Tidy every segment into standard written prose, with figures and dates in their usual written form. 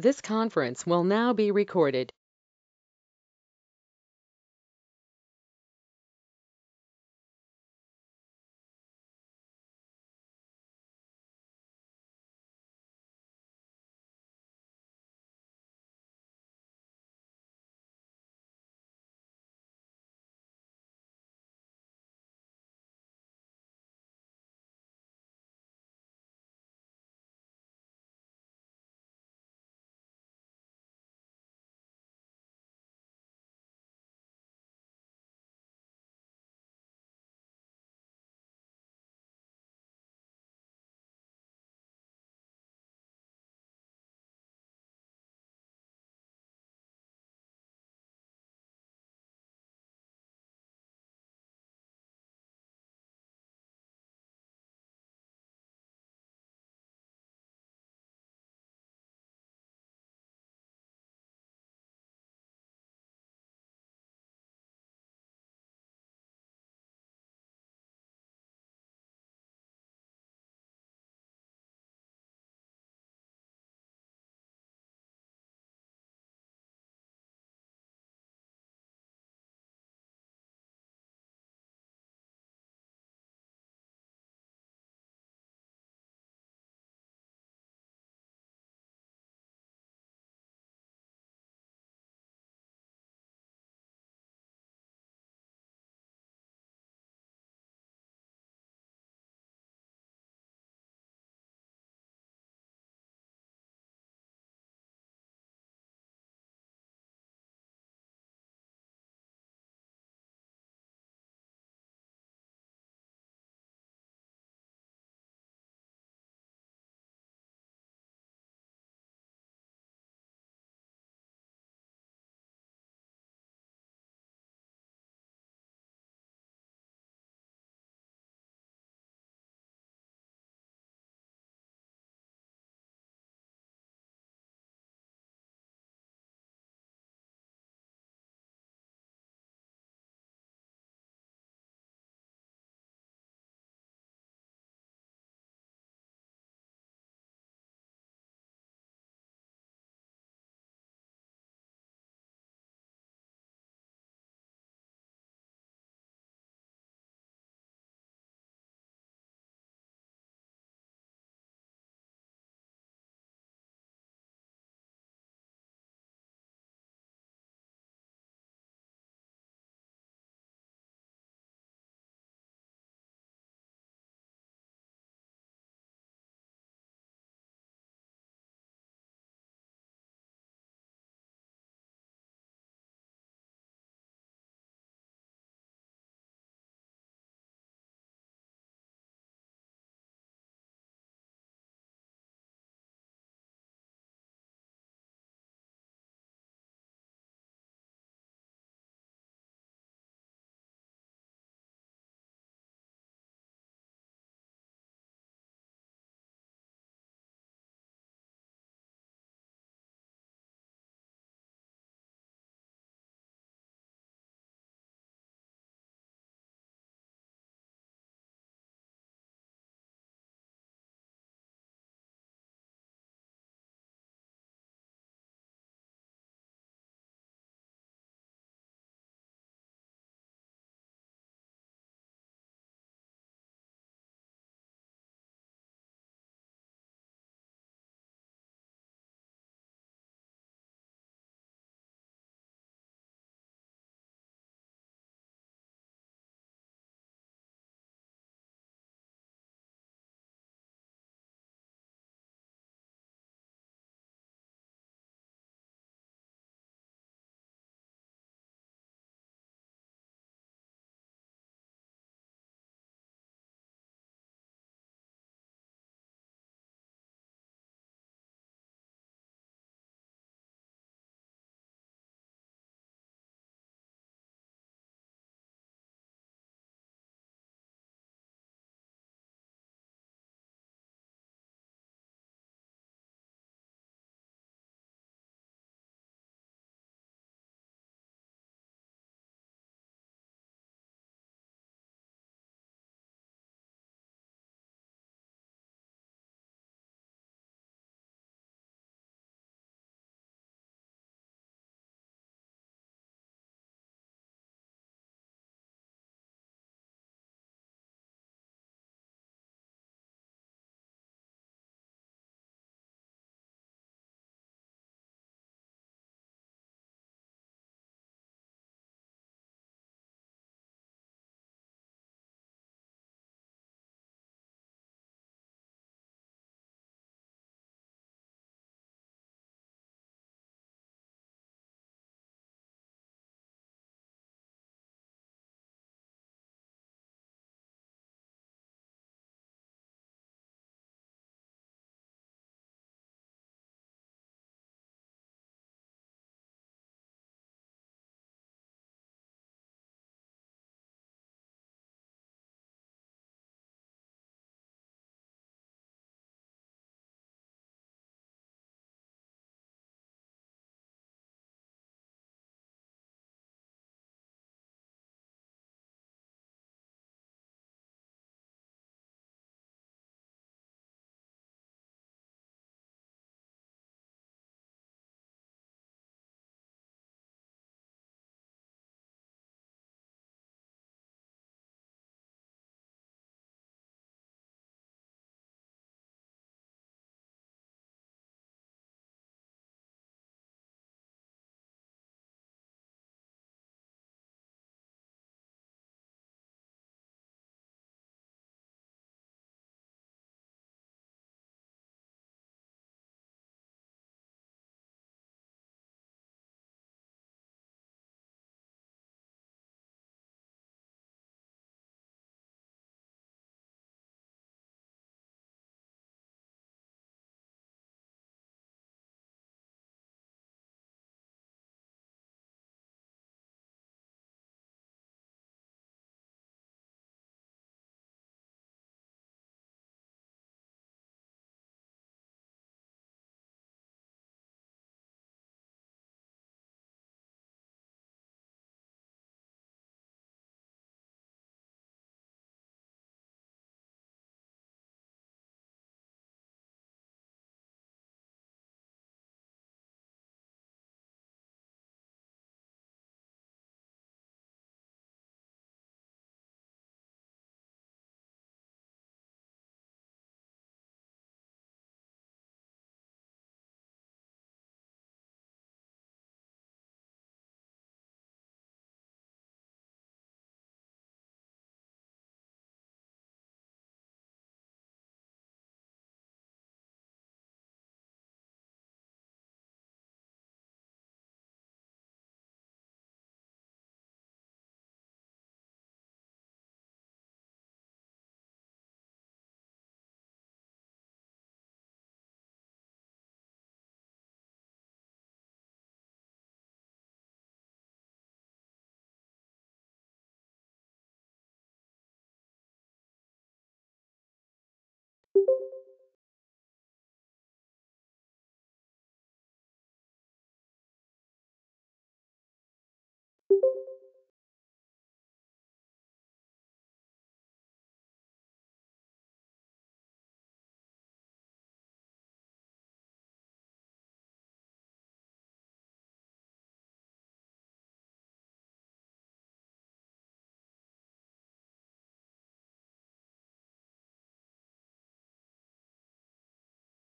This conference will now be recorded.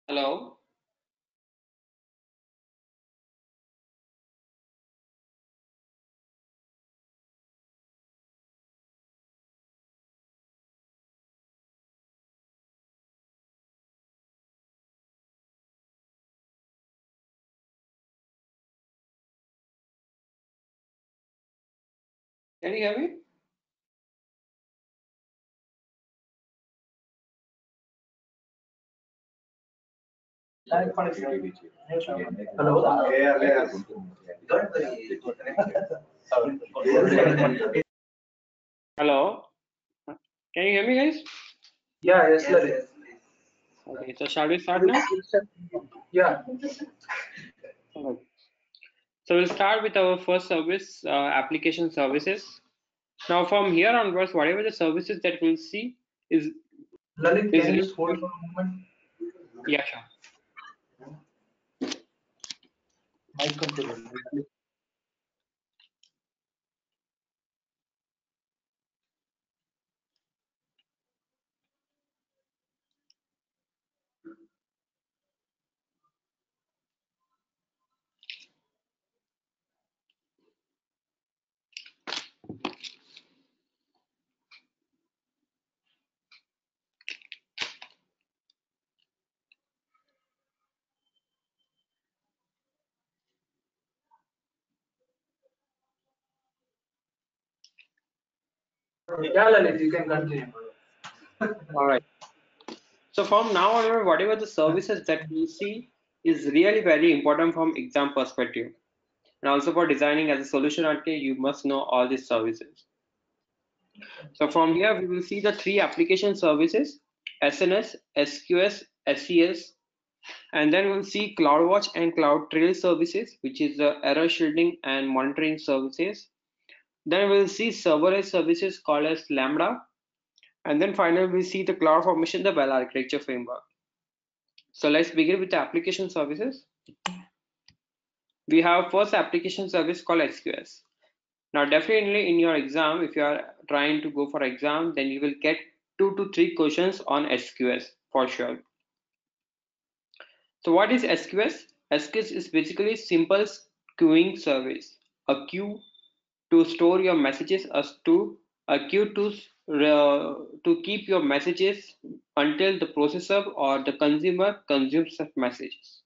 Hello. Can you hear me? Hello. Can you hear me, guys? Yeah, yes, yes. Okay, so shall we start now? Yeah. So we'll start with our first service, application services. Now, from here onwards, whatever the services that we'll see is. Lalit, can you just hold for a moment? Yeah, sure. My computer. Yeah, Lalit, you can continue. All right. So from now on, whatever the services that we see is really very important from exam perspective, and also for designing as a solution architect, you must know all these services. So from here, we will see the three application services: SNS, SQS, SES, and then we'll see CloudWatch and CloudTrail services, which is the error shielding and monitoring services. Then we'll see serverless services called as Lambda, and then finally we'll see the CloudFormation, the Bell architecture framework. So let's begin with the application services. We have first application service called SQS. Now, definitely in your exam, if you are trying to go for exam, then you will get 2 to 3 questions on SQS for sure. So what is SQS? SQS is basically simple queuing service. A queue to store your messages, as to a queue to keep your messages until the processor or the consumer consumes such messages.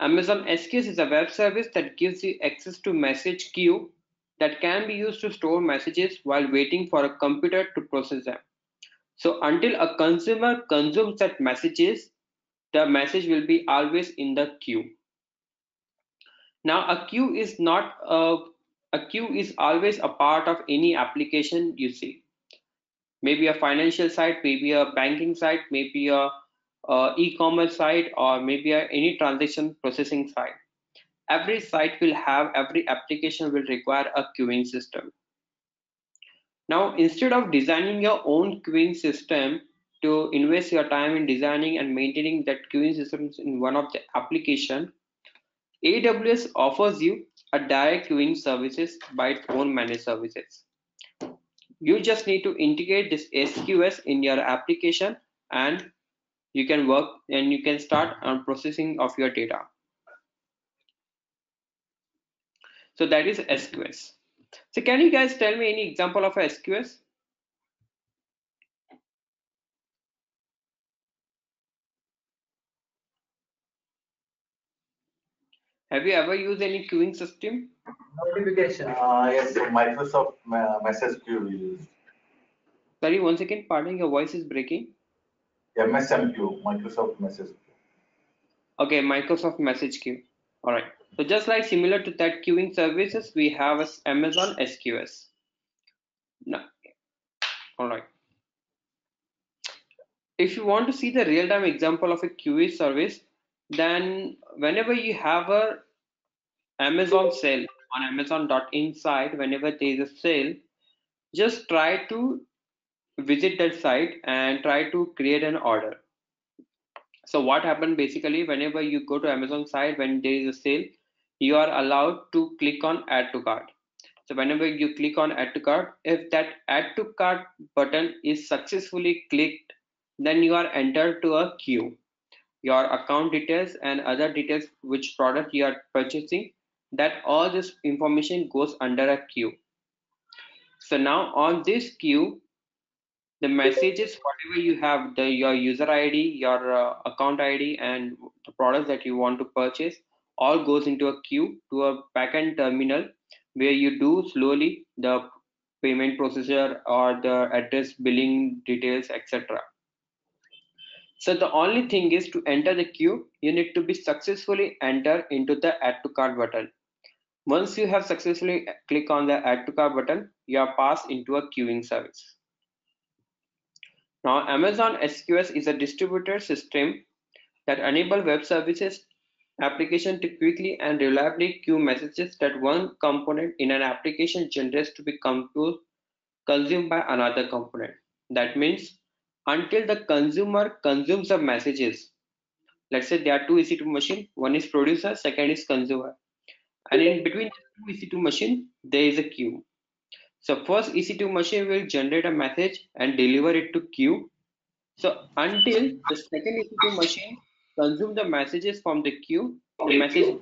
Amazon SQS is a web service that gives you access to message queue that can be used to store messages while waiting for a computer to process them. So until a consumer consumes such messages, the message will be always in the queue. Now, a queue is not a queue is always a part of any application you see. Maybe a financial site, maybe a banking site, maybe a e-commerce site, or maybe any transaction processing site. Every site will have, every application will require a queuing system. Now, instead of designing your own queuing system, to invest your time in designing and maintaining that queuing systems in one of the application, AWS offers you a direct queuing services by its own managed services. You just need to integrate this SQS in your application, and you can work and you can start on processing of your data. So that is SQS. So can you guys tell me any example of SQS? Have you ever used any queuing system? Notification. Yes, Microsoft message queue we used. Sorry, once again, pardon, your voice is breaking. MSMQ, Microsoft message queue. Okay, Microsoft message queue. All right. So just like similar to that queuing services, we have Amazon SQS. No. All right. if you want to see the real-time example of a QA service, then whenever you have a Amazon sale on Amazon.in site, whenever there is a sale, just try to visit that site and try to create an order. So what happened basically, whenever you go to Amazon site, when there is a sale, you are allowed to click on add to cart. So whenever you click on add to cart, if that add to cart button is successfully clicked, then you are entered to a queue. Your account details and other details, which product you are purchasing, that all this information goes under a queue. So now on this queue, the messages, whatever you have, your user ID, your account ID, and the products that you want to purchase, all goes into a queue to a backend terminal where you do slowly the payment procedure or the address, billing details, etc. So the only thing is, to enter the queue, you need to be successfully entered into the add to cart button. Once you have successfully clicked on the add to cart button, you are passed into a queuing service. Now, Amazon SQS is a distributed system that enables web services application to quickly and reliably queue messages that one component in an application generates to be consumed by another component. That means until the consumer consumes the messages, let's say there are two EC2 machines, one is producer, second is consumer. And in between the two EC2 machines, there is a queue. So first EC2 machine will generate a message and deliver it to queue. So until the second EC2 machine consumes the messages from the queue, the message.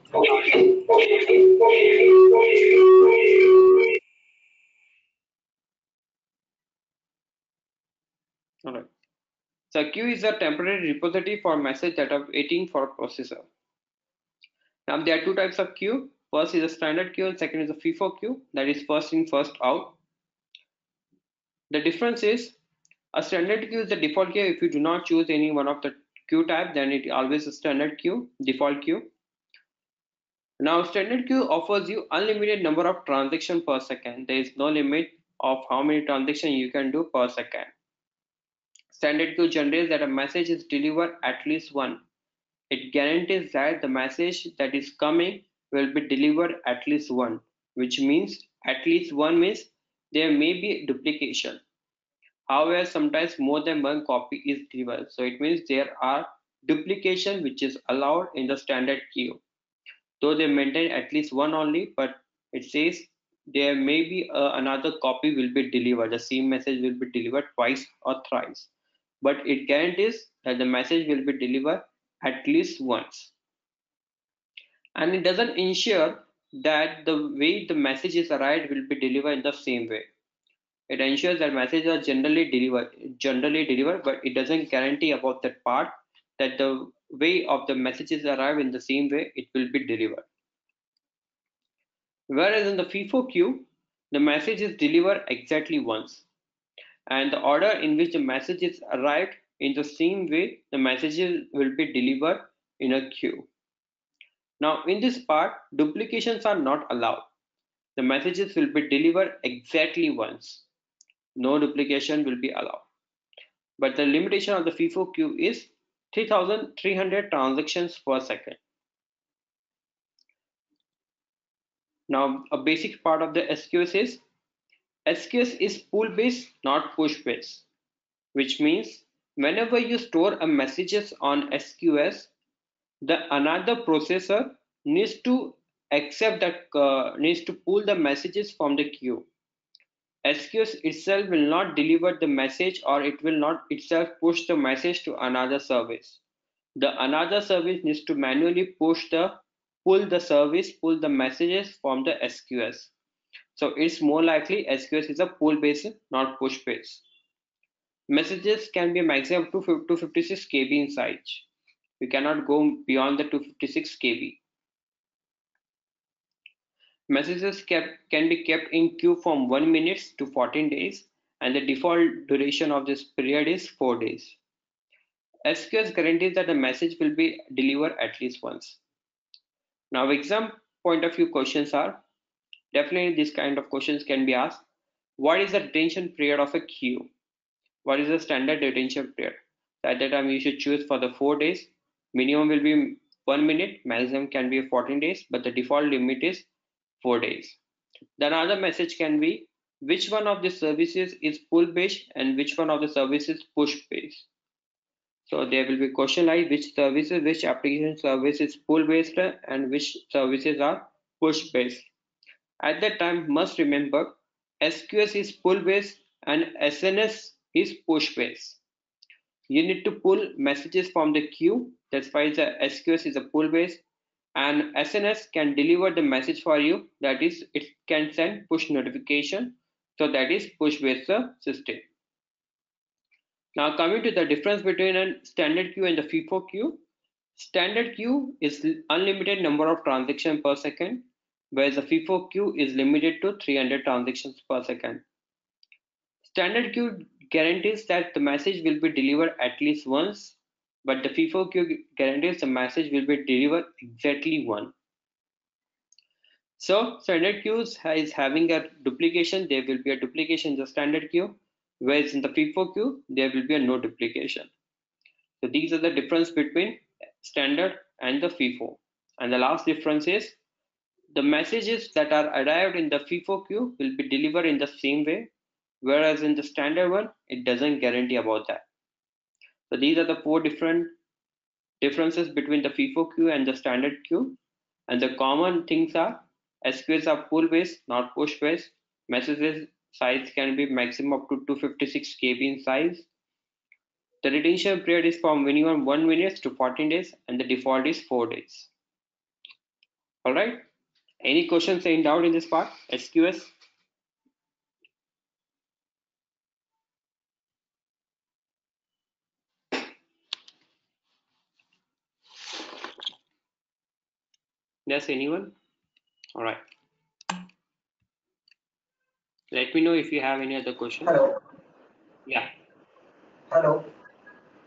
All right. So queue is a temporary repository for messages that are waiting for a processor. Now there are two types of queue. First is a standard queue and second is a FIFO queue, that is first in, first out. The difference is, a standard queue is the default queue. If you do not choose any one of the queue type, then it always a standard queue, default queue. Now standard queue offers you unlimited number of transactions per second. There is no limit of how many transactions you can do per second. Standard queue generates that a message is delivered at least one. It guarantees that the message that is coming will be delivered at least one, which means at least one means there may be duplication. However, sometimes more than one copy is delivered. So it means there are duplication which is allowed in the standard queue. Though they maintain at least one only, but it says there may be another copy will be delivered. The same message will be delivered twice or thrice, but it guarantees that the message will be delivered at least once. And it doesn't ensure that the way the message is arrived will be delivered in the same way. It ensures that messages are generally delivered, but it doesn't guarantee about that part, that the way of the messages arrive in the same way it will be delivered. Whereas in the FIFO queue, the message is delivered exactly once, and the order in which the message is arrived in the same way the messages will be delivered in a queue. Now in this part, duplications are not allowed. The messages will be delivered exactly once. No duplication will be allowed. But the limitation of the FIFO queue is 3,300 transactions per second. Now a basic part of the SQS is, SQS is pool based, not push based, which means whenever you store a messages on SQS, the another processor needs to accept that needs to pull the messages from the queue. SQS itself will not deliver the message, or it will not itself push the message to another service. The another service needs to manually pull the messages from the SQS. So it's more likely SQS is a pull based, not push based. Messages can be maximum to 256 KB in size. You cannot go beyond the 256 KB. Messages can be kept in queue from 1 minute to 14 days, and the default duration of this period is 4 days. SQS guarantees that the message will be delivered at least once. Now, exam point of view questions are, definitely this kind of questions can be asked. What is the detention period of a queue? What is the standard detention period? At that time, you should choose for the 4 days. Minimum will be 1 minute, maximum can be 14 days, but the default limit is 4 days. Then another message can be which one of the services is pull-based and which one of the services push-based. So there will be question like which services, which application service is pull-based and which services are push-based. At that time, must remember SQS is pull-based and SNS is push-based. You need to pull messages from the queue. That's why the SQS is a pull-based, and SNS can deliver the message for you. That is, it can send push notification. So that is push-based system. Now coming to the difference between a standard queue and the FIFO queue. Standard queue is unlimited number of transactions per second, whereas the FIFO queue is limited to 300 transactions per second. Standard queue guarantees that the message will be delivered at least once, but the FIFO queue guarantees the message will be delivered exactly once. So standard queues is having a duplication. There will be a duplication in the standard queue, whereas in the FIFO queue, there will be a no duplication. So these are the difference between standard and the FIFO. And the last difference is the messages that are arrived in the FIFO queue will be delivered in the same way, whereas in the standard one, it doesn't guarantee about that. So these are the four different differences between the FIFO queue and the standard queue. And the common things are SQS are pull-based, not push-based. Messages size can be maximum up to 256 KB in size. The retention period is from minimum 1 minute to 14 days, and the default is 4 days. All right. Any questions and doubt in this part? SQS. Yes, anyone? All right. Let me know if you have any other question. Hello. Yeah. Hello.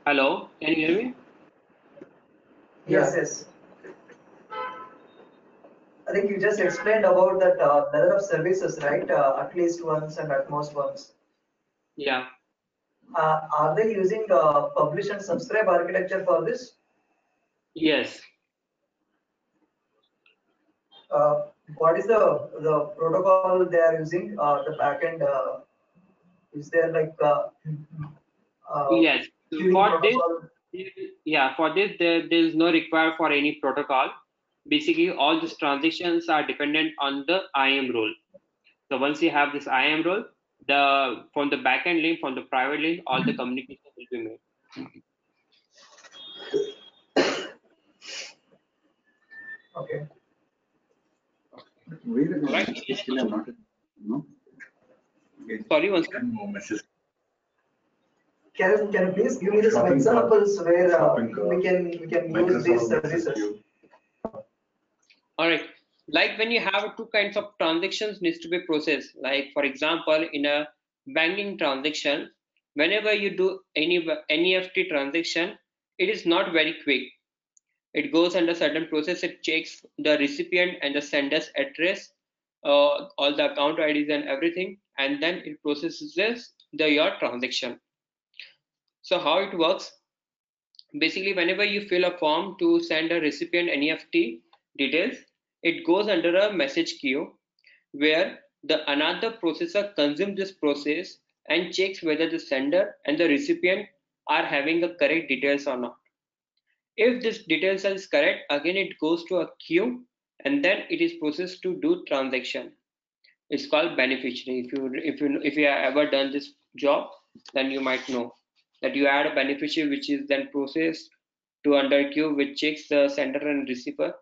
Hello. Can you hear me? Yes. Yes. I think you just explained about that level of services, right? At least once and at most once. Yeah. Are they using publish and subscribe architecture for this? Yes. What is the protocol they are using? The backend is there like? Yes. For this, yeah. For this, there is no require for any protocol. Basically, all these transactions are dependent on the IAM role. So once you have this IAM role, the from the backend link, from the private link, all the communication will be made. Okay. Sorry, once again. Can you please give me the some examples where we can use these services? All right, like when you have two kinds of transactions needs to be processed. Like for example, in a banking transaction, whenever you do any NEFT transaction, it is not very quick. It goes under certain process. It checks the recipient and the sender's address, all the account IDs and everything, and then it processes your transaction. So how it works? Basically, whenever you fill a form to send a recipient NEFT details, it goes under a message queue where the another processor consumes this process and checks whether the sender and the recipient are having the correct details or not. If this details is correct, again it goes to a queue and then it is processed to do transaction. It's called beneficiary. If you have ever done this job, then you might know that you add a beneficiary which is then processed to under queue, which checks the sender and receiver.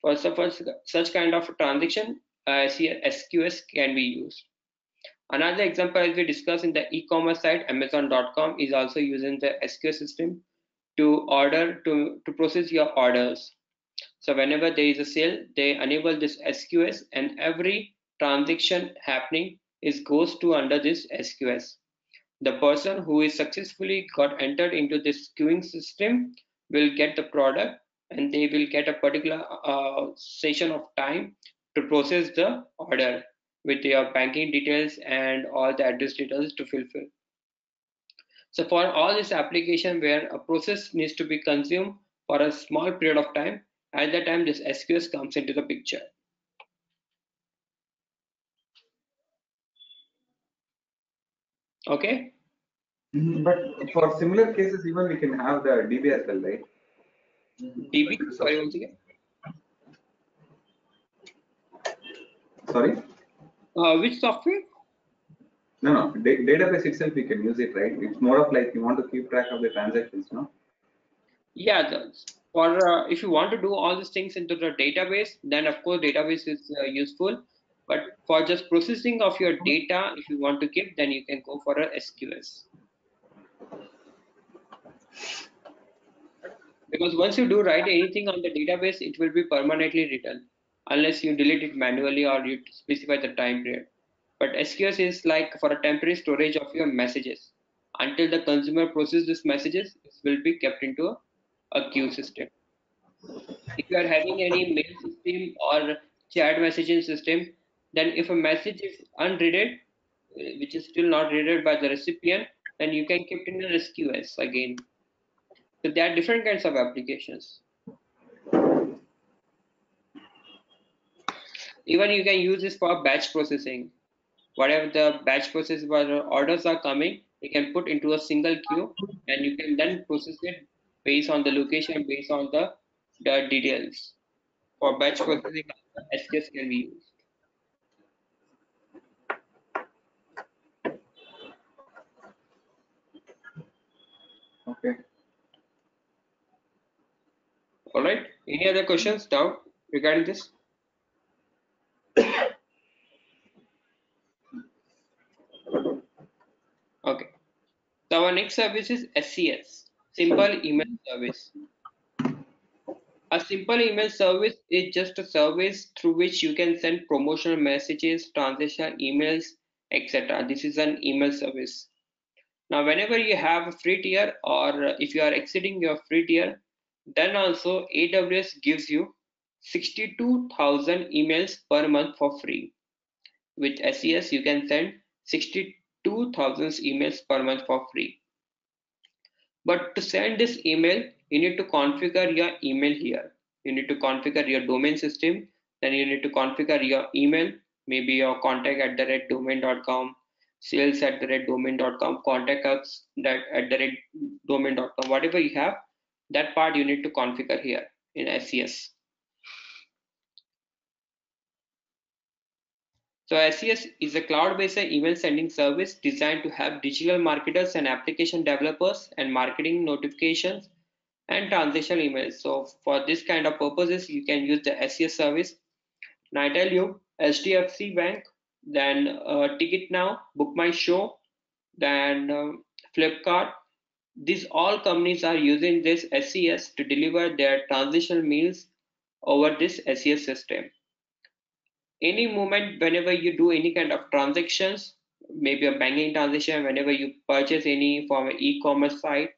For such kind of transaction, SQS can be used. Another example, as we discussed in the e-commerce site, Amazon.com is also using the SQS system to order to process your orders. So whenever there is a sale, they enable this SQS, and every transaction happening goes to under this SQS. The person who is successfully got entered into this queuing system will get the product, and they will get a particular session of time to process the order with their banking details and all the address details to fulfill. So for all this application where a process needs to be consumed for a small period of time, at that time this SQS comes into the picture. Okay, but for similar cases even we can have the DB as well, right? DB, sorry, once again. Sorry, which software? No, database itself we can use it, right? It's more of like you want to keep track of the transactions, no? Yeah, for if you want to do all these things into the database, then of course database is useful. But for just processing of your data, if you want to keep, then you can go for a SQS. Because once you do write anything on the database, it will be permanently written, unless you delete it manually or you specify the time period. But SQS is like for a temporary storage of your messages. Until the consumer processes these messages, it will be kept into a queue system. If you are having any mail system or chat messaging system, then if a message is unreaded, which is still not read by the recipient, then you can keep it in an SQS again. So there are different kinds of applications. Even you can use this for batch processing. Whatever the batch process where the orders are coming, you can put into a single queue, and you can then process it based on the location, based on the details. For batch processing, SQS can be used. Okay. All right. Any other questions, doubt regarding this? Okay, so our next service is SES, simple email service. A simple email service is just a service through which you can send promotional messages, transactional emails, etc. This is an email service. Now, whenever you have a free tier or if you are exceeding your free tier, then also AWS gives you 62,000 emails per month for free. With SES, you can send 62,000 emails per month for free. But to send this email, you need to configure your email here. You need to configure your domain system. Then you need to configure your email, maybe your contact@domain.com, sales@domain.com, contact@domain.com, whatever you have, that part you need to configure here in SES. So SES is a cloud-based email sending service designed to help digital marketers and application developers and marketing notifications and transactional emails. So for this kind of purposes, you can use the SES service. And I tell you, HDFC Bank, then TicketNow, BookMyShow, then Flipkart. These all companies are using this SES to deliver their transactional mails over this SES system. Any moment whenever you do any kind of transactions, maybe a banking transaction, whenever you purchase any from an e-commerce site,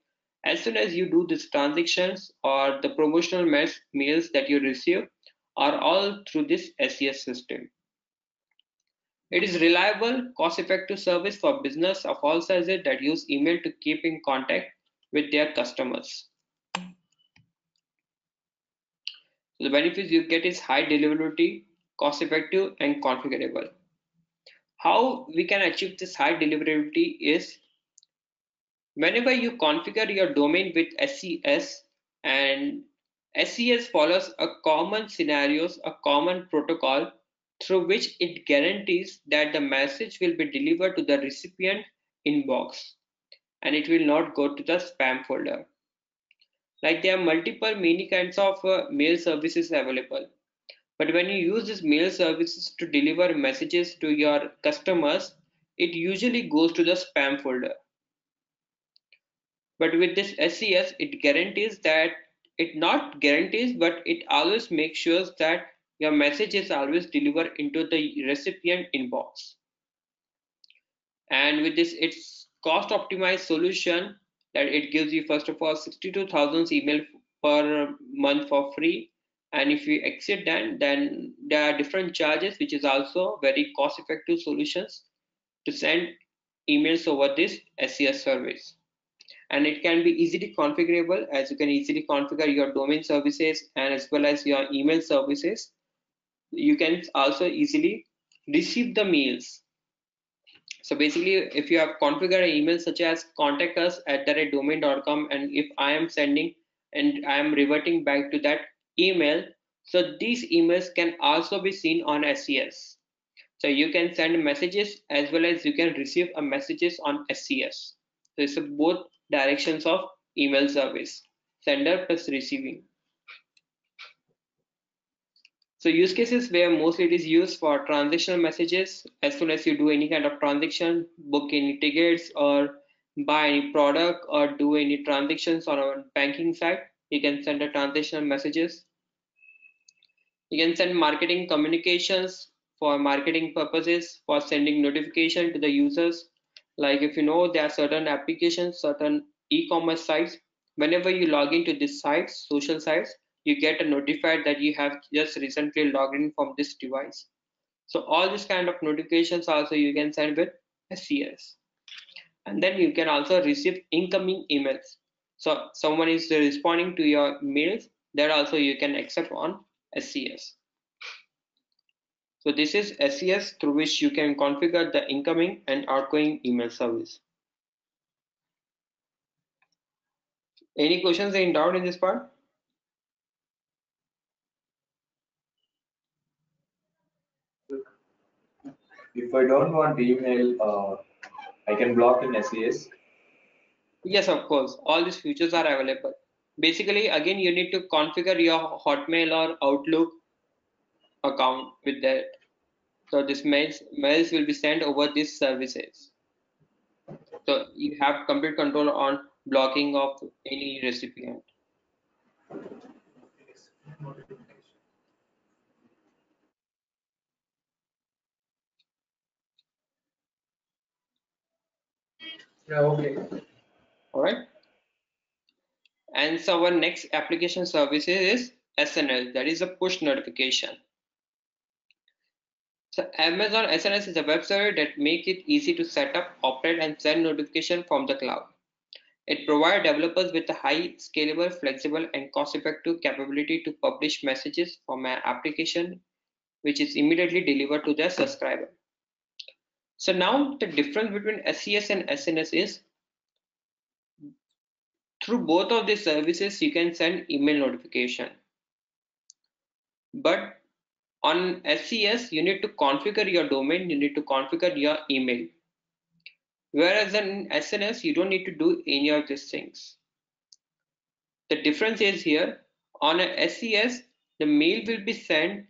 as soon as you do these transactions or the promotional mails that you receive are all through this SES system. It is reliable, cost-effective service for business of all sizes that use email to keep in contact with their customers. So the benefits you get is high deliverability, cost-effective and configurable. How we can achieve this high deliverability is whenever you configure your domain with SES, and SES follows a common scenarios, a common protocol, through which it guarantees that the message will be delivered to the recipient inbox and it will not go to the spam folder. Like there are multiple many kinds of mail services available, but when you use these mail services to deliver messages to your customers, it usually goes to the spam folder. But with this SES, it guarantees that it not guarantees, but it always makes sure that your message is always delivered into the recipient inbox. And with this, it's cost optimized solution that it gives you, first of all, 62,000 emails per month for free. And if you exceed that, then there are different charges, which is also very cost effective solutions to send emails over this SES service. and it can be easily configurable, as you can easily configure your domain services and as well as your email services. You can also easily receive the mails. So basically, if you have configured an email such as contact us@domain.com, and if I am sending and I am reverting back to that email, so these emails can also be seen on SES. So you can send messages as well as you can receive a messages on SES. So it's both directions of email service, sender plus receiving. So use cases where mostly it is used for transactional messages. As soon as you do any kind of transaction, book any tickets or buy any product or do any transactions on our banking side, you can send a transactional messages. You can send marketing communications for marketing purposes, for sending notification to the users. Like if you know, there are certain applications, certain e-commerce sites, whenever you log into these sites, social sites, you get a notified that you have just recently logged in from this device. So all this kind of notifications also you can send with SES. And then you can also receive incoming emails. So someone is responding to your mails, that also you can accept on SES. So this is SES, through which you can configure the incoming and outgoing email service. Any questions in doubt in this part? If I don't want email, I can block in SES? Yes, of course. All these features are available. Basically, again, you need to configure your Hotmail or Outlook account with that. So this mails will be sent over these services. So you have complete control on blocking of any recipient. Yeah, okay. All right. And so our next application service is SNS, that is a push notification. So Amazon SNS is a web server that makes it easy to set up, operate, and send notification from the cloud. It provides developers with a high scalable, flexible, and cost-effective capability to publish messages from an application, which is immediately delivered to their subscriber. So now the difference between SES and SNS is, through both of these services, you can send email notification. But on SES, you need to configure your domain, you need to configure your email. Whereas in SNS, you don't need to do any of these things. The difference is here, on a SES, the mail will be sent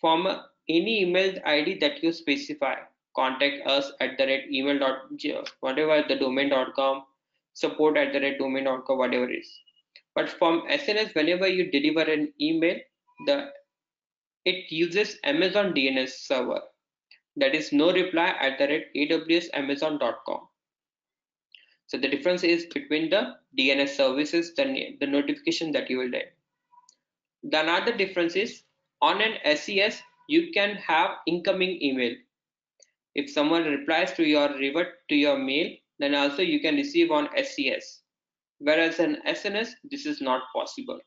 from any email ID that you specify. contact us@email.gov, whatever the domain.com, support@domain.com, whatever it is. But from SNS, whenever you deliver an email, it uses Amazon DNS server, that is noreply@awsamazon.com. So the difference is between the DNS services, the notification that you will get. The another difference is, on an SES, you can have incoming email. If someone replies to your mail, then also you can receive on SES. Whereas in SNS, this is not possible.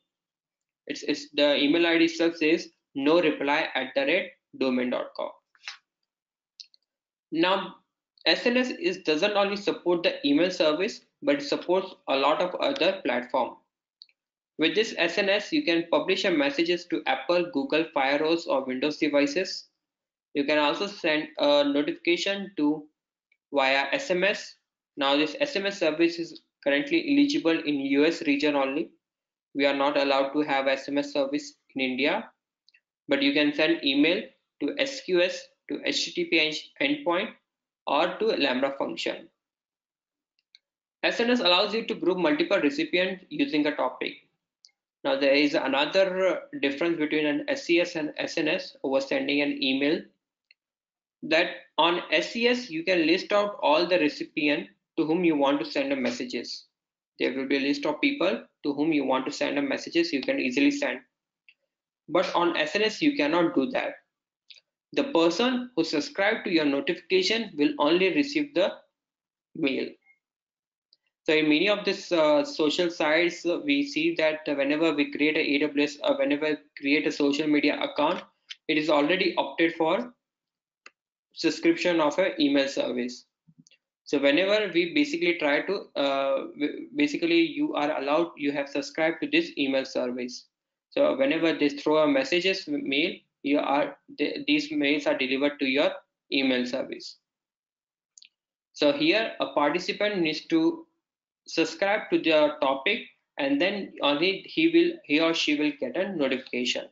It's the email ID itself says noreply@domain.com. Now, SNS doesn't only support the email service, but it supports a lot of other platforms. With this SNS, you can publish your messages to Apple, Google, FireOS, or Windows devices. You can also send a notification via SMS. Now, this SMS service is currently eligible in US region only. We are not allowed to have SMS service in India. But you can send email to SQS, to HTTP endpoint, or to Lambda function. SNS allows you to group multiple recipients using a topic. Now there is another difference between an SES and SNS over sending an email, that on SES you can list out all the recipients to whom you want to send the messages. There will be a list of people to whom you want to send the messages, you can easily send. But on SNS, you cannot do that. The person who subscribed to your notification will only receive the mail. So in many of these social sites, we see that whenever we create a AWS, whenever we create a social media account, it is already opted for subscription of an email service. So whenever we basically try to, basically you are allowed, you have subscribed to this email service. So whenever they throw a messages mail, you are, these mails are delivered to your email service. So here a participant needs to subscribe to their topic, and then only he or she will get a notification.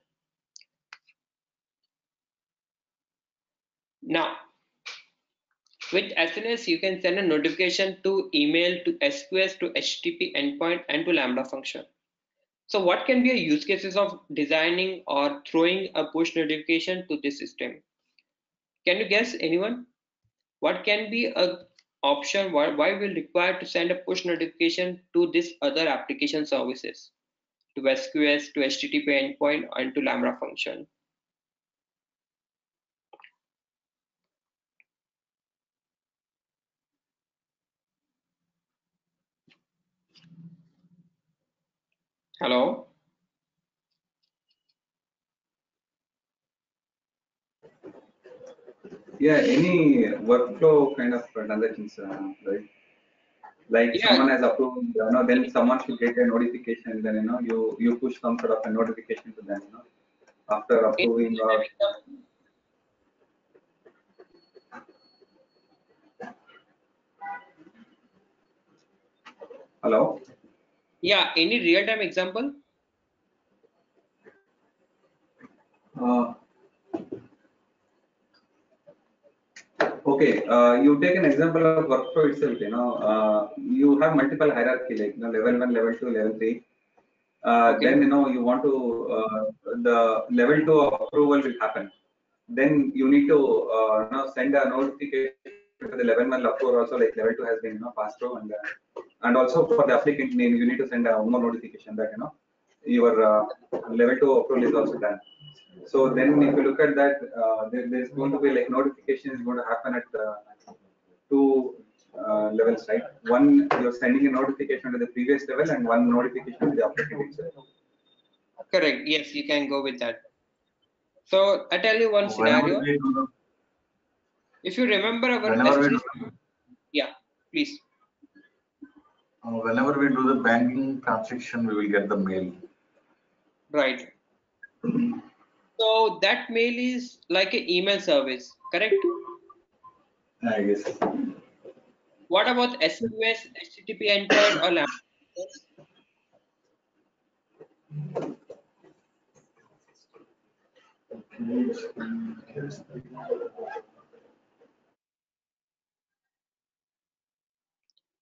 Now with SNS, you can send a notification to email, to SQS, to HTTP endpoint, and to Lambda function. So what can be a use cases of designing or throwing a push notification to this system? Can you guess, anyone? What can be a option why we require to send a push notification to this other application services, to SQS, to HTTP endpoint, and to Lambda function? Hello. Yeah, any workflow kind of transactions, right? Like yeah, someone has approved, you know, then someone should get a notification. Then you know, you push some sort of a notification to them, you know, after approving it, or. Hello. Yeah, any real-time example? Okay, you take an example of workflow itself. You know, you have multiple hierarchy, like you know, level 1, level 2, level 3. Okay. Then you know you want to the level 2 approval will happen. Then you need to you know, send a notification to the level 1 approval also, like level 2 has been, you know, passed through, and also for the applicant name you need to send a more notification that you know your level 2 approval is also done. So then if you look at that, there's going to be like notification is going to happen at two levels, right? One, you're sending a notification to the previous level, and one notification to the applicant itself. Correct. Yes, you can go with that. So I tell you one scenario. If you remember our lessons, yeah, please. Whenever we do the banking transaction, we will get the mail. Right. So that mail is like an email service, correct? I guess. What about SQS, HTTP endpoint, or Lambda?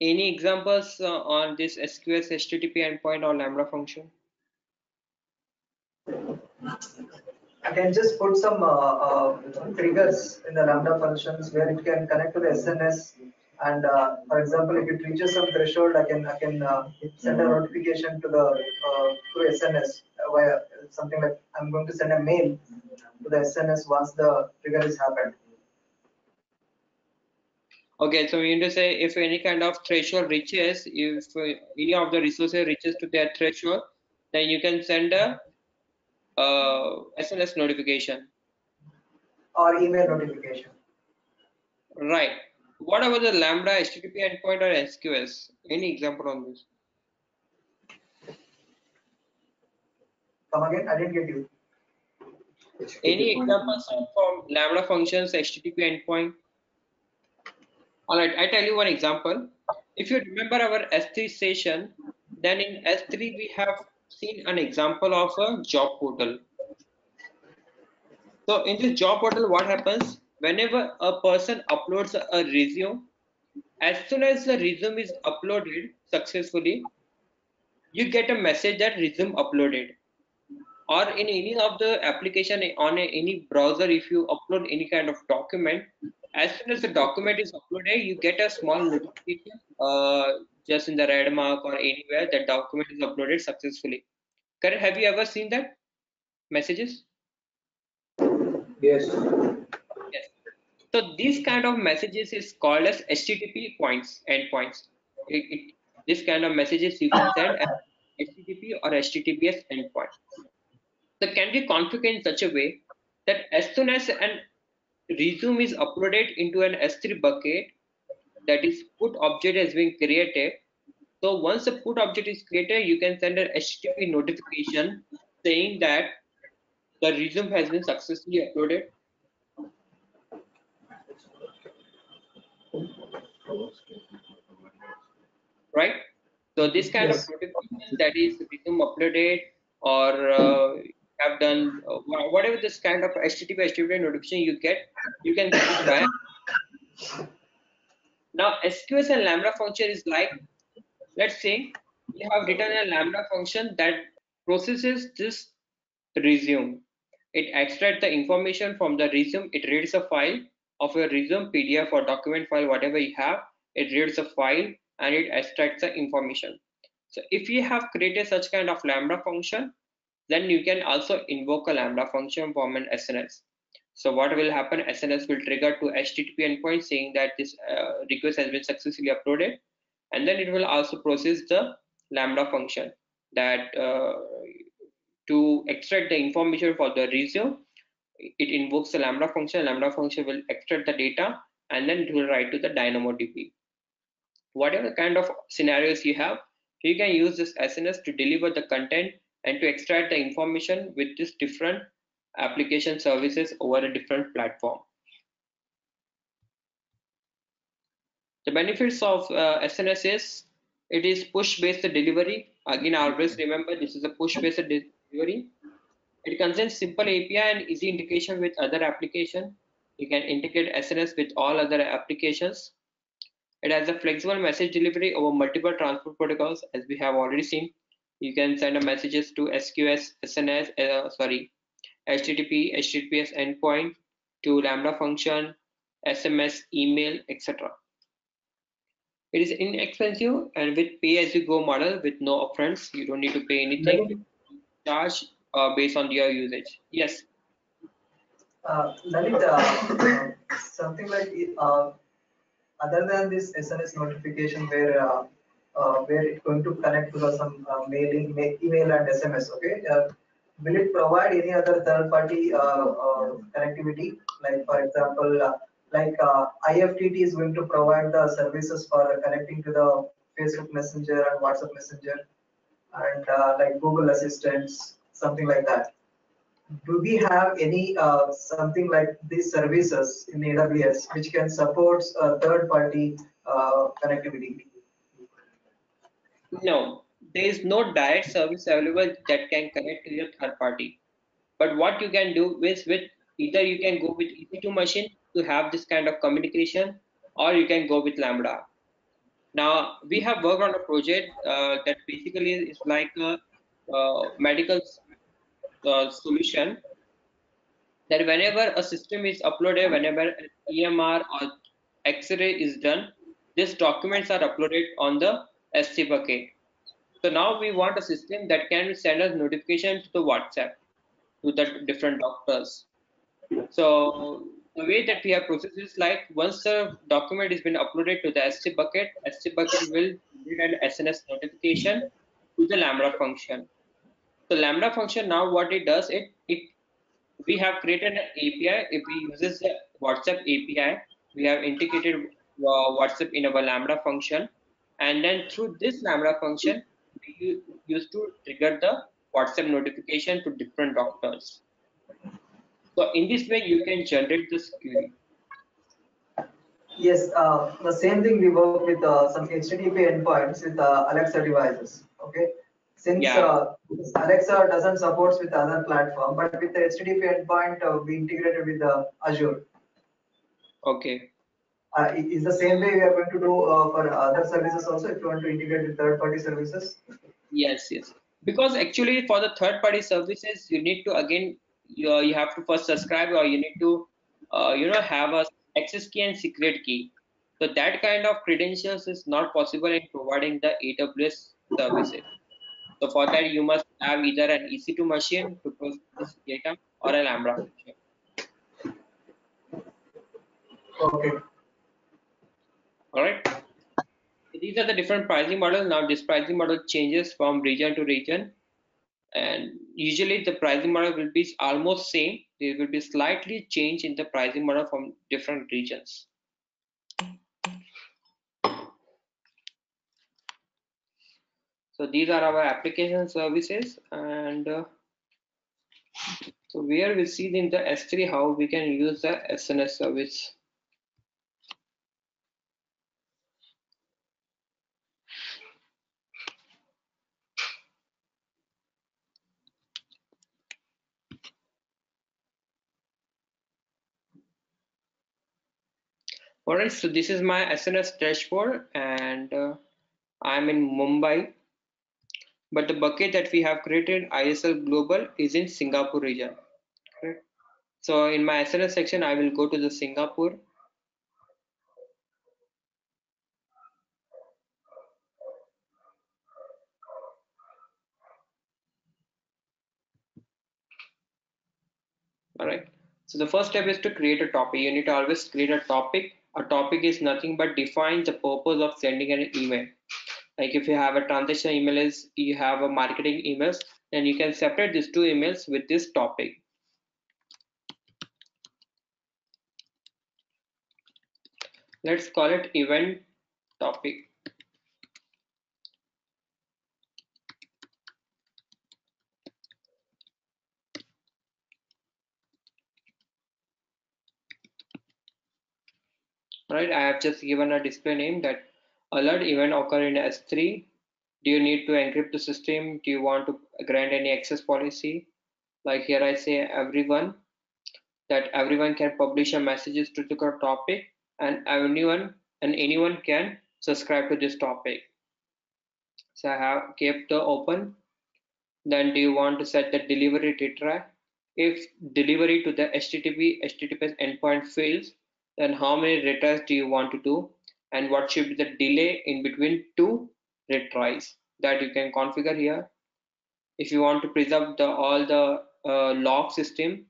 Any examples on this SQS, HTTP endpoint, or Lambda function? I can just put some triggers in the Lambda functions where it can connect to the SNS, and for example, if it reaches some threshold, I can send a notification to the through SNS via something like I'm going to send a mail to the SNS once the trigger is happened. Okay, so we need to say if any kind of threshold reaches, if any of the resources reaches to their threshold, then you can send a SNS notification or email notification. Right. What about the Lambda, HTTP endpoint, or SQS? Any example on this? Come again? I didn't get you. Any examples from Lambda functions, HTTP endpoint? All right, I tell you one example. If you remember our S3 session, then in S3 we have seen an example of a job portal. So in this job portal, what happens? Whenever a person uploads a resume, as soon as the resume is uploaded successfully, you get a message that resume uploaded. Or in any of the application on any browser, if you upload any kind of document, as soon as the document is uploaded, you get a small notification just in the red mark or anywhere that document is uploaded successfully. Correct? Have you ever seen that messages? Yes. Yes. So these kind of messages is called as HTTP points, endpoints. It This kind of messages you can send at HTTP or HTTPS endpoint. So can be configured in such a way that as soon as an resume is uploaded into an S3 bucket, that is put object has been created. So once the put object is created, you can send an HTTP notification saying that the resume has been successfully uploaded. Right. So this kind of notification, that is resume uploaded, or have done whatever this kind of HTTP notification you get, you can try. Now SQS and Lambda function is like, let's say you have written a Lambda function that processes this resume. It extracts the information from the resume. It reads a file of your resume, PDF or document file, whatever you have. It reads a file and it extracts the information. So if you have created such kind of Lambda function, then you can also invoke a Lambda function from an SNS. So what will happen? SNS will trigger to HTTP endpoint saying that this request has been successfully uploaded, and then it will also process the Lambda function that to extract the information for the resume. It invokes the Lambda function. Lambda function will extract the data, and then it will write to the DynamoDB. Whatever kind of scenarios you have, you can use this SNS to deliver the content and to extract the information with this different application services over a different platform. The benefits of SNS is it is push-based delivery. Again, always remember this is a push-based delivery. It contains simple API and easy integration with other applications. You can integrate SNS with all other applications. It has a flexible message delivery over multiple transport protocols, as we have already seen. You can send messages to SQS, SNS, HTTP, HTTPS endpoint, to Lambda function, SMS, email, etc. It is inexpensive and with pay-as-you-go model with no upfronts. You don't need to pay anything. Charge based on your usage. Yes. Lalit, something like other than this SNS notification where it's going to connect to some email and SMS. Okay. Will it provide any other third-party connectivity? Like, for example, IFTT is going to provide the services for connecting to the Facebook Messenger and WhatsApp Messenger, and like Google Assistants, something like that. Do we have any something like these services in AWS which can support third-party connectivity? No, there is no direct service available that can connect to your third party. But what you can do is with either you can go with EC2 machine to have this kind of communication, or you can go with Lambda. Now we have worked on a project that basically is like a medical solution that whenever a system is uploaded, whenever an EMR or X-ray is done, these documents are uploaded on the S3 bucket. So now we want a system that can send us notifications to the WhatsApp to the different doctors. So the way that we have processed is like, once the document has been uploaded to the S3 bucket will read an SNS notification to the Lambda function. So Lambda function, now what it does, we have created an API. If we uses the WhatsApp API, we have integrated WhatsApp in our Lambda function. And then through this Lambda function, we used to trigger the WhatsApp notification to different doctors. So in this way, you can generate this query. Yes, the same thing we work with some HTTP endpoints with Alexa devices. Okay, since Alexa doesn't support with other platform, but with the HTTP endpoint, we integrated with Azure. Okay. Is the same way we are going to do for other services also, if you want to integrate with third-party services? Yes, yes. Because actually for the third-party services, you need to, again, you have to first subscribe, or you need to, have a access key and secret key. So that kind of credentials is not possible in providing the AWS services. So for that, you must have either an EC2 machine to process this data or a Lambda machine. Okay. All right. these are the different pricing models. Now this pricing model changes from region to region, and usually the pricing model will be almost same. There will be slightly change in the pricing model from different regions. So these are our application services, and so where we see in the S3 how we can use the SNS service. All right, so this is my SNS dashboard, and I'm in Mumbai, but the bucket that we have created, ISL Global, is in Singapore region. Okay. So in my SNS section, I will go to the Singapore. All right, so the first step is to create a topic. You need to always create a topic. A topic is nothing but defines the purpose of sending an email. Like if you have a transaction email, is you have a marketing emails, then you can separate these two emails with this topic. Let's call it event topic. Right, I have just given a display name that alert event occur in S3. Do you need to encrypt the system? Do you want to grant any access policy? Like here I say everyone, that everyone can publish a messages to the topic, and anyone can subscribe to this topic. So I have kept the open. Then do you want to set the delivery tetra? If delivery to the HTTPS endpoint fails, then how many retries do you want to do, and what should be the delay in between two retries? That you can configure here. If you want to preserve all the log system,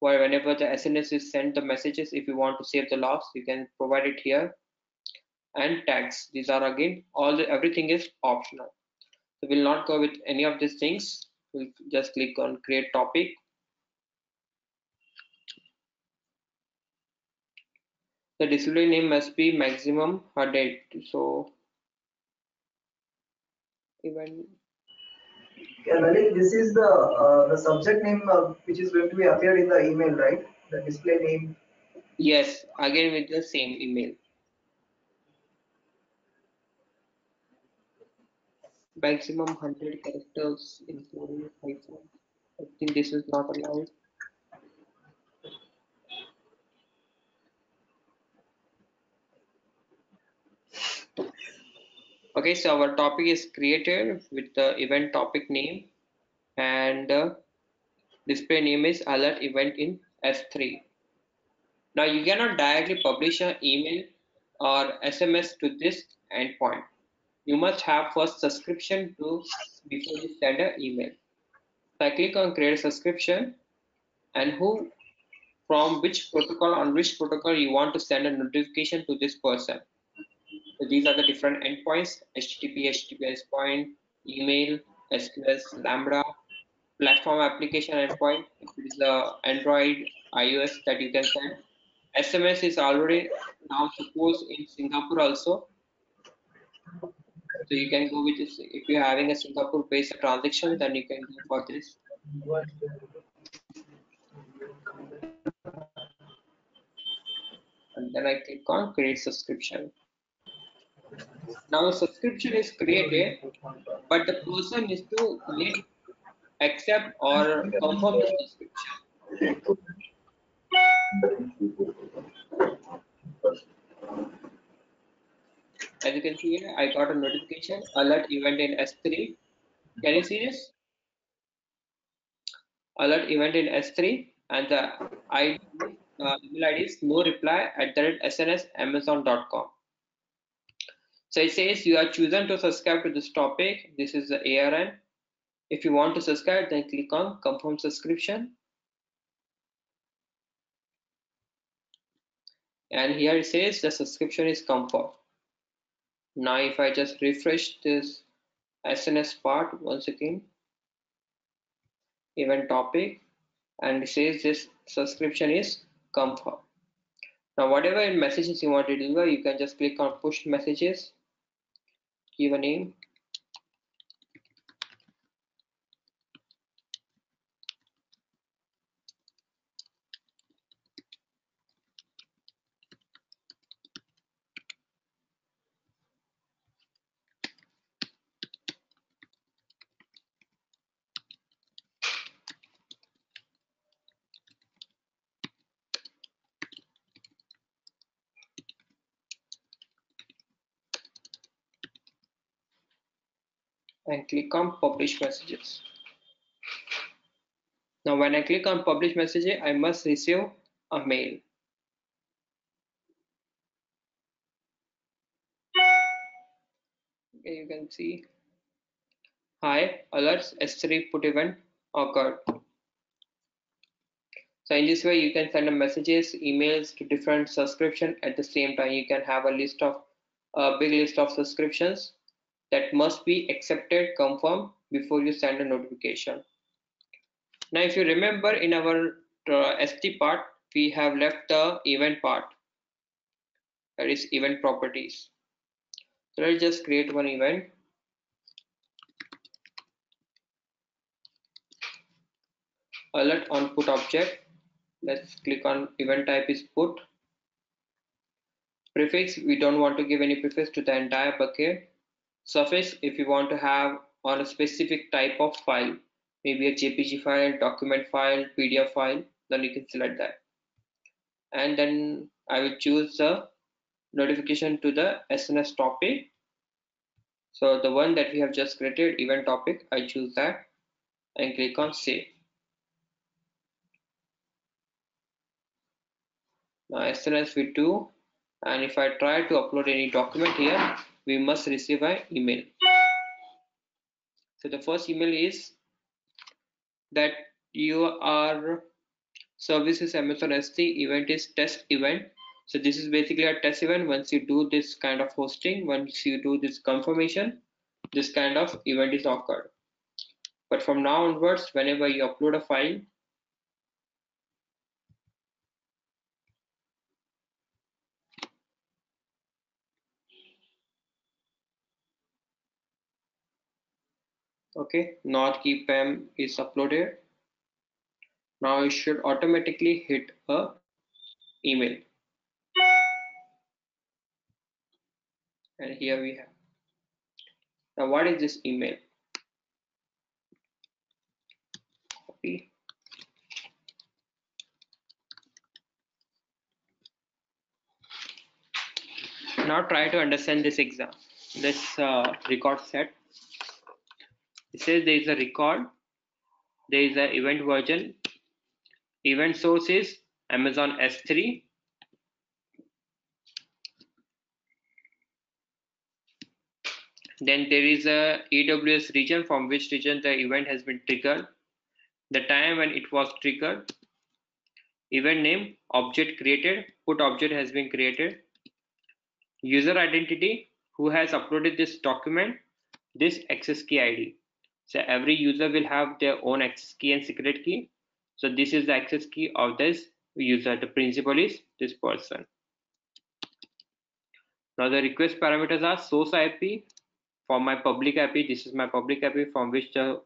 where whenever the SNS is sent the messages, if you want to save the logs, you can provide it here. And tags, these are again everything is optional. So we'll not go with any of these things. We'll just click on create topic. The display name must be maximum hard date. So even Lalit, this is the subject name which is going to be appeared in the email, right? The display name. Yes, again with the same email. Maximum 100 characters, including hyphen. I think this is not allowed. Okay, so our topic is created with the event topic name, and display name is alert event in S3. Now you cannot directly publish an email or SMS to this endpoint. You must have first subscription to before you send an email. So I click on create subscription, and on which protocol you want to send a notification to this person. So these are the different endpoints: HTTP, HTTPS endpoint, email, SQS, Lambda, platform application endpoint. It is the Android, iOS that you can send. SMS is already now supposed in Singapore also. So you can go with this. If you're having a Singapore-based transaction, then you can go for this. And then I click on create subscription. Now subscription is created, but the person is to accept or confirm the subscription. As you can see here, I got a notification, alert event in S3. Can you see this? Alert event in S3, and the email ID is noreply@sns.amazon.com. So it says you are chosen to subscribe to this topic. This is the ARN. If you want to subscribe, then click on confirm subscription. And here it says the subscription is confirmed. Now if I just refresh this SNS part once again, event topic, and it says this subscription is confirmed. Now whatever messages you want to deliver, you can just click on push messages, give a name, and click on publish messages. Now when I click on publish messages, I must receive a mail. Okay, you can see, hi, alerts, S3 put event occurred. So in this way you can send messages, emails to different subscription at the same time. You can have a list of a big list of subscriptions that must be accepted, confirmed before you send a notification. Now if you remember, in our ST part we have left the event part, that is event properties. So let's just create one event. Alert on put object. Let's click on event type is put. Prefix, we don't want to give any prefix to the entire bucket. Suffix, if you want to have on a specific type of file, maybe a JPG file, document file, PDF file, then you can select that. And then I will choose the notification to the SNS topic. So the one that we have just created, event topic, I choose that and click on save. Now SNS we do, and if I try to upload any document here, we must receive an email. So the first email is that your service is Amazon S3, event is test event. So this is basically a test event. Once you do this kind of hosting, once you do this confirmation, this kind of event is occurred. But from now onwards, whenever you upload a file, okay, not keep PAM is uploaded. Now it should automatically hit a email. And here we have. Now what is this email? Copy. Now try to understand this exam, this record set. It says there is a record, there is an event version, event source is Amazon S3, then there is a AWS region, from which region the event has been triggered, the time when it was triggered, event name, object created, put object has been created, user identity, who has uploaded this document, this access key ID. So every user will have their own access key and secret key. So this is the access key of this user. The principal is this person. Now the request parameters are source IP for my public IP. This is my public IP from which the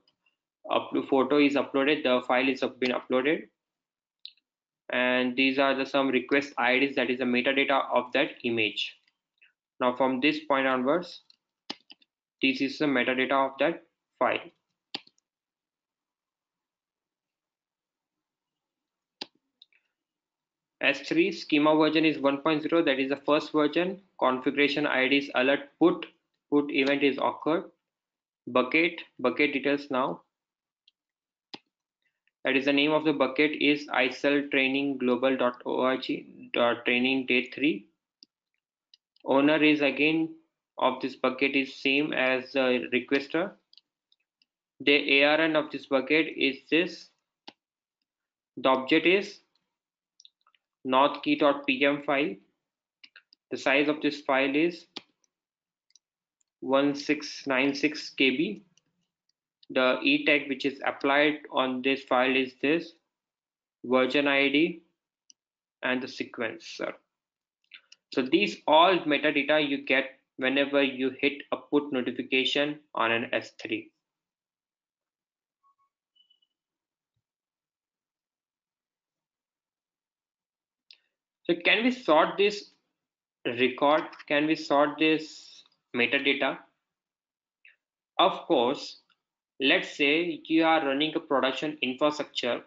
photo is uploaded, the file is been uploaded. And these are the some request IDs, that is the metadata of that image. Now from this point onwards, this is the metadata of that file. S3 schema version is 1.0, that is the first version. Configuration IDs, alert put, put event is occurred, bucket, bucket details now. That is the name of the bucket is iceltraining.global.org.training day 3. Owner is again of this bucket is same as the requester. The ARN of this bucket is this. The object is north key.pm file. The size of this file is 1696 KB. The ETag which is applied on this file is this version ID and the sequencer. So these all metadata you get whenever you hit a put notification on an S3. So can we sort this record? Can we sort this metadata? Of course. Let's say you are running a production infrastructure,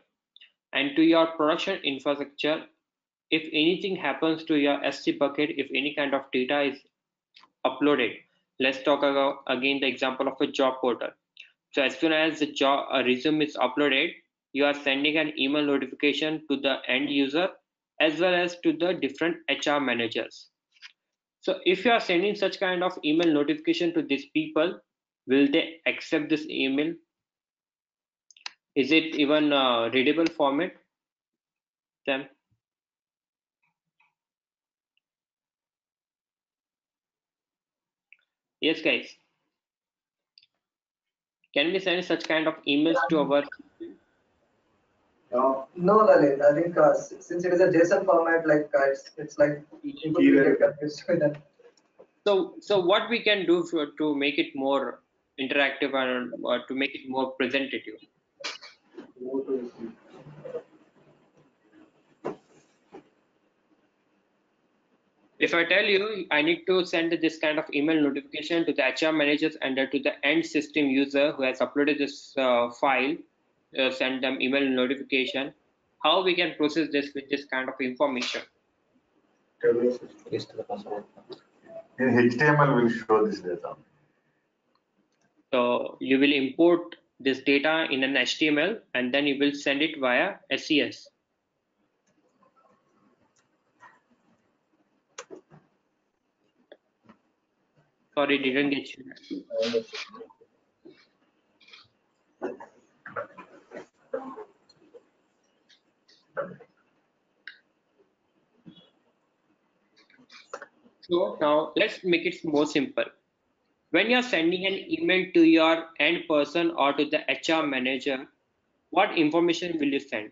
and to your production infrastructure, if anything happens to your S3 bucket, if any kind of data is uploaded, let's talk about again the example of a job portal. So as soon as the job resume is uploaded, you are sending an email notification to the end user as well as to the different HR managers. So if you are sending such kind of email notification to these people, will they accept this email? Is it even a readable format? Then yes guys, can we send such kind of emails to our no Lalit, I think since it is a JSON format, like it's like so what we can do to make it more interactive and to make it more presentative. If I tell you I need to send this kind of email notification to the HR managers and to the end system user who has uploaded this file, send them email notification, how we can process this with this kind of information? In HTML will show this data. So you will import this data in an HTML and then you will send it via SES. Sorry, didn't get you. So now let's make it more simple. When you are sending an email to your end person or to the HR manager, what information will you send?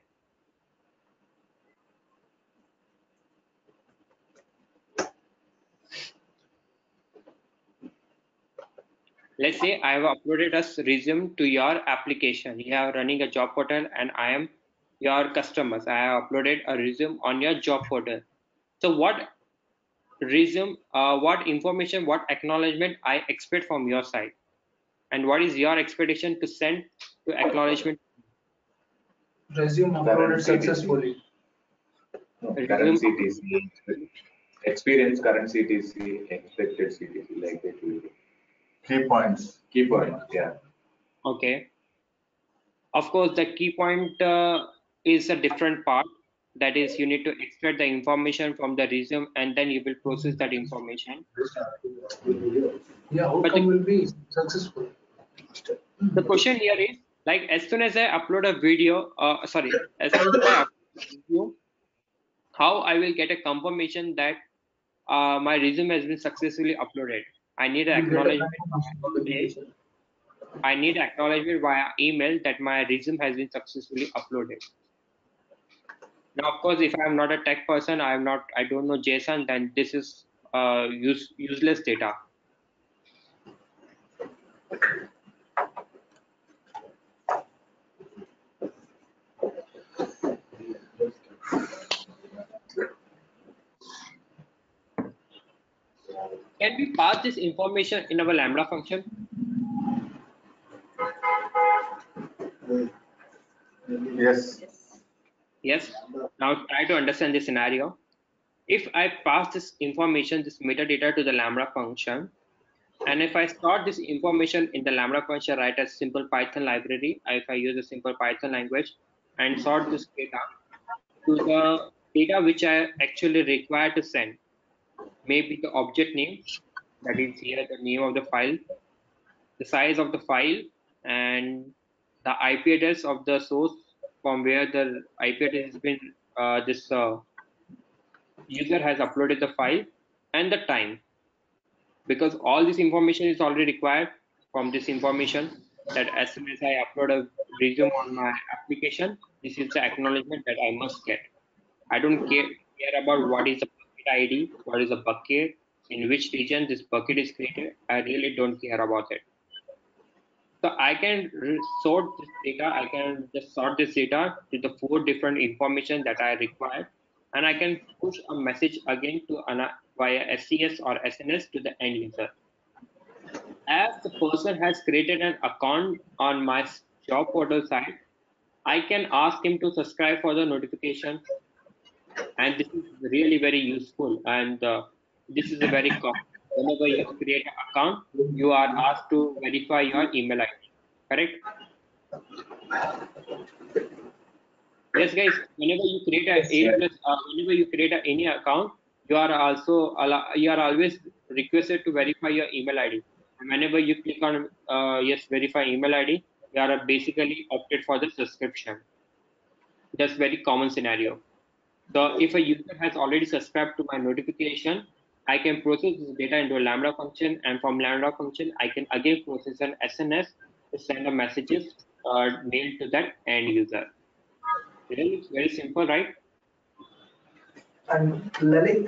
Let's say I have uploaded a resume to your application. You are running a job portal and I am your customers. I have uploaded a resume on your job portal. So what information, what acknowledgement I expect from your side, and what is your expectation to send to acknowledgement? Resume uploaded successfully. No, current CTC, experience, current CTC, expected CTC, like that. Key points. Key points. Yeah. Okay. Of course, the key point is a different part. That is, you need to extract the information from the resume and then you will process that information. Yeah, outcome will be successful. The question here is, like, as soon as I upload a video, as soon as I upload a video, how I will get a confirmation that my resume has been successfully uploaded? I need an acknowledgement. I need acknowledgement via email that my resume has been successfully uploaded. Now, of course, if I am not a tech person, I don't know JSON, then this is useless data. Can we pass this information in our Lambda function? Yes. Yes. Now try to understand this scenario. If I pass this information, this metadata, to the Lambda function, and if I sort this information in the Lambda function, write a simple Python library, if I use a simple Python language and sort this data to the data which I actually require to send, maybe the object name, that is here the name of the file, the size of the file, and the IP address of the source from where the IP address has been, this user has uploaded the file, and the time. because all this information is already required from this information, that as soon as I upload a resume on my application, this is the acknowledgement that I must get. I don't care about what is the bucket ID, what is the bucket, in which region this bucket is created. I really don't care about it. So I can sort this data. I can just sort this data to the 4 different information that I require, and I can push a message again to via SES or SNS to the end user. As the person has created an account on my job portal site, I can ask him to subscribe for the notification, and this is really very useful. And this is a very common. Whenever you create an account, you are asked to verify your email ID. Correct? Yes, guys. Whenever you create any account, you are always requested to verify your email ID. And whenever you click on yes, verify email ID, you are basically opted for the subscription. That's very common scenario. So if a user has already subscribed to my notification, I can process this data into a Lambda function, and from Lambda function, I can again process an SNS to send a messages or mail to that end user. Really, it's very simple, right? And Lalit,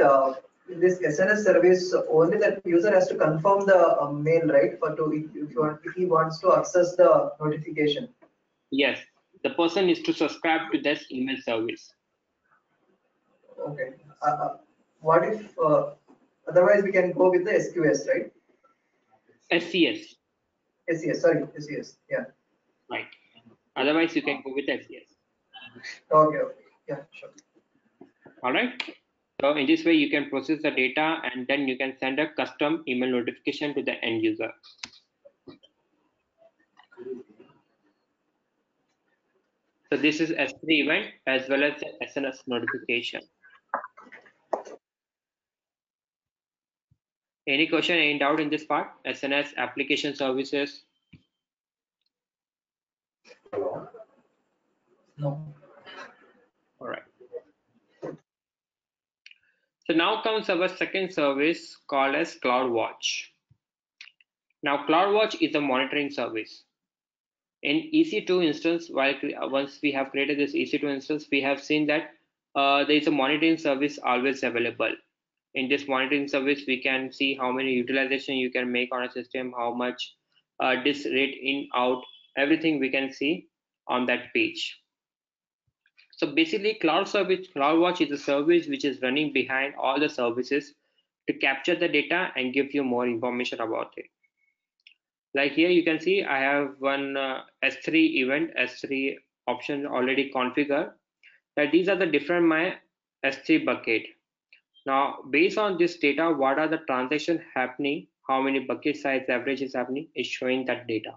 this SNS service, only the user has to confirm the mail, right? If he wants to access the notification. Yes, the person is to subscribe to this email service. Okay. What if? Otherwise, we can go with the SQS, right? SES. SES, sorry, SES, yeah. Right. Otherwise, you can go with SES. Okay, okay, yeah, sure. All right. So in this way, you can process the data, and then you can send a custom email notification to the end user. So this is S3 event as well as the SNS notification. Any question, any doubt in this part? SNS, application services? No. All right. So now comes our second service called as CloudWatch. Now CloudWatch is a monitoring service. In EC2 instance, once we have created this EC2 instance, we have seen that there is a monitoring service always available. In this monitoring service, we can see how many utilization you can make on a system, how much disk rate in, out, everything we can see on that page. So basically, CloudWatch is a service which is running behind all the services to capture the data and give you more information about it. Like here, you can see I have one S3 event, S3 option already configured. That these are the different my S3 bucket. Now, based on this data, what are the transactions happening, how many bucket size average is happening, is showing that data.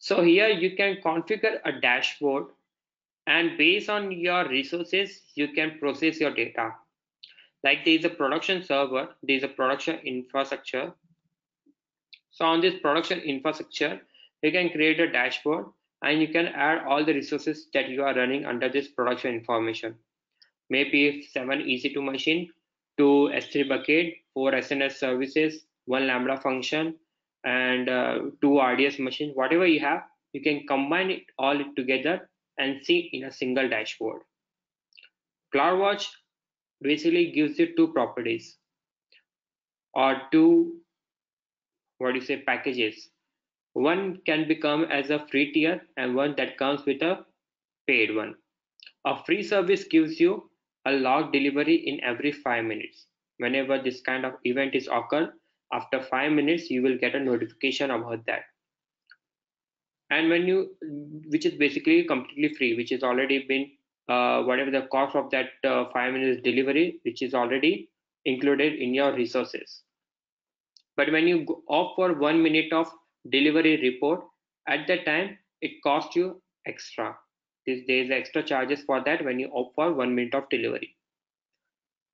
So here you can configure a dashboard, and based on your resources, you can process your data. Like there is a production server, there is a production infrastructure. So on this production infrastructure, you can create a dashboard, and you can add all the resources that you are running under this production information. Maybe 7 EC2 machine, 2 S3 bucket, 4 SNS services, 1 Lambda function, and 2 RDS machine. Whatever you have, you can combine it all together and see in a single dashboard. CloudWatch basically gives you 2 properties or 2, packages. One can become as a free tier and one that comes with a paid one. A free service gives you a log delivery in every 5 minutes. Whenever this kind of event is occurred, after 5 minutes, you will get a notification about that. And when you, which is basically completely free, which is already been whatever the cost of that 5 minutes delivery, which is already included in your resources. But when you go opt for 1 minute of delivery report, at that time, it costs you extra. There is extra charges for that when you opt for 1 minute of delivery.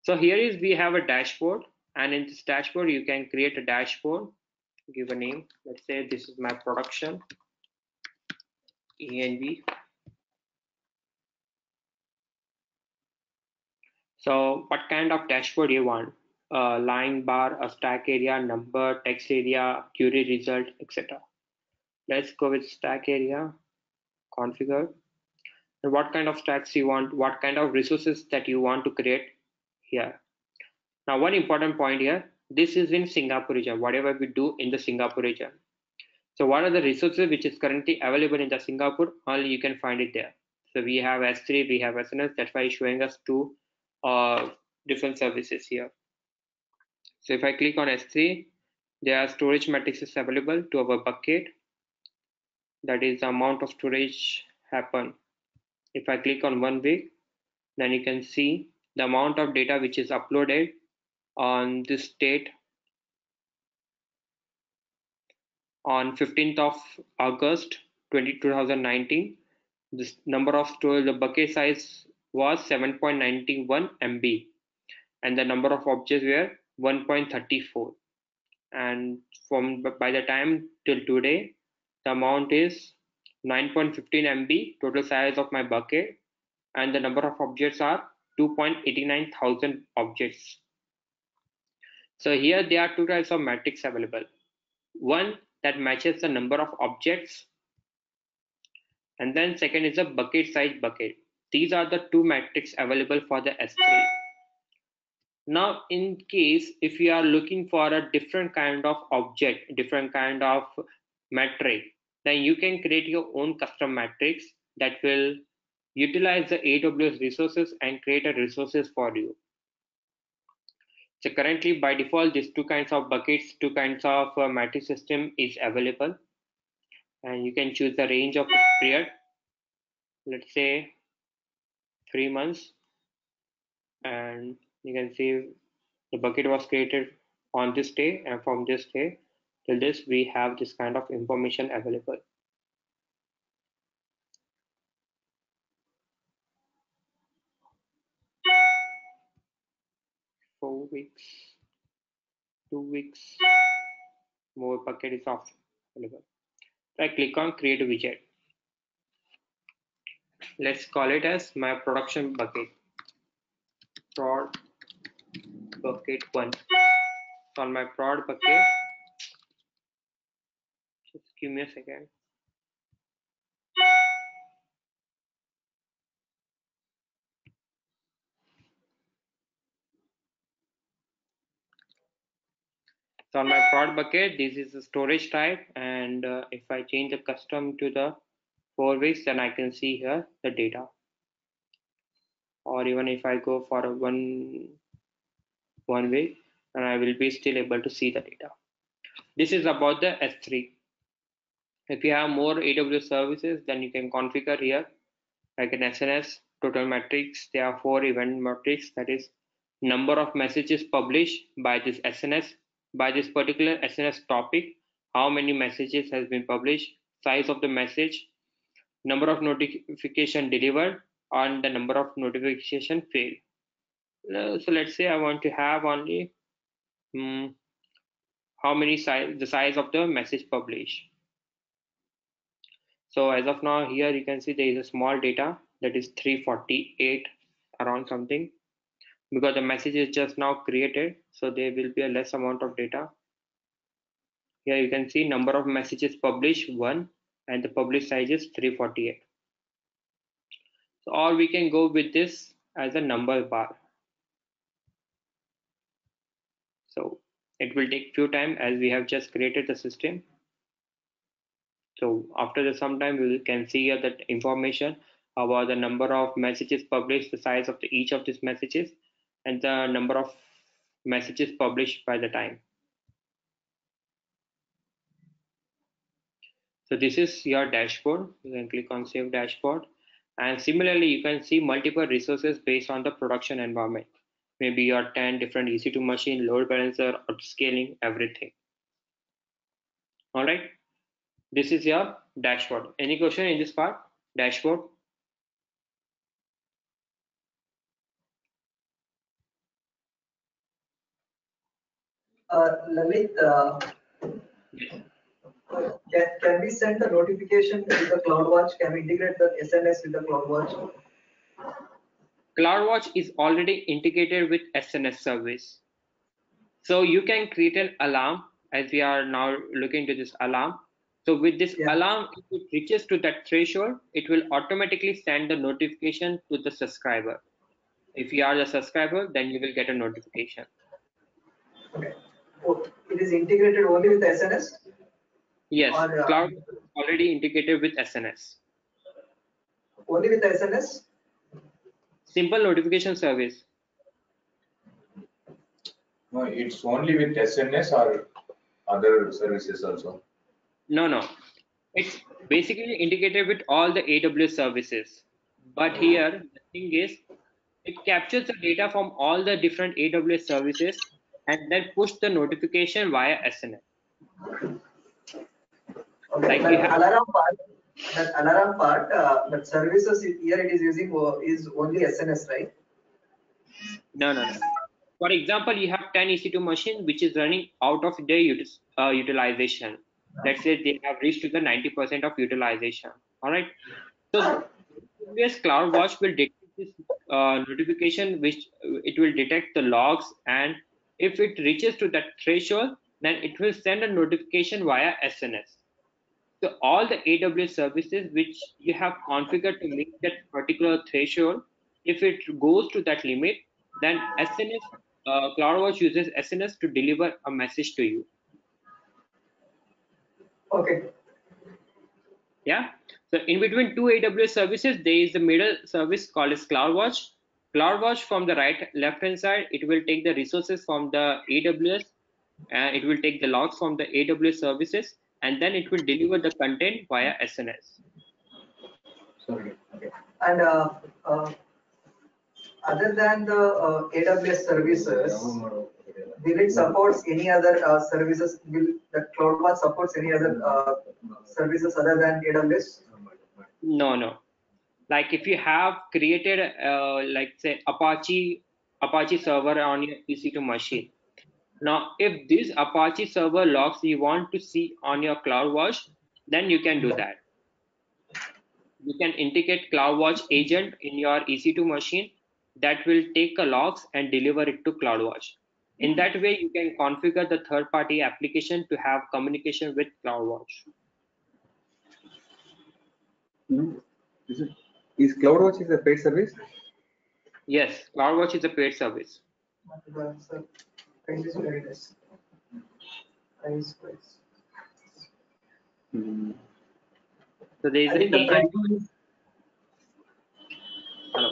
So here is we have a dashboard, and in this dashboard you can create a dashboard, give a name. Let's say this is my production ENV. So what kind of dashboard you want? line bar, a stack area, number, text area, query result, etc. Let's go with stack area, configure. And what kind of stacks you want, what kind of resources that you want to create here. Now, one important point here, this is in Singapore region, whatever we do in the Singapore region. So what are the resources which is currently available in the Singapore? Only you can find it there. So we have S3, we have SNS, that's why it's showing us two different services here. So if I click on S3, there are storage matrices available to our bucket. That is the amount of storage happen. If I click on 1 week, then you can see the amount of data which is uploaded on this date on 15th of August 2019. This number of storage, the bucket size was 7.91 MB, and the number of objects were 1.34. And from by the time till today, the amount is 9.15 MB total size of my bucket, and the number of objects are 2.89,000 objects. So here there are two types of matrix available. One that matches the number of objects, and then second is a bucket size bucket. These are the two matrix available for the S3. Now, in case if you are looking for a different kind of object, different kind of metric, then you can create your own custom matrix that will utilize the AWS resources and create a resources for you. So currently by default, these two kinds of buckets, two kinds of matrix system is available, and you can choose the range of period, let's say 3 months, and you can see the bucket was created on this day, and from this day till this we have this kind of information available. Two weeks, more bucket is off available. So I click on create a widget. Let's call it as my production bucket. Prod bucket one. So on my prod bucket, just give me a second. So on my prod bucket, this is the storage type, and if I change the custom to the 4 weeks, then I can see here the data. Or even if I go for a one week, and I will be still able to see the data. This is about the S3. If you have more AWS services, then you can configure here, like an SNS total matrix. There are 4 event matrix, that is number of messages published by this SNS. By this particular SNS topic, how many messages has been published, size of the message, number of notification delivered, and the number of notification failed. So let's say I want to have only how many the size of the message published. So as of now, here you can see there is a small data, that is 348 around something, because the message is just now created, so there will be a less amount of data. Here you can see number of messages published 1, and the published size is 348. So or we can go with this as a number bar. So it will take few time as we have just created the system. So after the some time we can see here that information about the number of messages published, the size of the, each of these messages, and the number of messages published by the time. So this is your dashboard. You can click on save dashboard, and similarly you can see multiple resources based on the production environment, maybe your 10 different EC2 machine, load balancer, upscaling, everything. All right, this is your dashboard. Any question in this part? Dashboard. Lalit, can we send the notification with the CloudWatch? Can we integrate the SNS with the CloudWatch? CloudWatch is already integrated with SNS service. So you can create an alarm, as we are now looking to this alarm. So with this alarm, if it reaches to that threshold, it will automatically send the notification to the subscriber. If you are the subscriber, then you will get a notification. Okay. So it is integrated only with SNS? Yes, or, Cloud is already integrated with SNS. Only with SNS? Simple notification service. No, it's only with SNS or other services also? No. It's basically integrated with all the AWS services. But here, the thing is, it captures the data from all the different AWS services and then push the notification via SNS. Okay, like that alarm part, that services here it is using is only SNS, right? No. For example, you have 10 EC2 machine which is running out of their utilization. Let's say they have reached to the 90% of utilization. All right. So this CloudWatch will detect this notification, which it will detect the logs, and if it reaches to that threshold, then it will send a notification via SNS. So all the AWS services which you have configured to meet that particular threshold, if it goes to that limit, then SNS, CloudWatch uses SNS to deliver a message to you. Okay. Yeah. So in between two AWS services, there is the middle service called as CloudWatch. CloudWatch from the left hand side, it will take the resources from the AWS, and it will take the logs from the AWS services, and then it will deliver the content via SNS. Sorry. Okay. And other than the AWS services, will it supports any other services? Will the CloudWatch supports any other services other than AWS? No. Like if you have created, like say Apache server on your EC2 machine. Now, if this Apache server logs you want to see on your CloudWatch, then you can do that. You can integrate CloudWatch agent in your EC2 machine that will take the logs and deliver it to CloudWatch. In that way, you can configure the third-party application to have communication with CloudWatch. Is CloudWatch is a paid service? Yes, CloudWatch is a paid service. So there is an agent. Hello.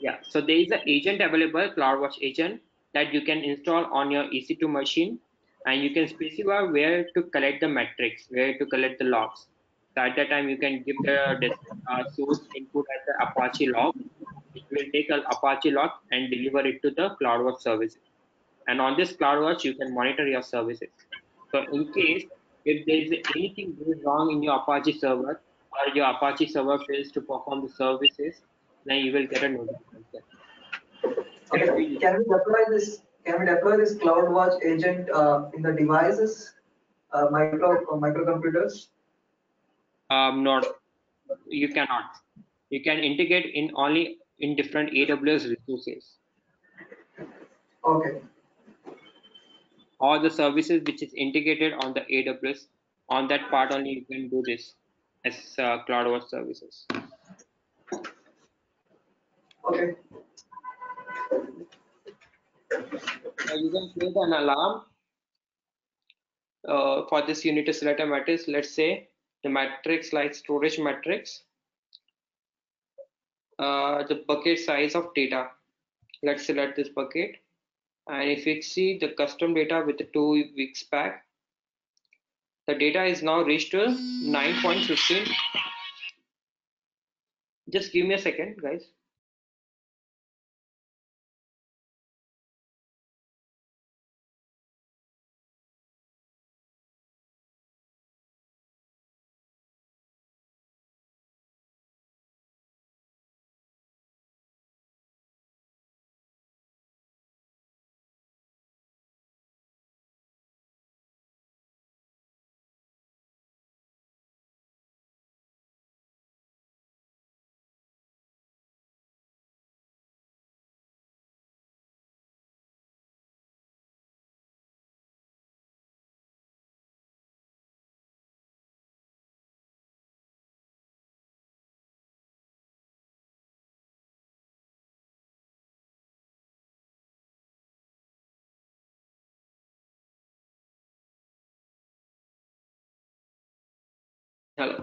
Yeah. So there is an agent available, CloudWatch agent, that you can install on your EC2 machine, and you can specify where to collect the metrics, where to collect the logs. So at that time, you can give the source input as the Apache log. It will take an Apache log and deliver it to the CloudWatch service. And on this CloudWatch, you can monitor your services. So in case, if there is anything goes wrong in your Apache server, or your Apache server fails to perform the services, then you will get a notification. Okay. Can we deploy this CloudWatch agent in the devices, microcomputers? Not. You cannot. You can integrate in only in different AWS resources. Okay. All the services which is integrated on the AWS, on that part only you can do this as CloudWatch services. Okay. So you can create an alarm. For this, you need to select a matrix. Let's say the matrix like storage matrix, the bucket size of data. Let's select this bucket. And if you see the custom data with the 2 weeks back, the data is now reached to 9.15. Just give me a second, guys.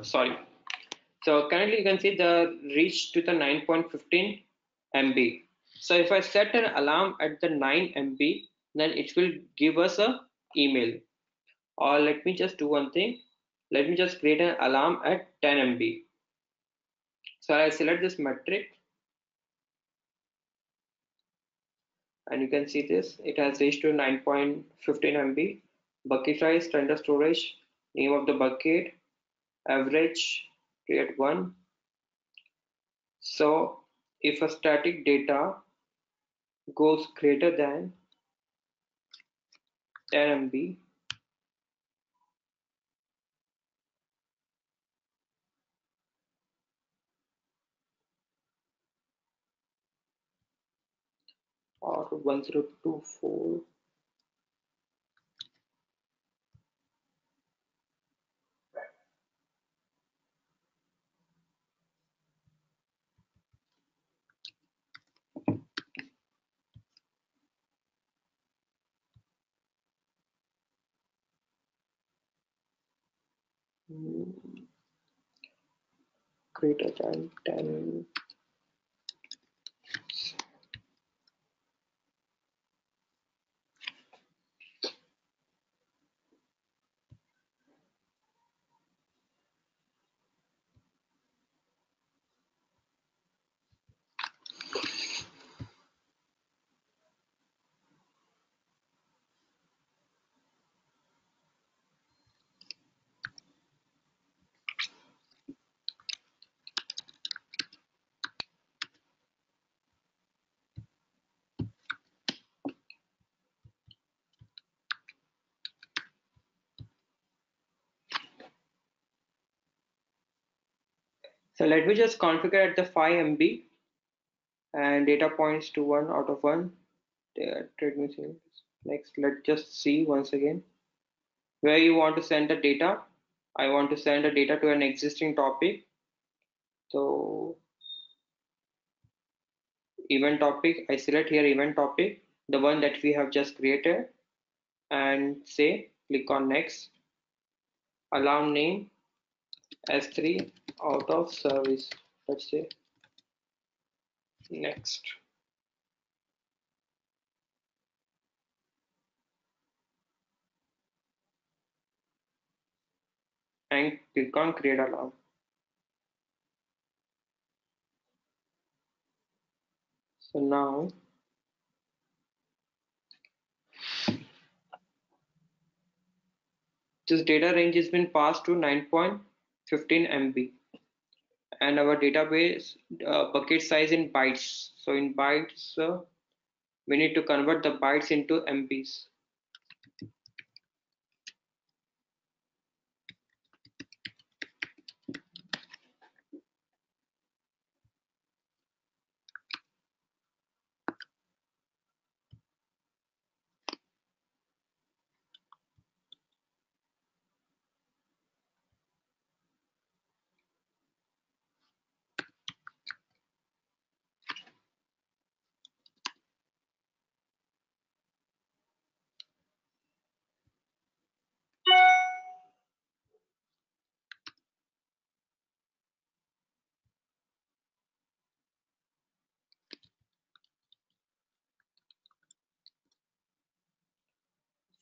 sorry. So currently you can see the reach to the 9.15 MB. So if I set an alarm at the 9 MB, then it will give us a email. Or let me just do one thing. Let me just create an alarm at 10 MB. So I select this metric. And you can see this, it has reached to 9.15 MB. Bucket size, standard storage, name of the bucket, average, create one. So if a static data goes greater than 10 MB, or 1024. Greater than 10. So let me just configure at the 5 MB and data points to 1 out of 1. Next, let's just see once again where you want to send the data. I want to send the data to an existing topic. So event topic, I select here event topic, the one that we have just created, and say click on next. Alarm name S3 out of service, let's say. Next. And click on create alarm. So now this data range has been passed to 9.15 MB, and our database bucket size in bytes. So in bytes, we need to convert the bytes into MBs.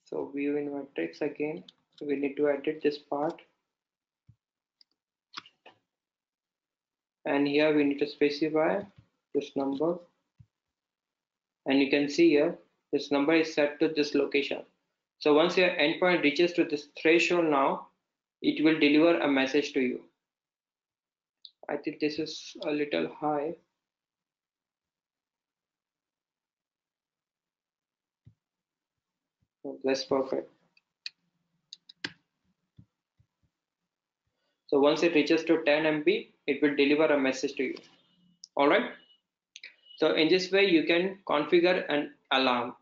So view in matrix again, we need to edit this part. And here we need to specify this number. And you can see here, this number is set to this location. So once your endpoint reaches to this threshold now, it will deliver a message to you. I think this is a little high. That's perfect. So once it reaches to 10 MB, it will deliver a message to you. All right. So in this way, you can configure an alarm.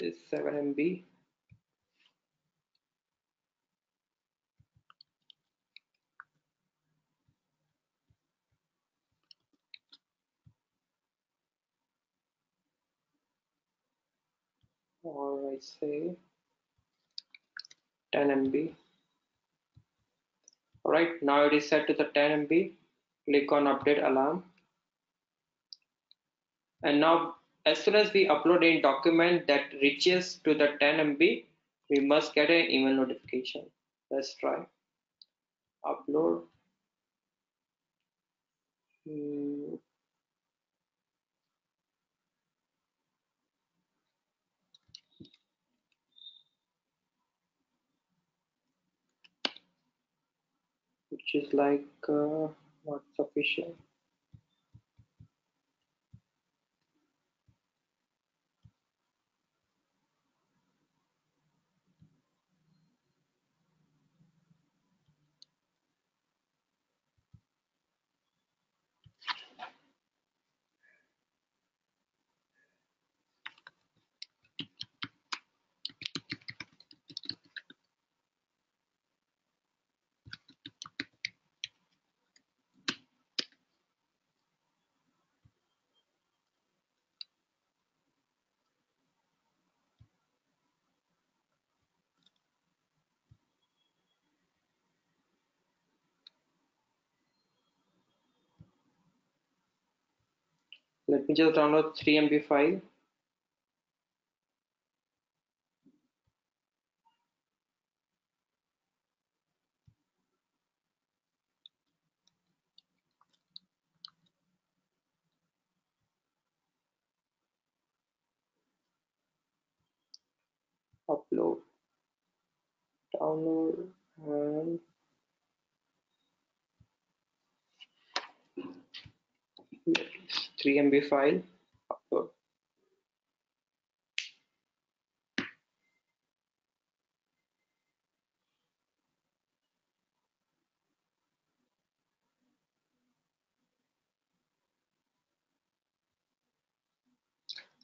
This is 7 MB. or I say 10 MB. All right, now it is set to the 10 MB. Click on update alarm, and now as soon as we upload a document that reaches to the 10 MB, we must get an email notification. Let's try upload. Which is like not sufficient. Let me just download 3 MB file. Upload, download, and here it is. 3 MB file. Upload.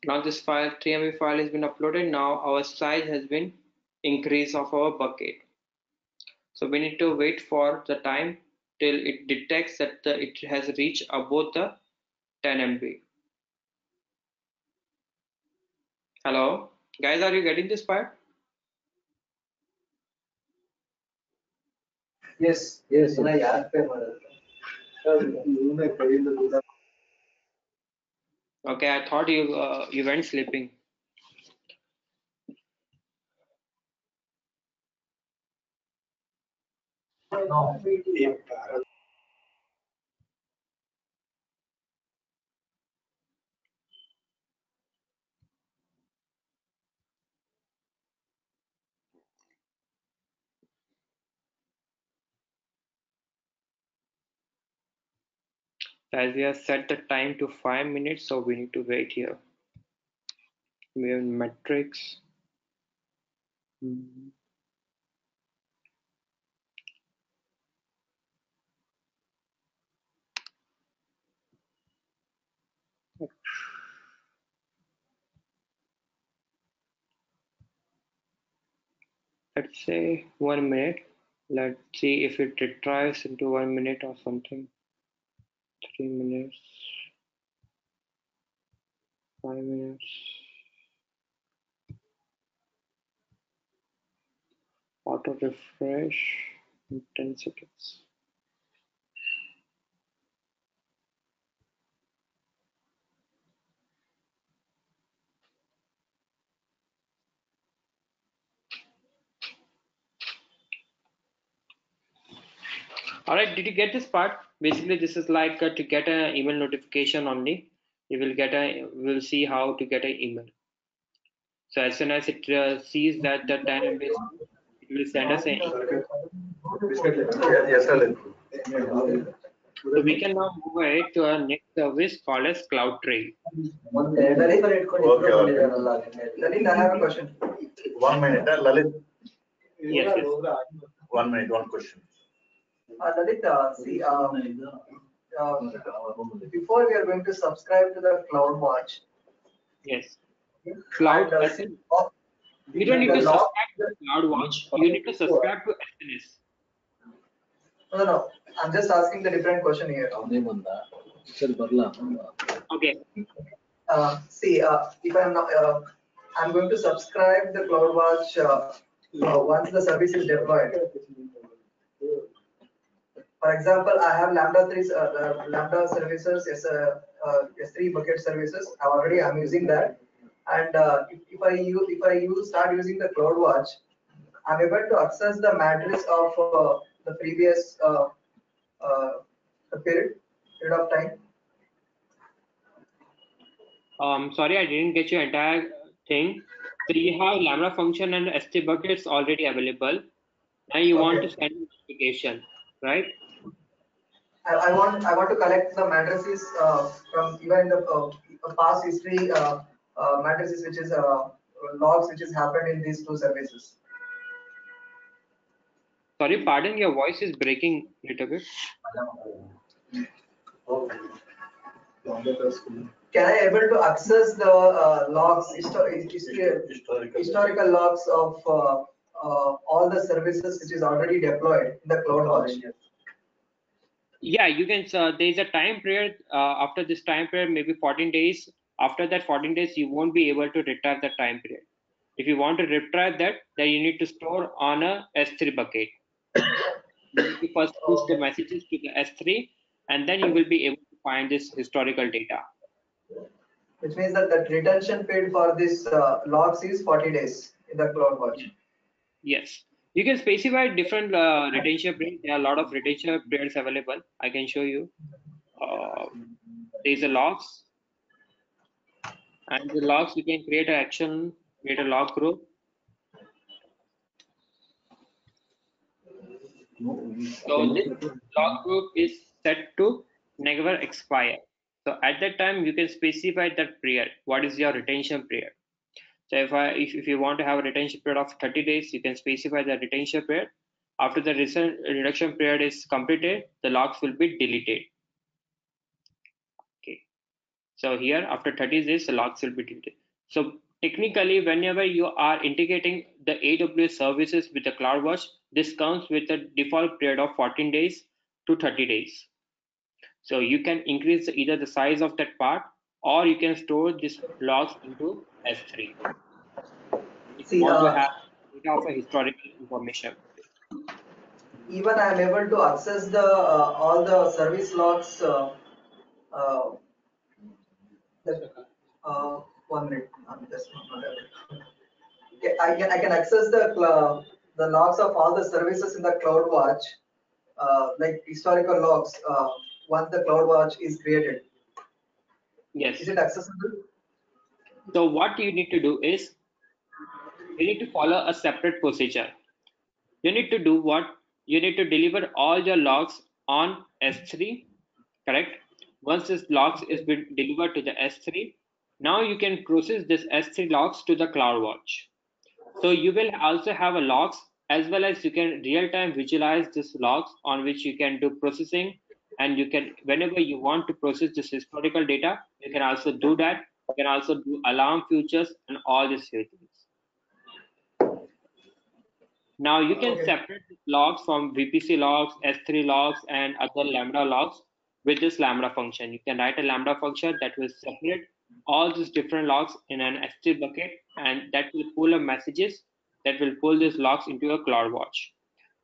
Now this file, 3 MB file, has been uploaded. Now our size has been increased of our bucket. So we need to wait for the time till it detects that it has reached above the 10 MB. Hello, guys, are you getting this part? Yes, yes. Okay, I thought you went sleeping. No. As we have set the time to 5 minutes, so we need to wait here. We have metrics. Let's say 1 minute. Let's see if it retrieves into 1 minute or something. 3 minutes, 5 minutes. Auto refresh in 10 seconds. All right, did you get this part? Basically, this is like to get an email notification only. You will get a, we'll see how to get an email. So as soon as it sees that the time is, it will send us an email. So we can now move ahead to our next service called as CloudTrail. Lalit, I have a question. 1 minute, Lalit. Yes, yes. 1 minute, one question. Lalit, see, before we are going to subscribe to the CloudWatch. Yes. Cloud. And, you don't need to subscribe to CloudWatch. You need to subscribe to SNS. No, no. I'm just asking the different question here. Okay. See, if I'm not, I'm going to subscribe the CloudWatch once the service is deployed. For example, I have Lambda services, S3 bucket services. I'm using that, and if I start using the CloudWatch, I'm able to access the matrix of the previous period of time. Sorry, I didn't get your entire thing. So you have Lambda function and S3 buckets already available. Now you want to send a notification, right? I want to collect the matrices from even the past history matrices, which is logs, which has happened in these two services. Sorry, pardon, your voice is breaking a little bit. Can I able to access the logs, historical logs of all the services which is already deployed in the CloudWatch? Yeah, you can. There is a time period. After this time period, maybe 14 days. After that 14 days, you won't be able to retrieve that time period. If you want to retrieve that, then you need to store on a S3 bucket. You first push the messages to the S3, and then you will be able to find this historical data. Which means that the retention period for this logs is 40 days in the CloudWatch. Yes, you can specify different retention period. There are a lot of retention periods available. I can show you. There is a logs, and the logs you can create an action. Create a log group. So this log group is set to never expire. So at that time you can specify that period. What is your retention period? So if you want to have a retention period of 30 days, you can specify the retention period. After the reduction period is completed, the logs will be deleted. Okay. So here after 30 days, the logs will be deleted. So technically, whenever you are integrating the AWS services with the CloudWatch, this comes with a default period of 14 days to 30 days. So you can increase either the size of that part, or you can store this logs into S3. If you want to have data of a historical information. Even I am able to access the all the service logs. I can access the logs of all the services in the CloudWatch, like historical logs, once the CloudWatch is created. Yes. Is it accessible? So what you need to do is, you need to follow a separate procedure. You need to do what? You need to deliver all your logs on S3, correct? Once this logs is been delivered to the S3, now you can process this S3 logs to the CloudWatch. So you will also have a logs, as well as you can real-time visualize this logs, on which you can do processing, and you can, whenever you want to process this historical data, you can also do that. You can also do alarm features and all these things. Now you can separate logs from VPC logs, S3 logs, and other Lambda logs with this Lambda function. You can write a Lambda function that will separate all these different logs in an S3 bucket, and that will pull up messages that will pull these logs into a CloudWatch.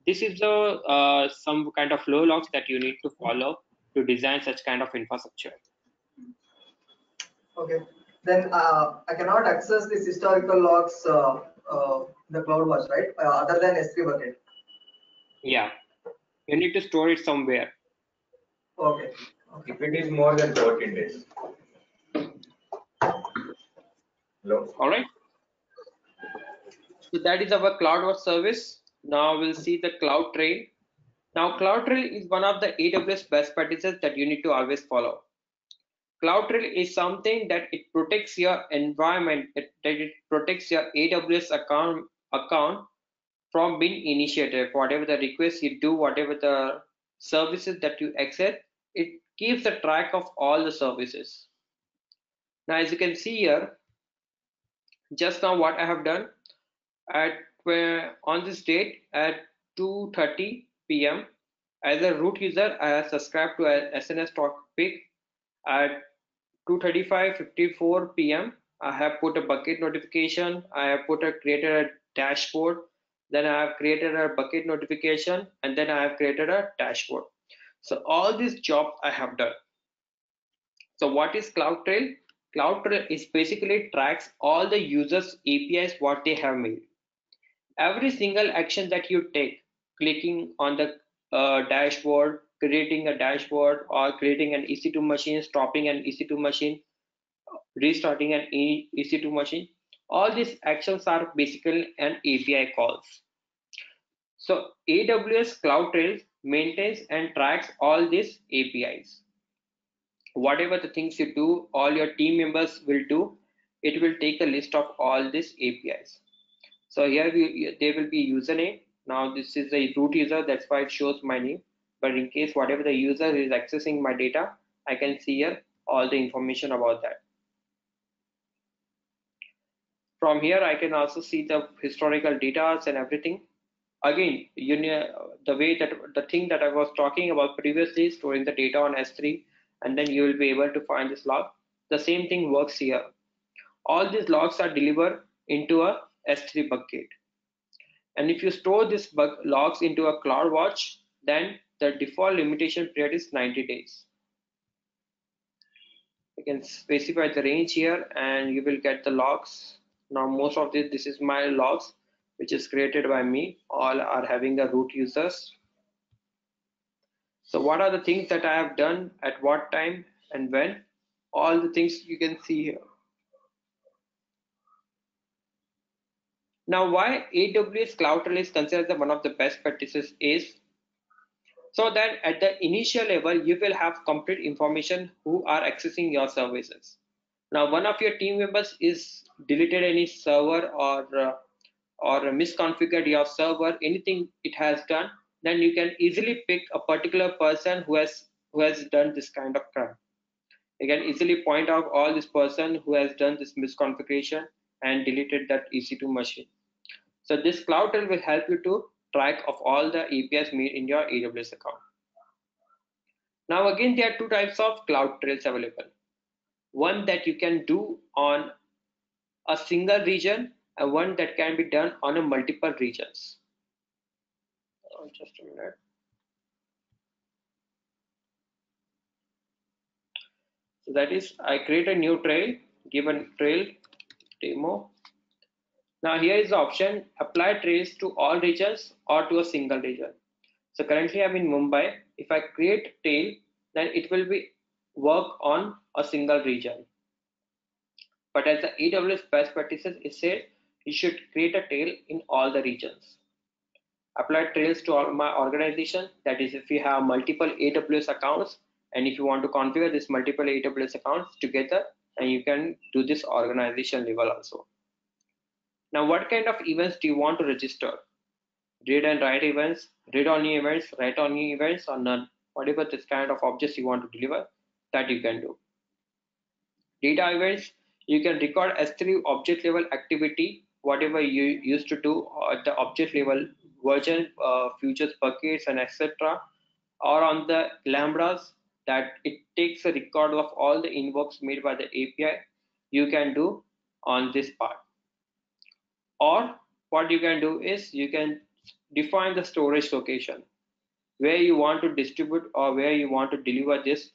This is the some kind of flow logs that you need to follow to design such kind of infrastructure. Okay, then I cannot access these historical logs the CloudWatch, right? Other than S3 bucket. Yeah, you need to store it somewhere. Okay. Okay. If it is more than 14 days. Hello. All right. So that is our CloudWatch service. Now we'll see the CloudTrail. Now CloudTrail is one of the AWS best practices that you need to always follow. CloudTrail is something that it protects your environment, that it protects your AWS account from being initiated. Whatever the requests you do, whatever the services that you accept, it keeps a track of all the services. Now, as you can see here, just now what I have done at on this date at 2:30 p.m. as a root user, I have subscribed to an SNS topic at 2:35:54 p.m. I have put a bucket notification, I have created a dashboard, then I have created a bucket notification, and then I have created a dashboard. So all these jobs I have done. So what is CloudTrail? CloudTrail is basically tracks all the users' APIs, what they have made. Every single action that you take, clicking on the dashboard, creating a dashboard, or creating an EC2 machine, stopping an EC2 machine, restarting an EC2 machine, all these actions are basically an API calls. So AWS CloudTrail maintains and tracks all these APIs. Whatever the things you do, all your team members will do, it will take a list of all these APIs. So here there will be username. Now this is a root user, that's why it shows my name. But in case whatever the user is accessing my data, I can see here all the information about that. From here, I can also see the historical data and everything. Again, you know, the way that the thing that I was talking about previously, storing the data on S3, and then you will be able to find this log. The same thing works here. All these logs are delivered into a S3 bucket. And if you store these logs into a CloudWatch, then the default limitation period is 90 days. You can specify the range here and you will get the logs. Now most of this is my logs, which is created by me. All are having the root users. So what are the things that I have done at what time and when? All the things you can see here. Now why AWS CloudTrail is considered one of the best practices is so that at the initial level, you will have complete information who are accessing your services. Now one of your team members is deleted any server or misconfigured your server, anything it has done, then you can easily pick a particular person who has done this kind of crime. You can easily point out all this person who has done this misconfiguration and deleted that EC2 machine. So this CloudTrail will help you to track of all the APIs made in your AWS account. Now again, there are two types of CloudTrails available. One that you can do on a single region and one that can be done on a multiple regions. Oh, just a minute. So that is, I create a new trail, give a trail demo. Now here is the option, apply trails to all regions or to a single region. So currently I'm in Mumbai. If I create trail, then it will be work on a single region. But as the AWS best practices, it says you should create a trail in all the regions. Apply trails to all my organization. That is, if you have multiple AWS accounts and if you want to configure this multiple AWS accounts together, and you can do this organization level also. Now, what kind of events do you want to register? Read and write events, read-only events, write-only events, or none. Whatever this kind of objects you want to deliver, that you can do. Data events, you can record S3 object level activity, whatever you used to do at the object level version, futures buckets and etc. Or on the Lambdas, that it takes a record of all the invokes made by the API, you can do on this part. Or what you can do is you can define the storage location where you want to distribute or where you want to deliver this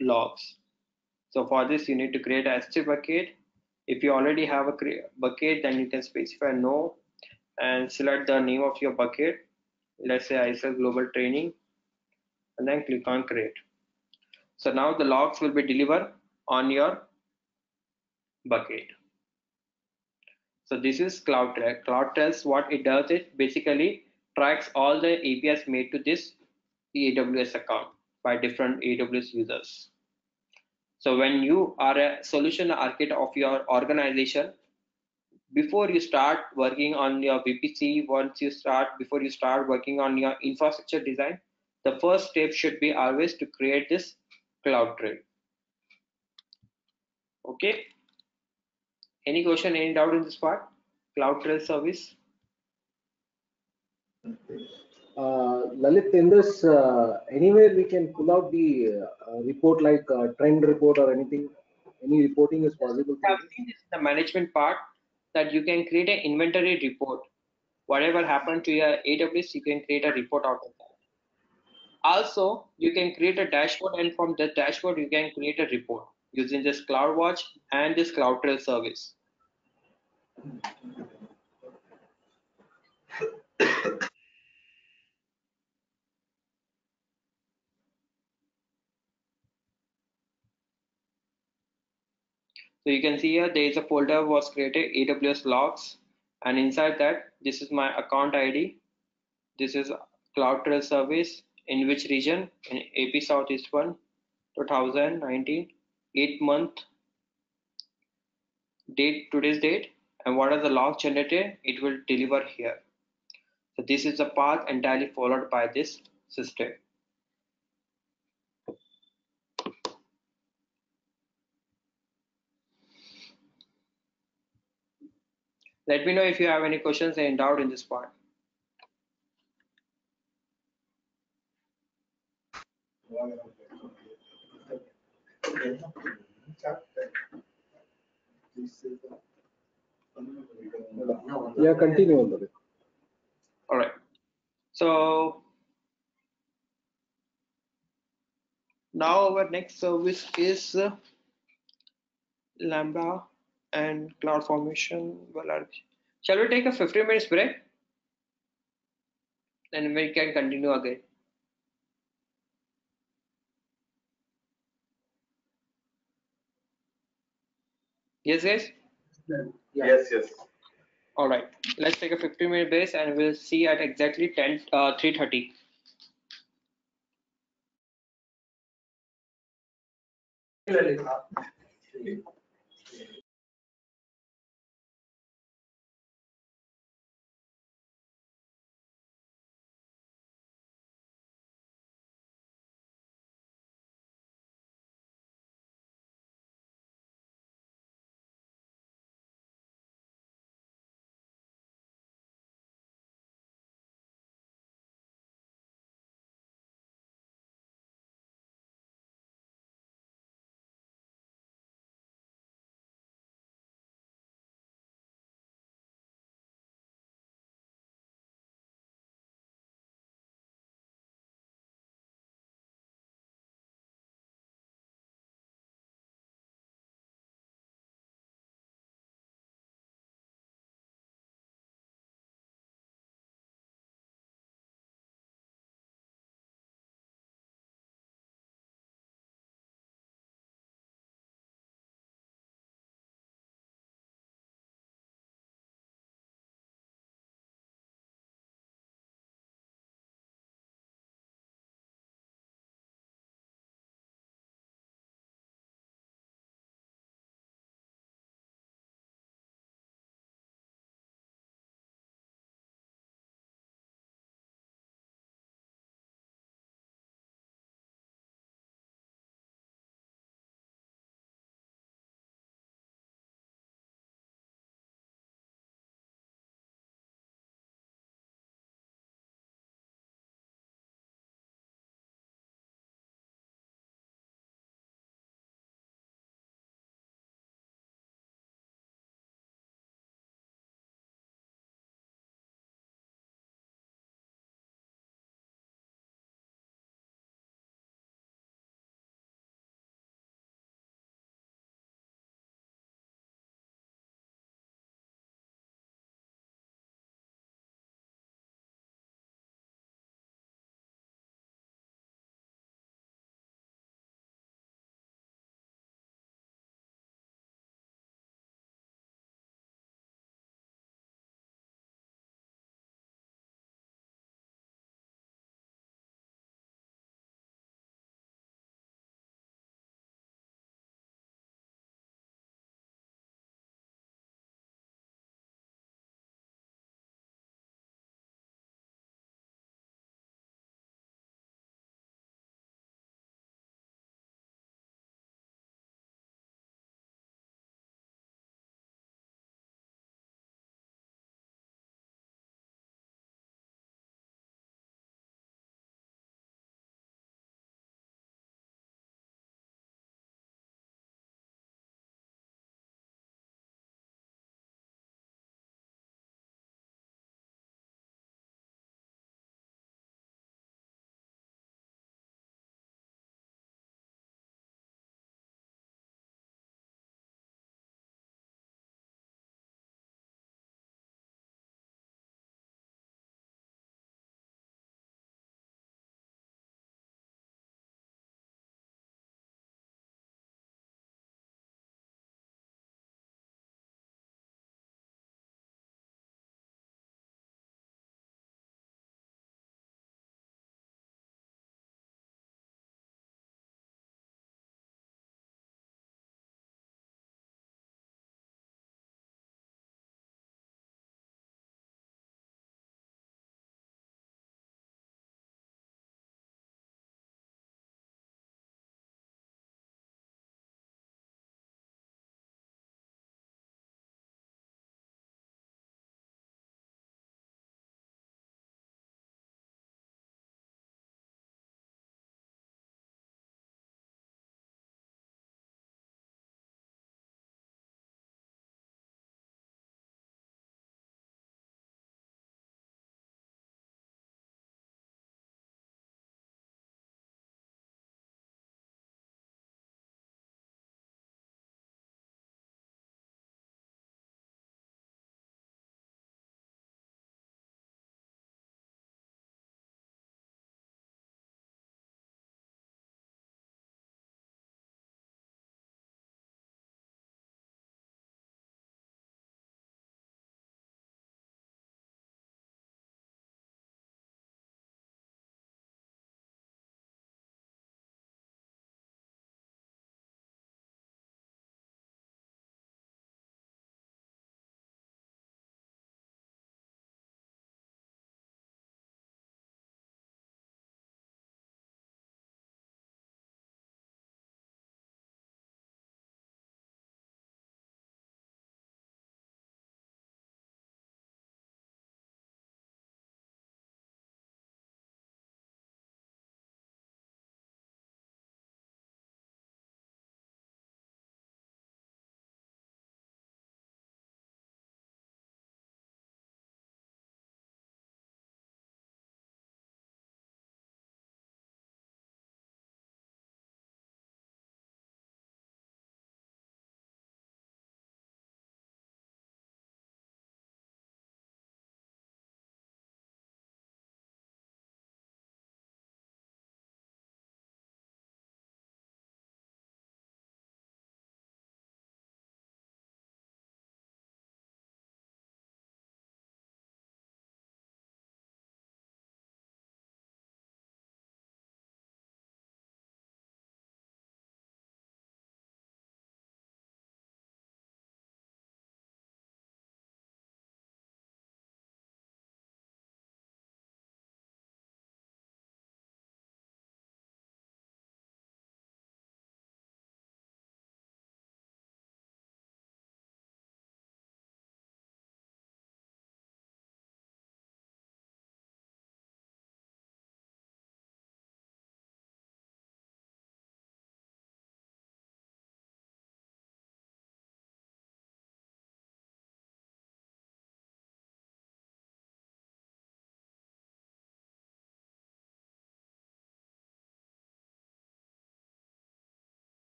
logs. So for this you need to create a S3 bucket. If you already have a bucket, then you can specify no and select the name of your bucket. Let's say ISL global training, and then click on create. So now the logs will be delivered on your bucket. So this is CloudTrail. CloudTrail, what it does is basically tracks all the APIs made to this AWS account by different AWS users. So when you are a solution architect of your organization, before you start working on your VPC, before you start working on your infrastructure design, the first step should be always to create this CloudTrail. Okay. Any question, any doubt in this part? CloudTrail service. Lalit, in this anywhere we can pull out the report like trend report or anything any reporting is possible. I've seen this in the management part, that you can create an inventory report. Whatever happened to your AWS, you can create a report out of that. Also, you can create a dashboard, and from the dashboard, you can create a report using this CloudWatch and this CloudTrail service. So you can see here there is a folder was created, AWS logs, and inside that this is my account ID, this is CloudTrail service, in which region, in AP Southeast 1, 2019, 8th month, date, today's date, and what are the logs generated, it will deliver here. So this is the path entirely followed by this system. Let me know if you have any questions and doubt in this part. Yeah, continue on that. All right. So now our next service is Lambda and CloudFormation. Shall we take a 15 minutes break? Then we can continue again. Yes, guys? Yes, yes. All right. Let's take a 15-minute break, and we'll see at exactly 3:30.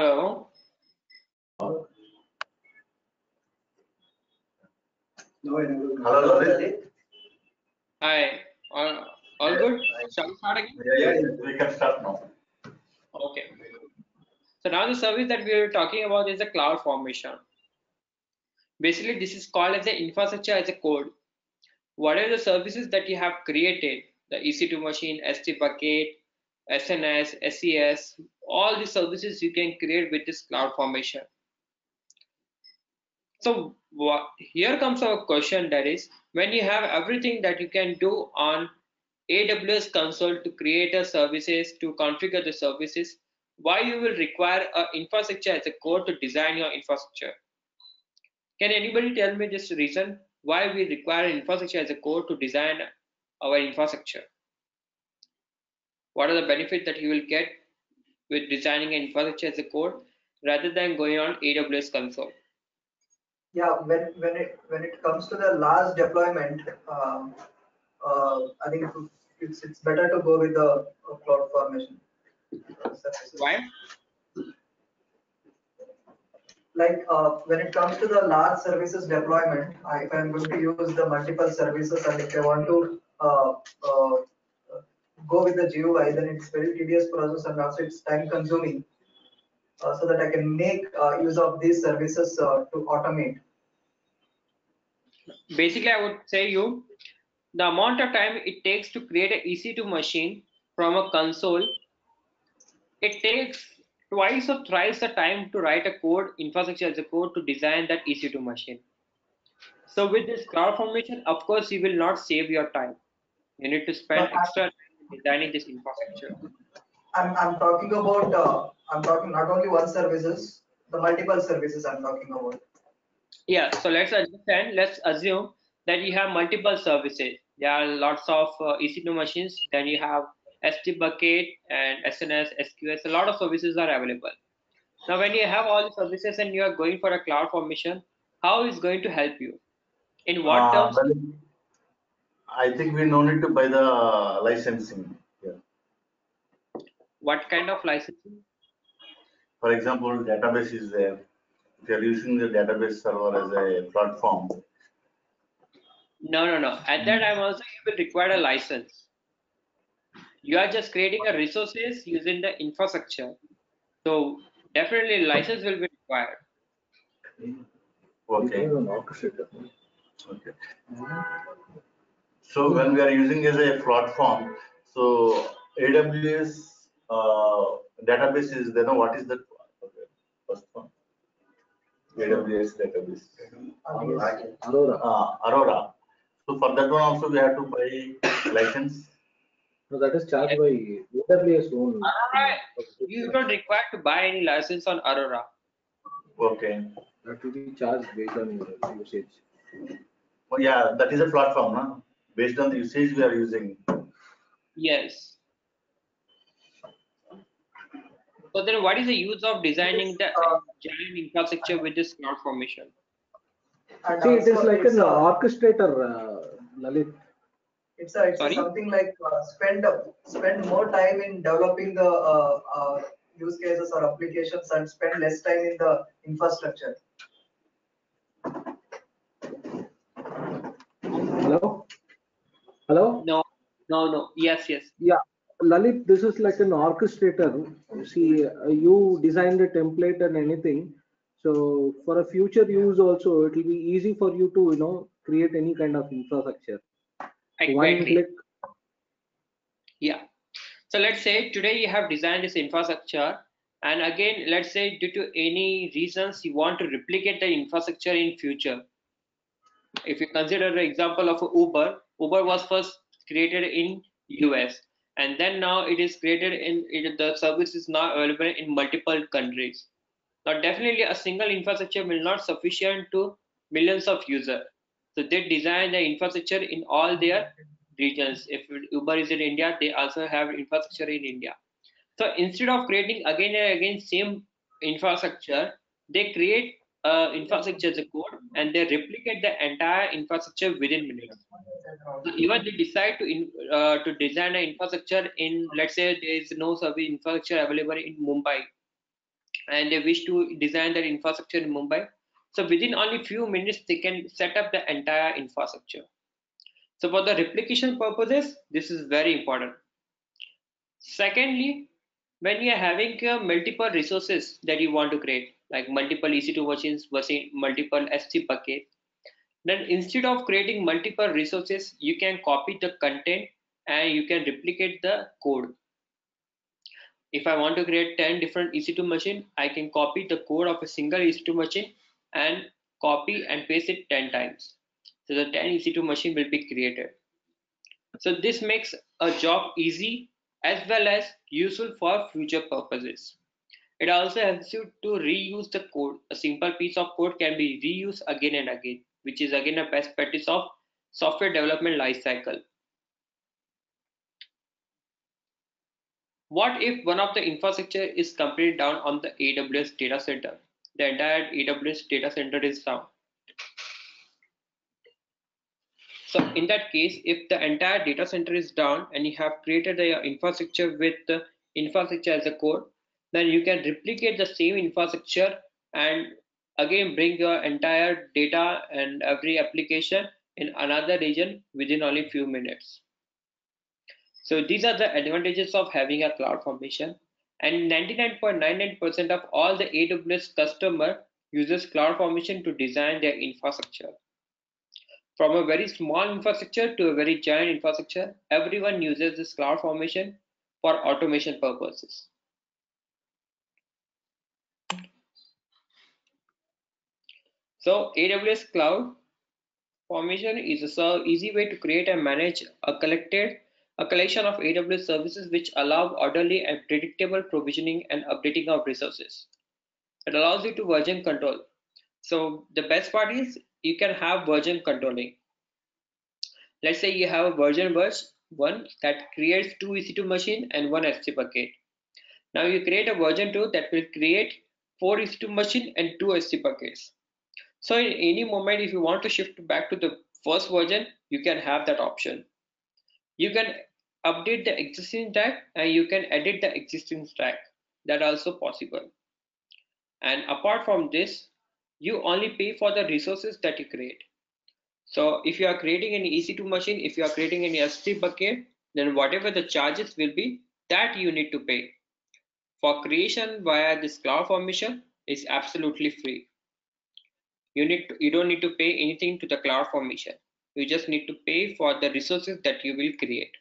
Hello. Hello, Lalit. Hi. All good? Shall we start again? Yeah, we can start now. Okay. So now the service that we are talking about is the CloudFormation. Basically, this is called as the infrastructure as a code. What are the services that you have created? The EC2 machine, S3 bucket, SNS, SES, all the services you can create with this CloudFormation. So here comes our question, that is, when you have everything that you can do on AWS console to create a services, to configure the services, why you will require an infrastructure as a code to design your infrastructure? Can anybody tell me this reason why we require infrastructure as a code to design our infrastructure? What are the benefits that you will get with designing an infrastructure as a code rather than going on AWS console? Yeah, when it comes to the large deployment, I think it's better to go with the CloudFormation. Why? Like when it comes to the large services deployment, if I'm going to use the multiple services and if I want to go with the GUI, then it's very tedious process and also it's time consuming. So that I can make use of these services to automate. Basically, I would say the amount of time it takes to create an EC2 machine from a console, it takes twice or thrice the time to write a code, infrastructure as a code, to design that EC2 machine. So with this CloudFormation, of course, you will not save your time. You need to spend extra time designing this infrastructure. I'm talking about I'm talking not only one services, the multiple services I'm talking about. Yeah, so let's assume that you have multiple services. There are lots of EC2 machines, then you have S3 bucket and SNS, SQS, a lot of services are available. Now, when you have all the services and you are going for a CloudFormation, how is going to help you? In what terms? Well, I think we no need to buy the licensing. Yeah. What kind of licensing? For example, database is there. If you are using the database server as a platform. No. At that time also, you will require a license. You are just creating a resources using the infrastructure. So definitely license will be required. Okay. Okay. So when we are using as a platform, so AWS database is there. What is that? First one. AWS database. Aurora. So for that one also we have to buy license. No, that is charged by AWS only. Aurora, you don't require to buy any license on Aurora. Okay. That will be charged based on your usage. Oh yeah, that is a platform, huh? Based on the usage we are using. Yes. So then what is the use of designing the giant infrastructure with this CloudFormation? See, it is like an orchestrator, Lalit. It's something like spend more time in developing the use cases or applications and spend less time in the infrastructure. Hello? Hello? No. Yes. Yeah. Lalit, this is like an orchestrator. See, you design the template and anything. So for a future use also, it will be easy for you to, create any kind of infrastructure. Exactly. One click. Yeah. So let's say today you have designed this infrastructure. And again, let's say due to any reasons you want to replicate the infrastructure in future. If you consider the example of Uber, Uber was first created in US. And then now it is created the service is now available in multiple countries. Now definitely a single infrastructure will not sufficient to millions of users. So they design the infrastructure in all their regions. If Uber is in India, they also have infrastructure in India. So instead of creating again and again same infrastructure, they create infrastructure as a code and they replicate the entire infrastructure within minutes. So even they decide to design an infrastructure in, let's say there is no service infrastructure available in Mumbai. and they wish to design their infrastructure in Mumbai. So within only few minutes, they can set up the entire infrastructure. So for the replication purposes, this is very important. Secondly, when you are having multiple resources that you want to create, like multiple EC2 machines versus multiple S3 buckets, then instead of creating multiple resources, you can copy the content and you can replicate the code. If I want to create 10 different EC2 machines, I can copy the code of a single EC2 machine and copy and paste it 10 times. So the 10 EC2 machine will be created. So this makes a job easy as well as useful for future purposes. It also helps you to reuse the code. A simple piece of code can be reused again and again, which is again a best practice of software development life cycle. What if one of the infrastructure is completely down on the AWS data center? The entire AWS data center is down. So in that case, if the entire data center is down and you have created your infrastructure with the infrastructure as a code, then you can replicate the same infrastructure and again bring your entire data and every application in another region within only few minutes. So these are the advantages of having a CloudFormation, and 99.99% of all the AWS customer uses CloudFormation to design their infrastructure. From a very small infrastructure to a very giant infrastructure, everyone uses this CloudFormation for automation purposes. So AWS CloudFormation is an easy way to create and manage a collection of AWS services which allow orderly and predictable provisioning and updating of resources. It allows you to version control. So the best part is you can have version controlling. Let's say you have a version 1 that creates 2 EC2 machine and 1 S3 bucket. Now you create a version 2 that will create 4 EC2 machine and 2 S3 buckets. So in any moment, if you want to shift back to the first version, you can have that option. You can update the existing stack and you can edit the existing stack. That also possible. And apart from this, you only pay for the resources that you create. So if you are creating an EC2 machine, if you are creating an S3 bucket, then whatever the charges will be, that you need to pay. For creation via this CloudFormation is absolutely free. You don't need to pay anything to the CloudFormation. You just need to pay for the resources that you will create.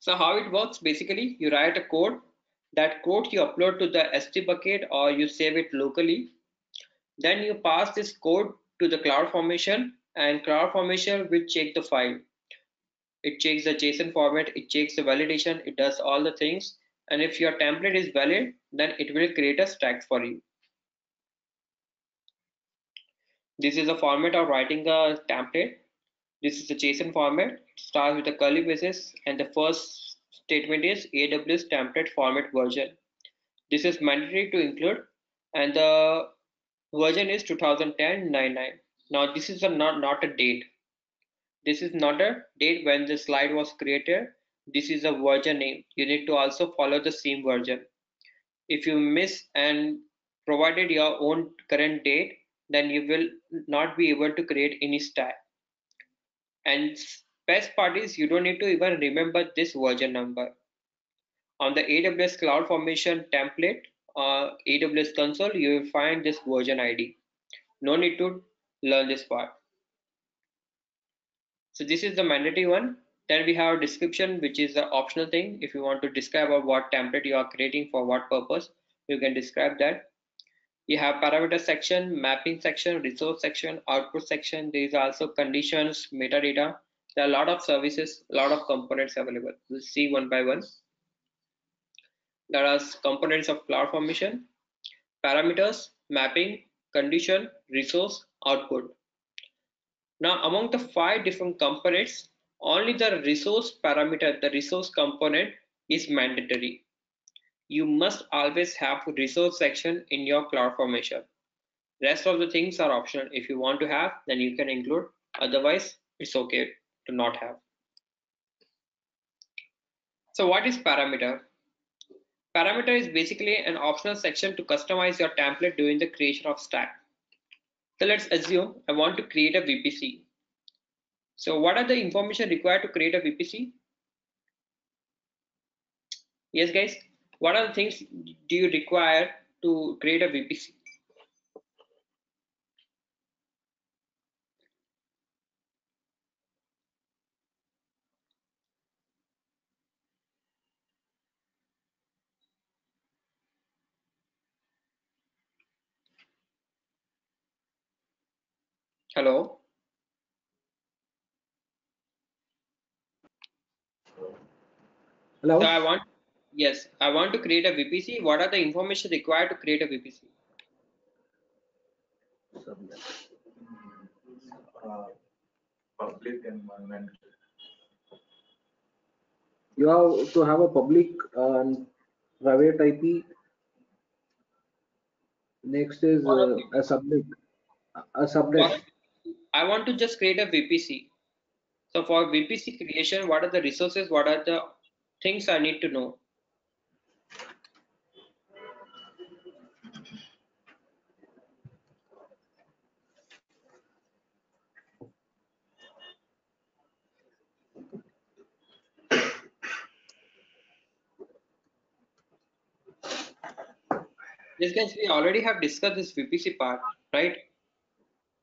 So how it works, basically, you write a code. That code you upload to the S3 bucket or you save it locally. Then you pass this code to the CloudFormation, and CloudFormation will check the file. It checks the JSON format, it checks the validation, it does all the things. And if your template is valid, then it will create a stack for you. This is a format of writing a template. This is the JSON format. It starts with the curly braces and the first statement is AWS template format version. This is mandatory to include and the version is 2010-99. Now this is not a date. This is not a date when the slide was created. This is a version name. You need to also follow the same version. If you miss and provided your own current date, then you will not be able to create any stack. And best part is you don't need to even remember this version number. On the AWS CloudFormation template, AWS console, you will find this version ID. No need to learn this part. So this is the mandatory one. Then we have a description, which is the optional thing. If you want to describe what template you are creating for what purpose, you can describe that. You have parameter section, mapping section, resource section, output section. There is also conditions, metadata. There are a lot of services, a lot of components available. We'll see one by one. There are components of CloudFormation, parameters, mapping, condition, resource, output. Now, among the 5 different components, only the resource parameter, the resource component is mandatory. You must always have resource section in your CloudFormation. Rest of the things are optional. If you want to have, then you can include. Otherwise, it's okay to not have. So what is parameter? Parameter is basically an optional section to customize your template during the creation of stack. So let's assume I want to create a VPC. So what are the information required to create a VPC? Yes guys, what are the things do you require to create a VPC? Hello. Hello. So I want to create a VPC. What are the information required to create a VPC? Public environment. You have to have a public and private IP. Next is a subnet. A subnet. I want to just create a VPC. So for VPC creation, what are the resources? What are the things I need to know? Yes, guys, we already have discussed this VPC part, right?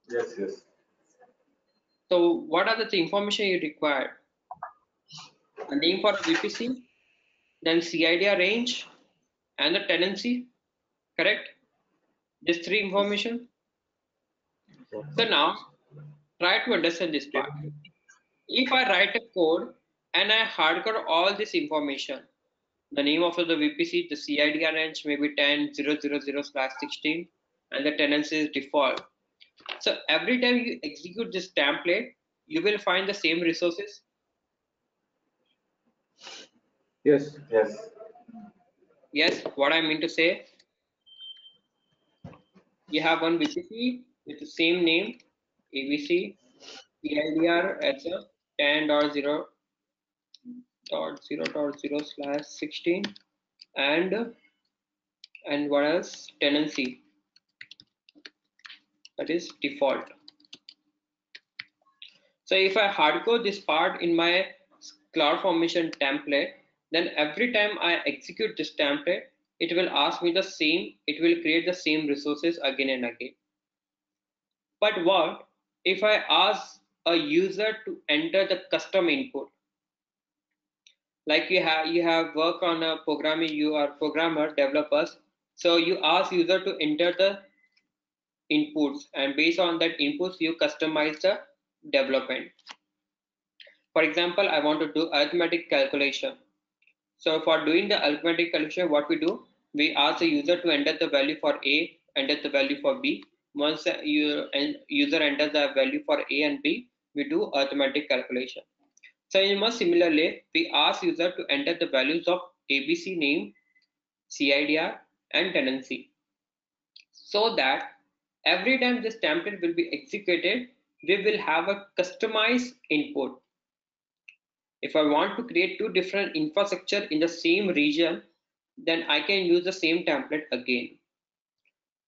Yes, yes. So what are the information you require? A name for a VPC, then CIDR range and the tenancy, correct? These three information. So now try to understand this part. If I write a code and I hardcode all this information, the name of the VPC, the CIDR range may be 10.0.0.0/16 and the tenancy is default. So every time you execute this template, you will find the same resources. Yes. Yes. Yes. What I mean to say, you have one VPC with the same name, ABC, CIDR as a 10.0.0.0/16, and what else? Tenancy. That is default. So if I hardcode this part in my CloudFormation template, then every time I execute this template, it will ask me the same, it will create the same resources again and again. But what if I ask a user to enter the custom input? Like you have work on a programming, you are programmer, developers. So you ask user to enter the inputs and based on that inputs you customize the development. For example, I want to do arithmetic calculation. So for doing the arithmetic calculation, what we do, we ask the user to enter the value for A, enter the value for B. Once you and user enters the value for A and B, we do arithmetic calculation. So in much similarly, we ask user to enter the values of ABC name, CIDR and tenancy, so that every time this template will be executed, we will have a customized input. If I want to create two different infrastructure in the same region, then I can use the same template again.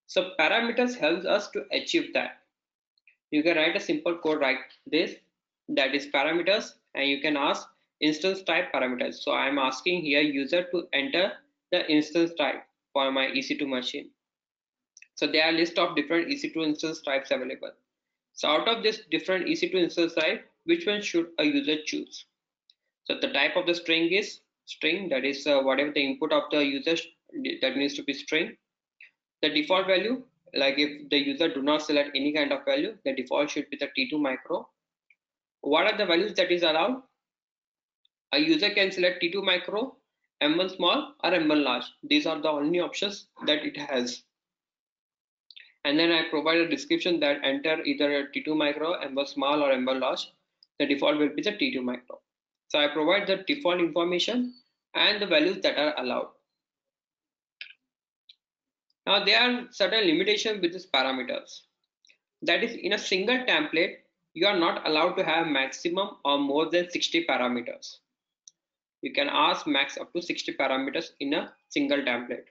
So parameters helps us to achieve that. You can write a simple code like this, that is parameters, and you can ask instance type parameters. So I am asking here user to enter the instance type for my EC2 machine. So there are list of different EC2 instance types available. So out of this different EC2 instance type, which one should a user choose? So the type of the string is string, that is whatever the input of the user, that needs to be string. The default value, like if the user do not select any kind of value, the default should be the T2 micro. What are the values that is allowed? A user can select T2 micro, M1 small or M1 large. These are the only options that it has. And then I provide a description that enter either T2 micro, M1 small or M1 large. The default will be the T2 micro. So I provide the default information and the values that are allowed. Now there are certain limitations with these parameters. That is, in a single template, you are not allowed to have maximum or more than 60 parameters. we can ask max up to 60 parameters in a single template.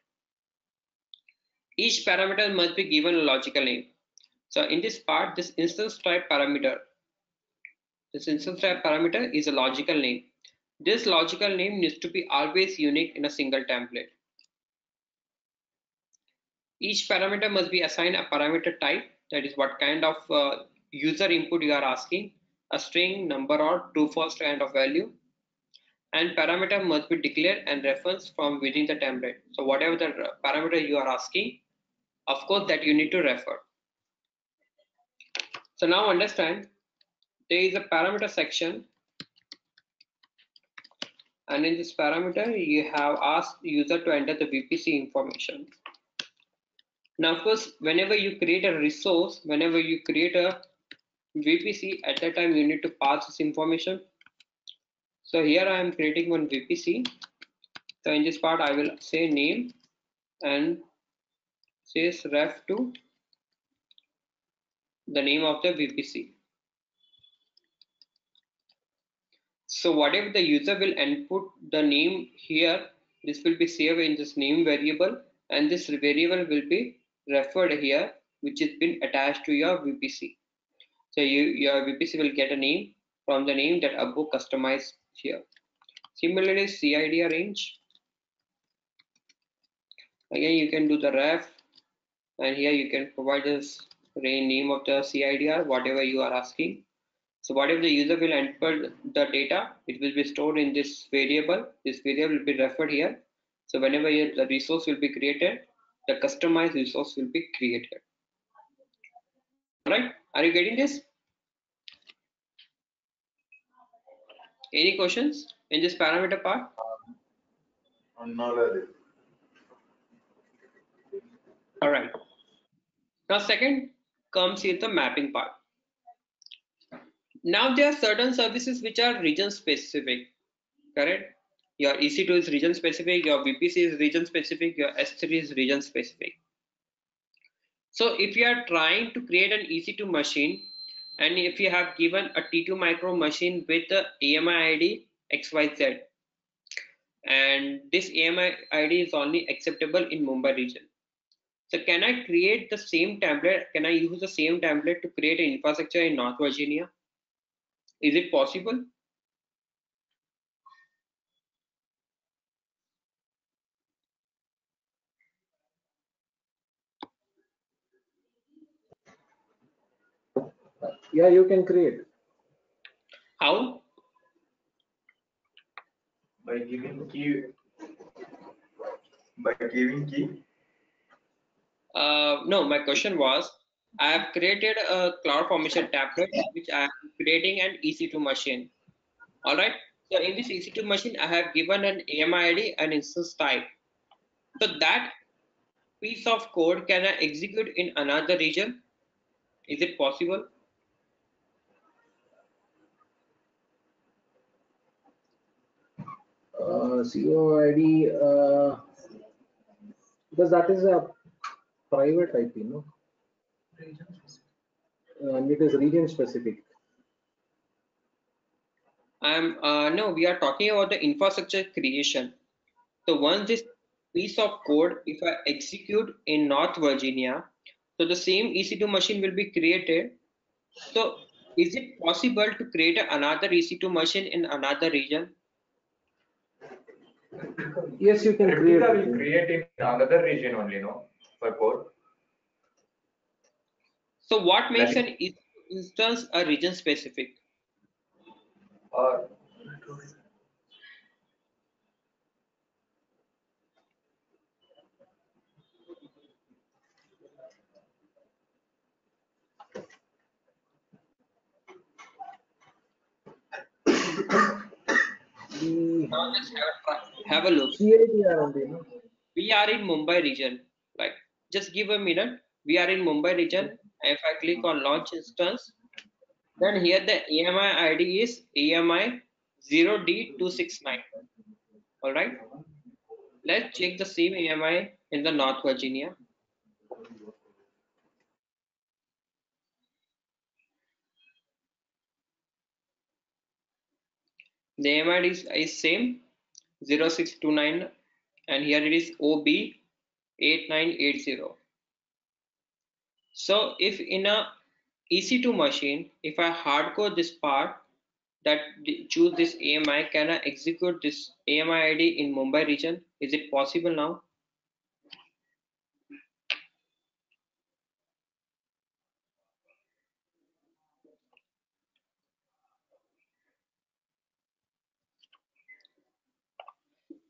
Each parameter must be given a logical name. So in this part, this instance type parameter, is a logical name. This logical name needs to be always unique in a single template. Each parameter must be assigned a parameter type, that is what kind of user input you are asking, a string, number, or true false kind of value. And parameter must be declared and referenced from within the template. So whatever the parameter you are asking, of course that you need to refer. So now understand, there is a parameter section, and in this parameter you have asked user to enter the VPC information. Now of course, whenever you create a resource, whenever you create a VPC, at that time you need to pass this information. So here I am creating one VPC. So in this part I will say name and says ref to the name of the VPC. So whatever the user will input the name here, this will be saved in this name variable, and this variable will be referred here, which has been attached to your VPC. So your VPC will get a name from the name that above customized here. Similarly, CIDR range. Again, you can do the ref, and here you can provide this name of the CIDR, whatever you are asking. So whatever the user will enter the data, it will be stored in this variable. This variable will be referred here. So whenever the resource will be created, the customized resource will be created. All right, are you getting this? Any questions in this parameter part? All right. Now second comes here the mapping part. Now there are certain services which are region specific, correct? Your EC2 is region specific, your VPC is region specific, your S3 is region specific. So if you are trying to create an EC2 machine, and if you have given a T2 micro machine with the AMI ID XYZ, and this AMI ID is only acceptable in Mumbai region. So can I create the same template? Can I use the same template to create an infrastructure in North Virginia? Is it possible? Yeah, you can create. How? By giving key. By giving key. No, my question was, I have created a CloudFormation template which I am creating an EC2 machine. All right. So in this EC2 machine, I have given an AMI ID and instance type. So that piece of code can I execute in another region? Is it possible? COID, because that is a private IP, no? And it is region specific. No, we are talking about the infrastructure creation. So once this piece of code, if I execute in North Virginia, so the same EC2 machine will be created. So is it possible to create another EC2 machine in another region? Yes, you can create. Will create in another region only, no, for code. So what makes an instance a region specific? Now let's have a look. We are in Mumbai region. Like, just give a minute. We are in Mumbai region. If I click on launch instance, then here the AMI ID is AMI 0D269. All right. Let's check the same AMI in the North Virginia. The AMI is same, 0629 and here it is OB8980. So if in a EC2 machine, if I hardcode this part that choose this AMI, can I execute this AMI ID in Mumbai region? Is it possible now?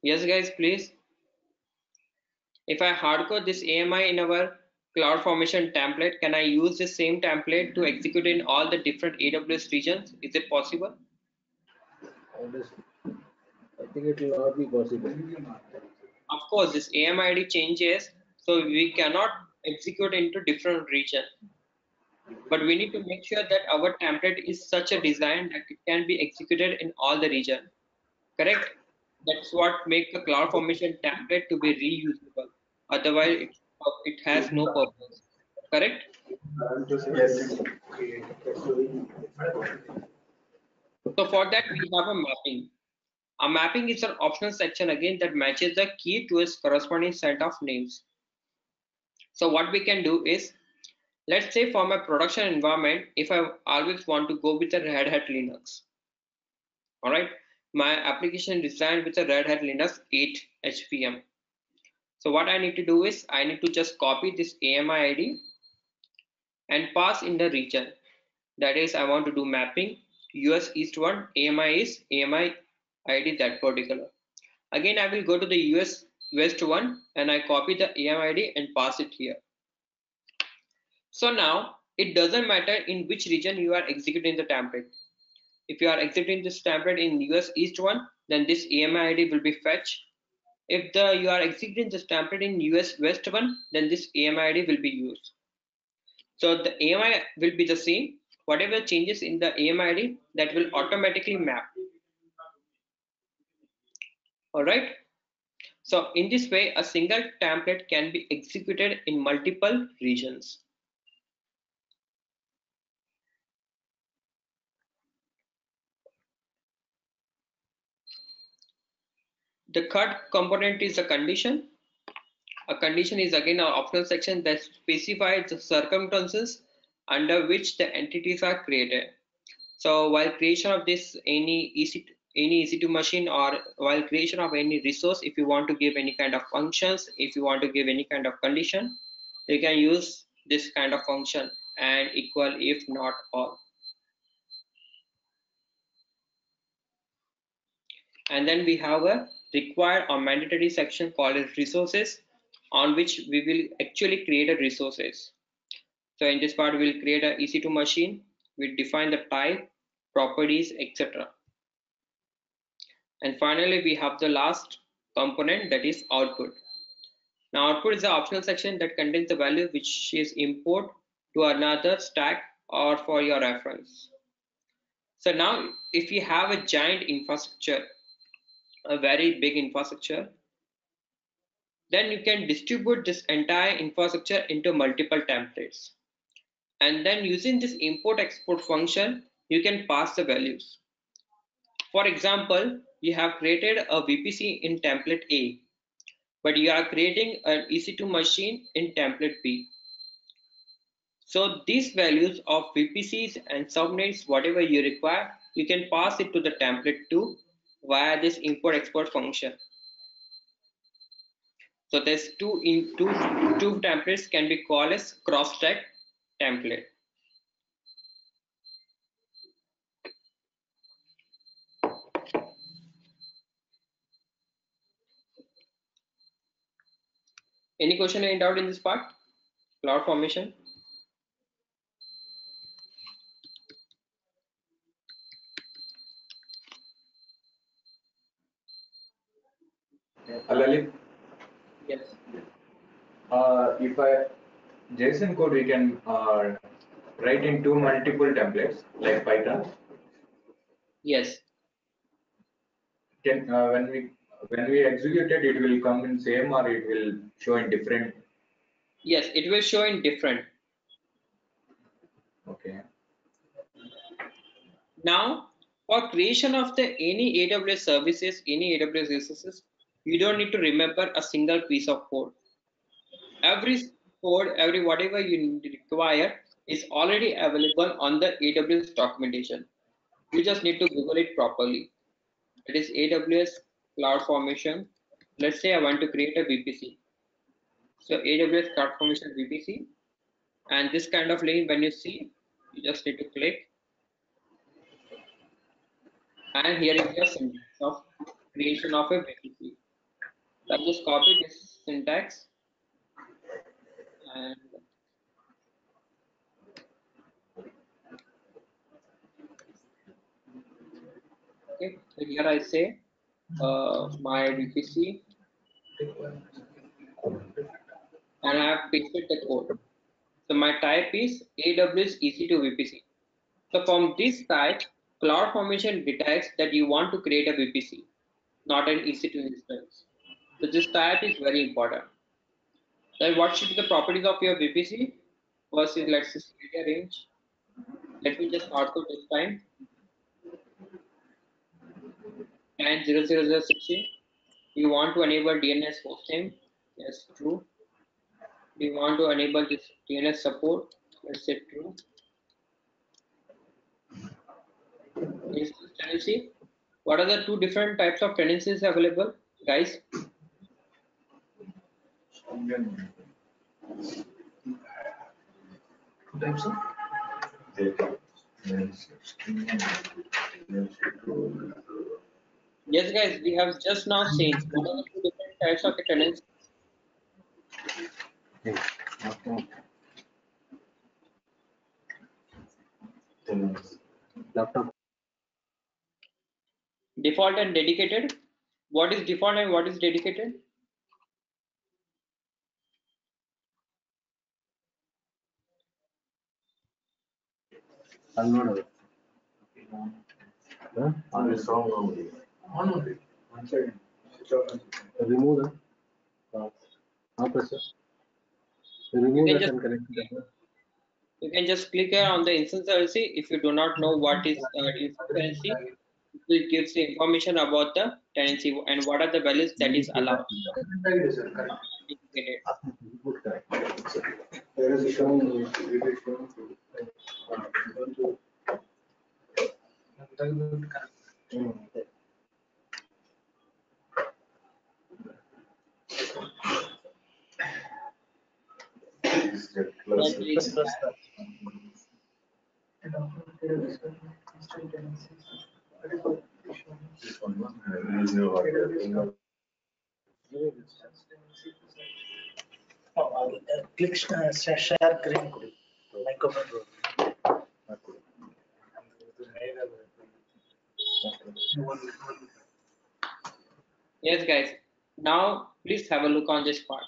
Yes guys, please. If I hardcode this AMI in our CloudFormation template, can I use the same template to execute in all the different AWS regions? Is it possible? I think it will not be possible. Of course, this AMID changes, so we cannot execute into different regions. But we need to make sure that our template is such a design that it can be executed in all the regions. Correct? That's what makes the CloudFormation template to be reusable. Otherwise, it has no purpose. Correct? Yes. So for that we have a mapping. A mapping is an optional section again that matches the key to its corresponding set of names. So what we can do is, let's say for my production environment, if I always want to go with a Red Hat Linux. All right, my application designed with a Red Hat Linux 8 HVM. So what I need to do is I need to just copy this AMI ID and pass in the region. That is, I want to do mapping US East 1, AMI is AMI ID that particular. Again, I will go to the US West 1 and I copy the AMI ID and pass it here. So now it doesn't matter in which region you are executing the template. If you are executing this template in US East 1, then this AMI ID will be fetched. If you are executing this template in US West 1, then this AMI ID will be used. So the AMI will be the same. Whatever changes in the AMI ID, that will automatically map. All right. So in this way, a single template can be executed in multiple regions. The third component is a condition. A condition is again an optional section that specifies the circumstances under which the entities are created. So while creation of this any EC2 machine, or while creation of any resource, if you want to give any kind of functions, if you want to give any kind of condition, you can use this kind of function and equal if not all. And then we have a required or mandatory section called as resources, on which we will actually create a resources. So in this part, we will create an EC2 machine. We define the type, properties, etc. And finally, we have the last component, that is output. Now, output is the optional section that contains the value which is import to another stack or for your reference. So now, if you have a giant infrastructure, a very big infrastructure, then you can distribute this entire infrastructure into multiple templates, and then using this import export function you can pass the values. For example, you have created a VPC in template A, but you are creating an EC2 machine in template B. So these values of VPCs and subnets, whatever you require, you can pass it to the template 2 via this import export function. So there's two templates can be called as cross stack template. Any question in doubt in this part? CloudFormation. Lalit? Yes. If a JSON code we can write into multiple templates like Python. Yes. Can when we execute it, it will come in same or it will show in different? Yes, it will show in different. Okay. Now for creation of the any AWS services, any AWS resources, you don't need to remember a single piece of code. Every code, every whatever you require is already available on the AWS documentation. You just need to Google it properly. It is AWS CloudFormation. Let's say I want to create a VPC. So AWS CloudFormation VPC, and this kind of link when you see, you just need to click. And here is your syntax of creation of a VPC. So I'll just copy this syntax and okay. So here I say my VPC, and I have pasted the code. So my type is AWS EC2 VPC. So from this type, CloudFormation detects that you want to create a VPC, not an EC2 instance. So this type is very important. Then what should be the properties of your VPC? First is, let's just create a range. Let me just output this time. And 00060. You want to enable DNS hosting? Yes, true. You want to enable this DNS support? Let's say true. Tenancy. What are the two different types of tenancies available, guys? Yes, guys, we have just now seen what are the two different types of tenancies. Laptop. Default and dedicated. What is default and what is dedicated? You can just click here on the instance currency. If you do not know what is instance currency, it gives the information about the tenancy and what are the values that is allowed. Click share green microphone. Yes, guys. Now please have a look on this part.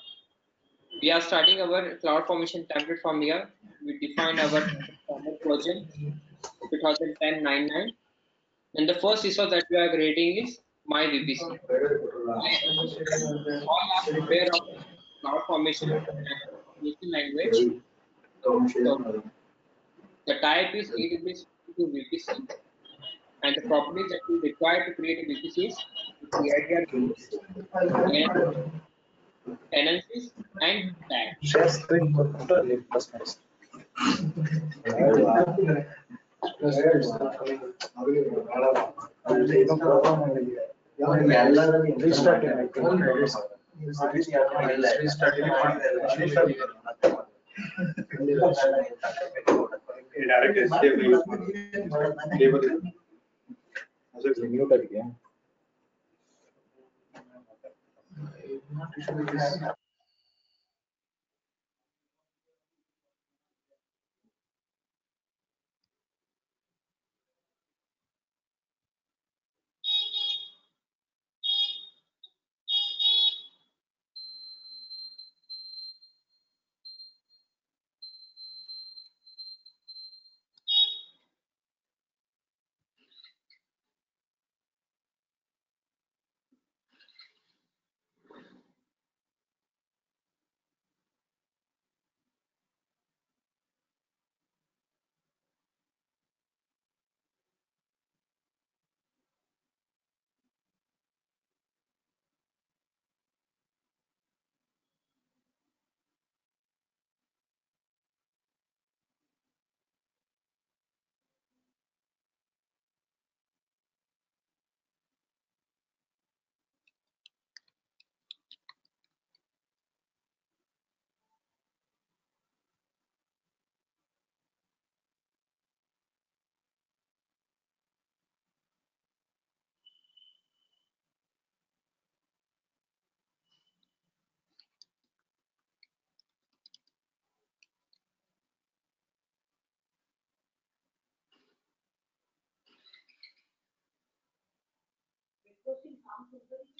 We are starting our CloudFormation template from here. We define our project 2010-99. And the first resource that we are creating is my VPC. All are prepared of CloudFormation language. So, the type is AWS VPC, and the properties that we require to create a VPC is CIDR, tenancies, and tag.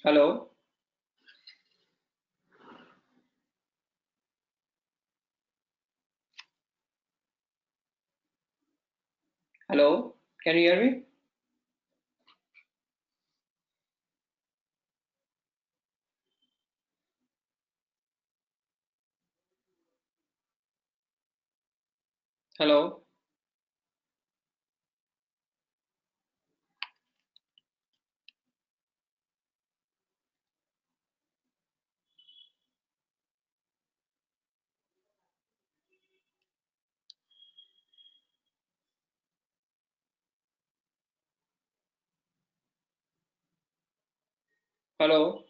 Hello. Hello, can you hear me? Hello. Hello.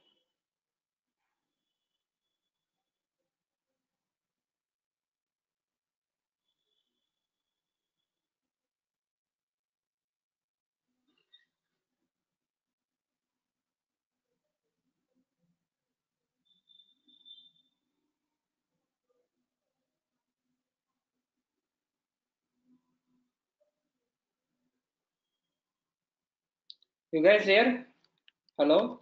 You guys here? Hello.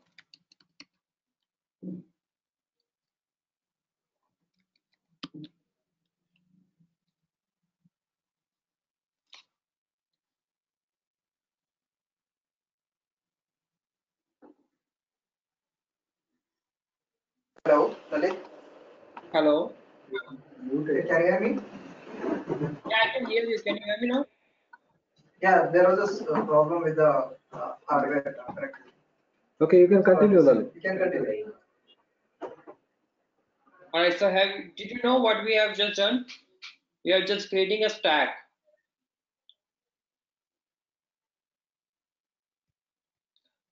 Hello, Lalit. Hello. Can you hear me? Yeah, I can hear you. Can you hear me now? Yeah, there was this problem with the hardware. Okay, you can continue, Lalit. You can continue. All right. So, did you know what we have just done? We are just creating a stack.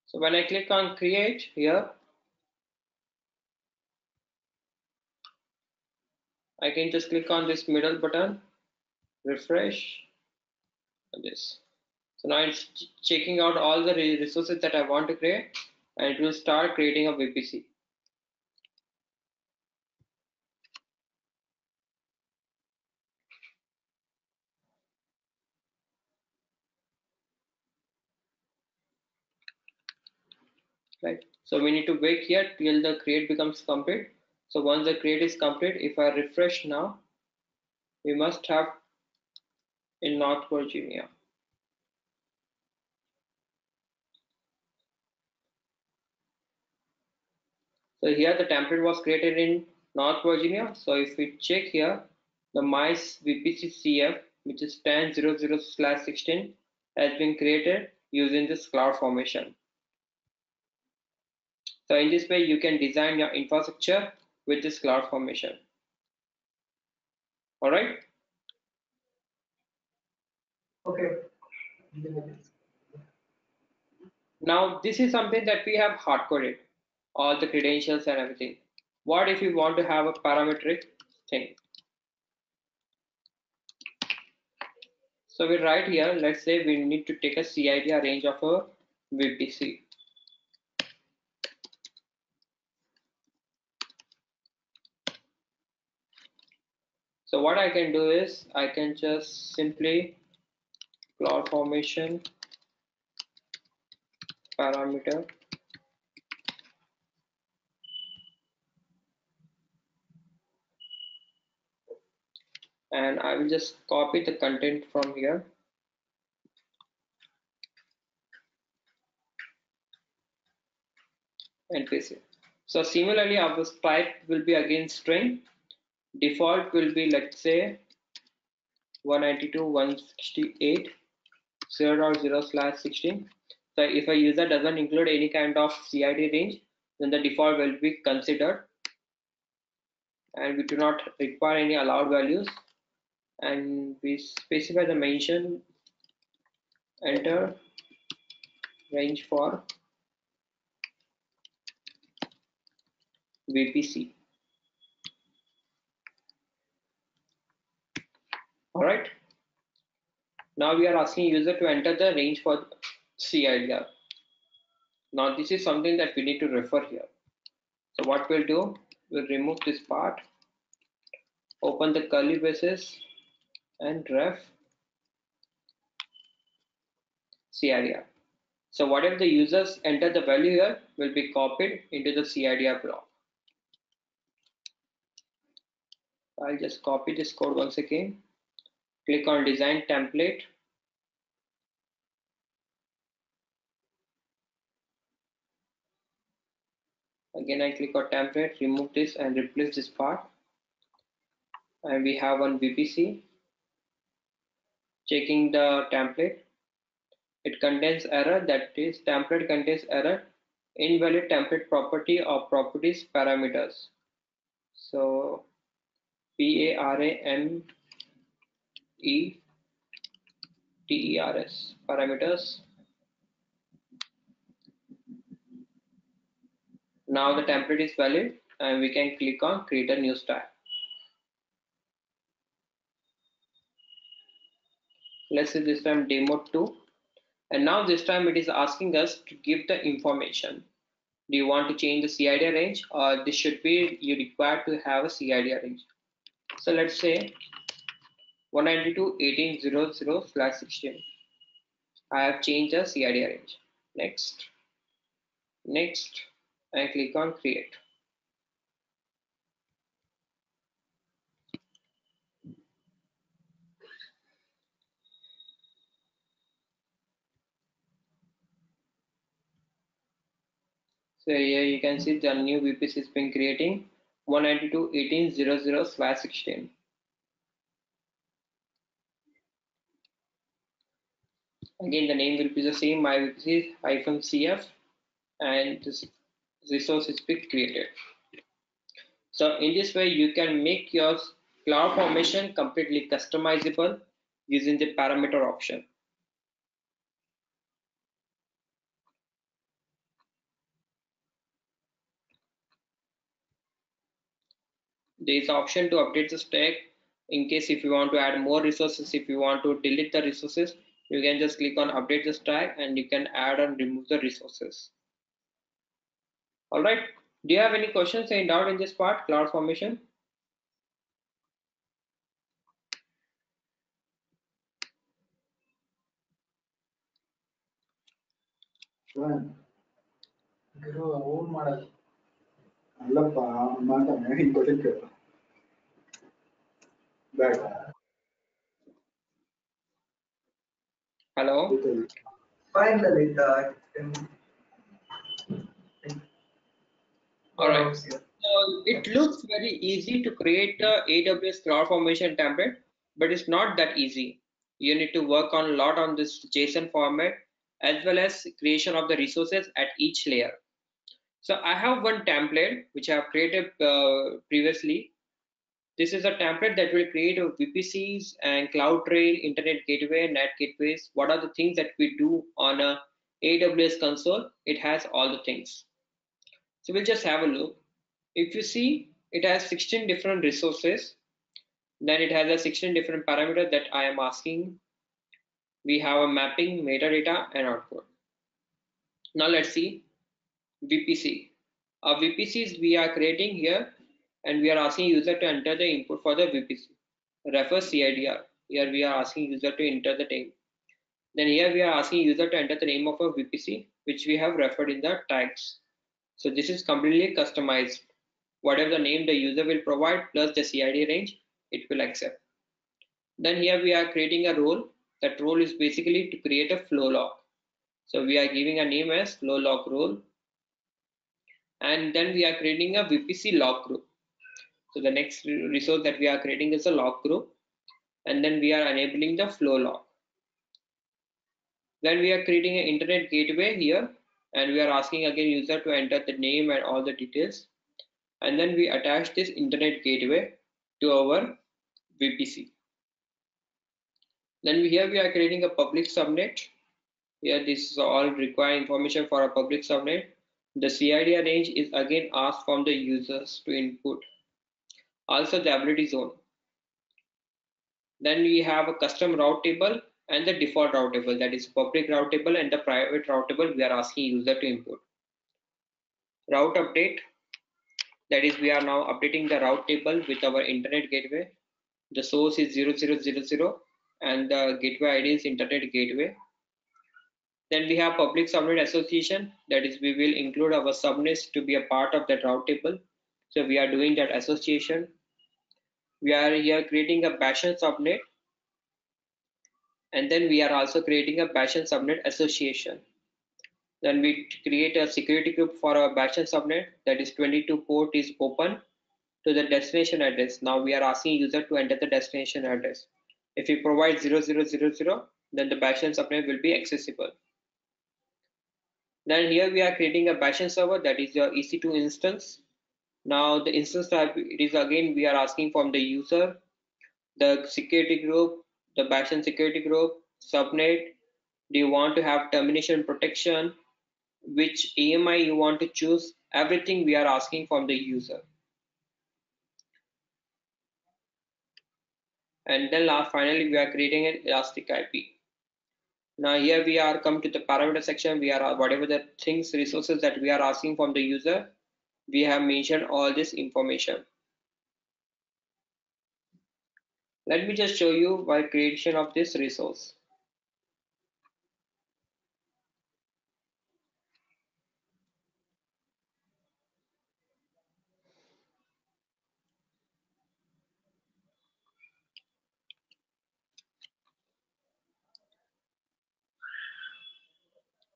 So when I click on create here, I can just click on this middle button, refresh, and this. So now it's checking out all the resources that I want to create, and it will start creating a VPC. Right. So we need to wait here till the create becomes complete. So once the create is complete, if I refresh now, we must have in North Virginia. So here the template was created in North Virginia. So if we check here, the MICE VPC CF, which is 10.00/16, has been created using this CloudFormation. So in this way, you can design your infrastructure with this CloudFormation. All right. Okay. Now this is something that we have hard coded, all the credentials and everything. What if you want to have a parametric thing? So we write here. Let's say we need to take a CIDR range of a VPC. So what I can do is I can just simply CloudFormation parameter. And I will just copy the content from here. And paste it. So similarly, our type will be again string. Default will be, let's say, 192.168.0.0/16. So if a user doesn't include any kind of CID range, then the default will be considered, and we do not require any allowed values, and we specify the mention enter range for VPC. All right. Now we are asking user to enter the range for CIDR. Now this is something that we need to refer here. So what we'll do, we'll remove this part, open the curly braces, and ref CIDR. So what if the users enter the value here will be copied into the CIDR prop. I'll just copy this code once again. Click on design template. Again, I click on template, remove this and replace this part. And we have one VPC checking the template. It contains error, that is template contains error, invalid template property or properties parameters. So PARAMETERS parameters. Now the template is valid and we can click on create a new style. Let's say this time demo 2, and now this time it is asking us to give the information. Do you want to change the CIDR range, or this should be you required to have a CIDR range? So let's say 192.18.00/16. I have changed the CIDR range. Next, next, and click on create. So here you can see the new VPC has been creating 192.18.00/16. Again, the name will be the same, my VPC -cf, and this resource is being created. So in this way, you can make your CloudFormation completely customizable using the parameter option. There is option to update the stack in case if you want to add more resources, if you want to delete the resources, you can just click on update the stack and you can add and remove the resources. All right. Do you have any questions and doubt in this part, CloudFormation? Sure. Hello. Fine, Lalit. All right. So it looks very easy to create the AWS CloudFormation template, but it's not that easy. You need to work on a lot on this JSON format as well as creation of the resources at each layer. So I have one template which I have created previously. This is a template that will create VPCs and CloudTrail, Internet Gateway, NAT Gateways. What are the things that we do on a AWS console? It has all the things. So we'll just have a look. If you see, it has 16 different resources. Then it has a 16 different parameters that I am asking. We have a mapping, metadata, and output. Now let's see VPC. Our VPCs we are creating here, and we are asking user to enter the input for the VPC. Refer CIDR. Here we are asking user to enter the name. Then here we are asking user to enter the name of a VPC, which we have referred in the tags. So this is completely customized. Whatever the name the user will provide plus the CID range, it will accept. Then here we are creating a role. That role is basically to create a flow log. So we are giving a name as flow log role. And then we are creating a VPC log group. So the next resource that we are creating is a log group, and then we are enabling the flow log. Then we are creating an internet gateway here, and we are asking again user to enter the name and all the details. And then we attach this internet gateway to our VPC. Then here we are creating a public subnet. Here this is all required information for a public subnet. The CIDR range is again asked from the users to input. Also the ability zone. Then we have a custom route table and the default route table, that is public route table and the private route table we are asking user to input. Route update, that is we are now updating the route table with our internet gateway. The source is 0000 and the gateway ID is internet gateway. Then we have public subnet association, that is, we will include our subnets to be a part of that route table. So we are doing that association. We are here creating a bastion subnet, and then we are also creating a bastion subnet association. Then we create a security group for our bastion subnet, that is 22 port is open to the destination address. Now we are asking user to enter the destination address. If we provide 0000, then the bastion subnet will be accessible. Then here we are creating a bastion server, that is your EC2 instance. Now the instance type, it is again we are asking from the user, the security group, the bastion security group, subnet. Do you want to have termination protection? Which AMI you want to choose? Everything we are asking from the user. And then last, finally, we are creating an elastic IP. Now here we are come to the parameter section. We are whatever the things, resources that we are asking from the user, we have mentioned all this information. Let me just show you by creation of this resource.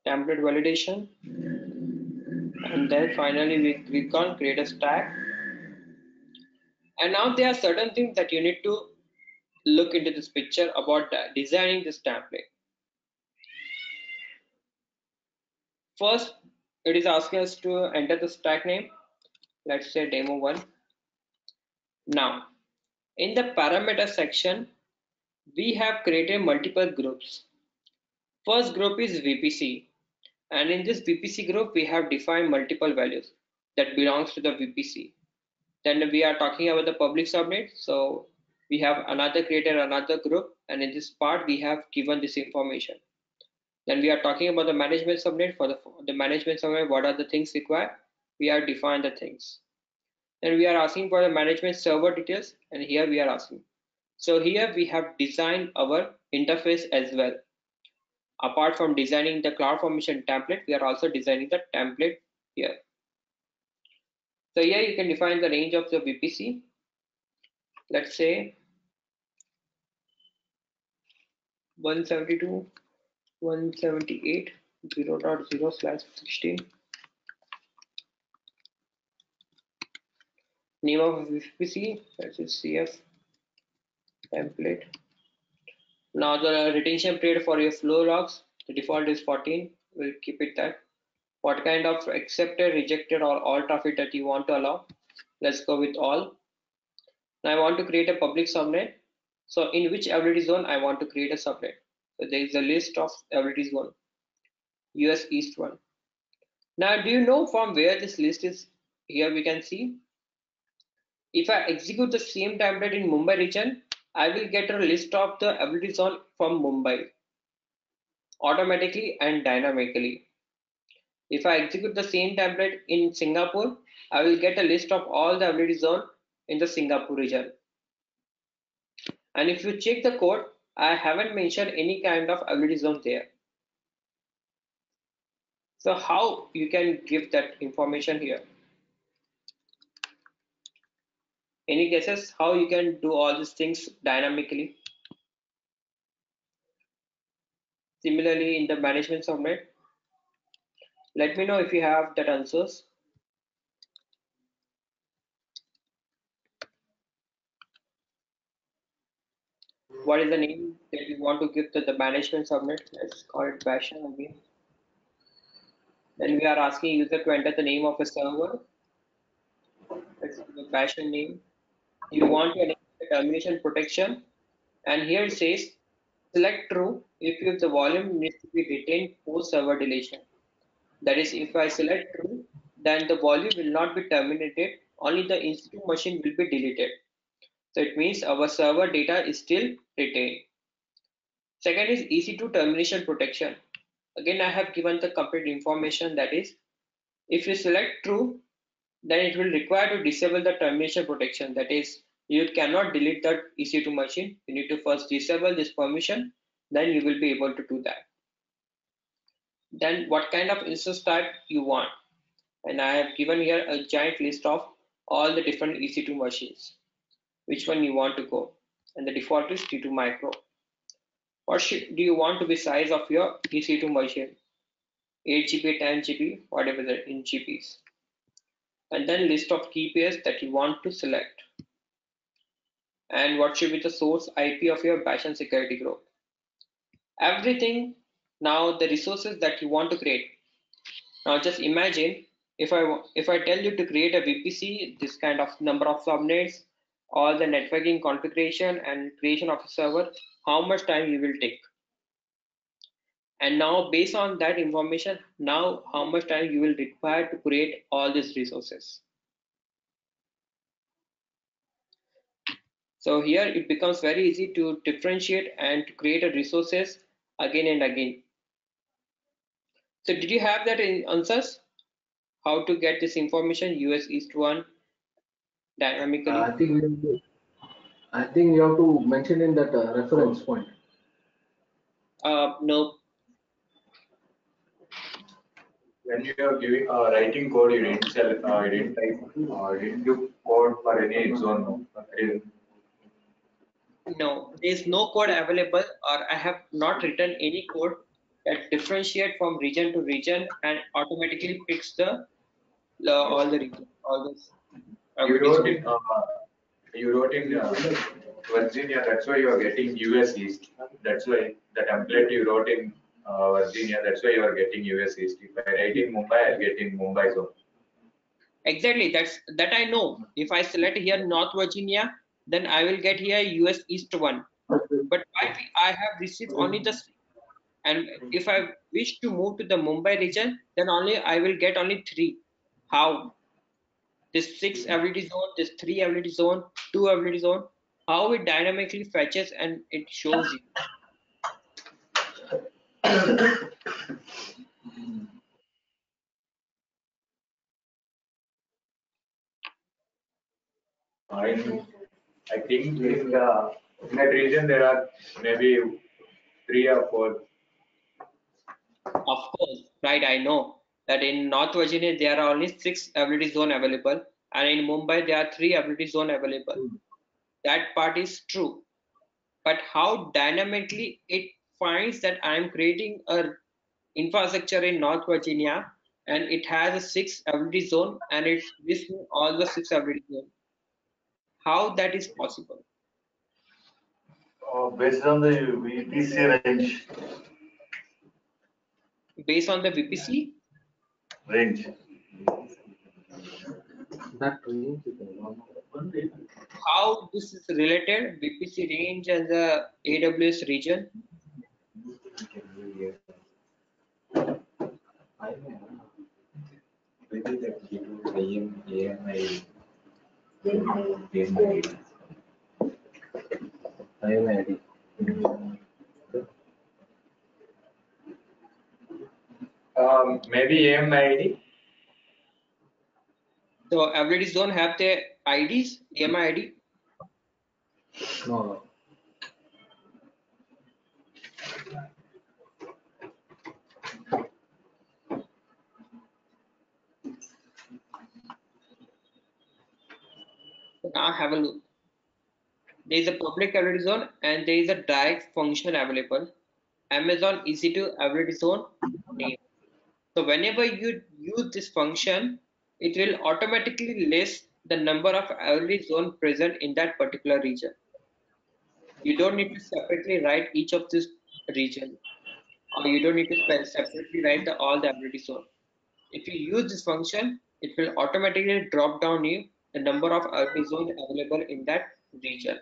Template validation, and then finally we click on create a stack. And now there are certain things that you need to look into this picture about designing this template. First, it is asking us to enter the stack name. Let's say demo1. Now in the parameter section, we have created multiple groups. First group is VPC. And in this VPC group, we have defined multiple values that belongs to the VPC. Then we are talking about the public subnet. So we have another created another group, and in this part we have given this information. Then we are talking about the management subnet. For the management subnet, what are the things required? We are defined the things. Then we are asking for the management server details, and here we are asking. So here we have designed our interface as well. Apart from designing the CloudFormation template, we are also designing the template here. So here you can define the range of the VPC. Let's say 172.178.0.0/16. Name of VPC, that is CF template. Now the retention period for your flow logs, the default is 14. We'll keep it that. What kind of accepted, rejected, or all traffic that you want to allow? Let's go with all. Now I want to create a public subnet. So in which availability zone I want to create a subnet? So there is a list of availability zone. US East one. Now do you know from where this list is? Here we can see. If I execute the same template in Mumbai region, I will get a list of the availability zone from Mumbai automatically and dynamically. If I execute the same template in Singapore, I will get a list of all the availability zone in the Singapore region. And if you check the code, I haven't mentioned any kind of availability zone there. So how you can give that information here? Any guesses how you can do all these things dynamically? Similarly, in the management subnet, let me know if you have that answers. What is the name that you want to give to the management subnet? Let's call it Bastion again. Then we are asking user to enter the name of a server. Let's give the Bastion name. You want to enable the termination protection, and here it says select true if the volume needs to be retained post server deletion. That is, if I select true, then the volume will not be terminated, only the EC2 machine will be deleted. So it means our server data is still retained. Second is EC2 termination protection. Again, I have given the complete information, that is, if you select true, then it will require to disable the termination protection. That is, you cannot delete that EC2 machine. You need to first disable this permission, then you will be able to do that. then what kind of instance type you want. And I have given here a giant list of all the different EC2 machines, which one you want to go, and the default is T2 micro. What do you want to be size of your EC2 machine? 8 GB, 10 GB, whatever that in GBs, and then list of key pairs that you want to select, and what should be the source IP of your batch and security group. Everything. Now the resources that you want to create. Now just imagine if I tell you to create a VPC, this kind of number of subnets, all the networking configuration and creation of a server, how much time you will take. And now based on that information, now how much time you will require to create all these resources. So here it becomes very easy to differentiate and to create a resources again and again. So did you have that in answers? How to get this information US East 1 dynamically? I think you have to mention in that reference point. No. When you are giving writing code, you didn't tell, you didn't type, didn't do code for any zone. No, there is no code available, or I have not written any code that differentiate from region to region and automatically picks the all the region, all this. You wrote in Virginia, that's why you are getting US East. That's why the template you wrote in Virginia, that's why you are getting US East. If I write in Mumbai, I'll get in Mumbai zone. Exactly, that I know. If I select here North Virginia, then I will get here US East 1. But I have received only this, and if I wish to move to the Mumbai region, then only I will get only 3. How? This 6 availability zone, this 3 availability zone, 2 availability zone. How it dynamically fetches and it shows you. I think in that region there are maybe 3 or 4. Of course, right? I know that in North Virginia there are only 6 availability zone available, and in Mumbai there are 3 availability zone available. That part is true, but how dynamically it finds that I am creating a infrastructure in North Virginia, and it has a 6 availability zone, and it gives me all the 6 availability zone. How that is possible? Based on the VPC range. Based on the VPC range. How this is related, VPC range and the AWS region? Maybe AMI ID. So availability zone have their IDs, AMI ID? No. Now have a look. There is a public availability zone and there is a direct function available. Amazon EC2 availability zone name. So whenever you use this function, it will automatically list the number of availability zone present in that particular region. You don't need to separately write each of this region, or you don't need to separately write all the availability zone. If you use this function, it will automatically drop down you the number of availability zones available in that region.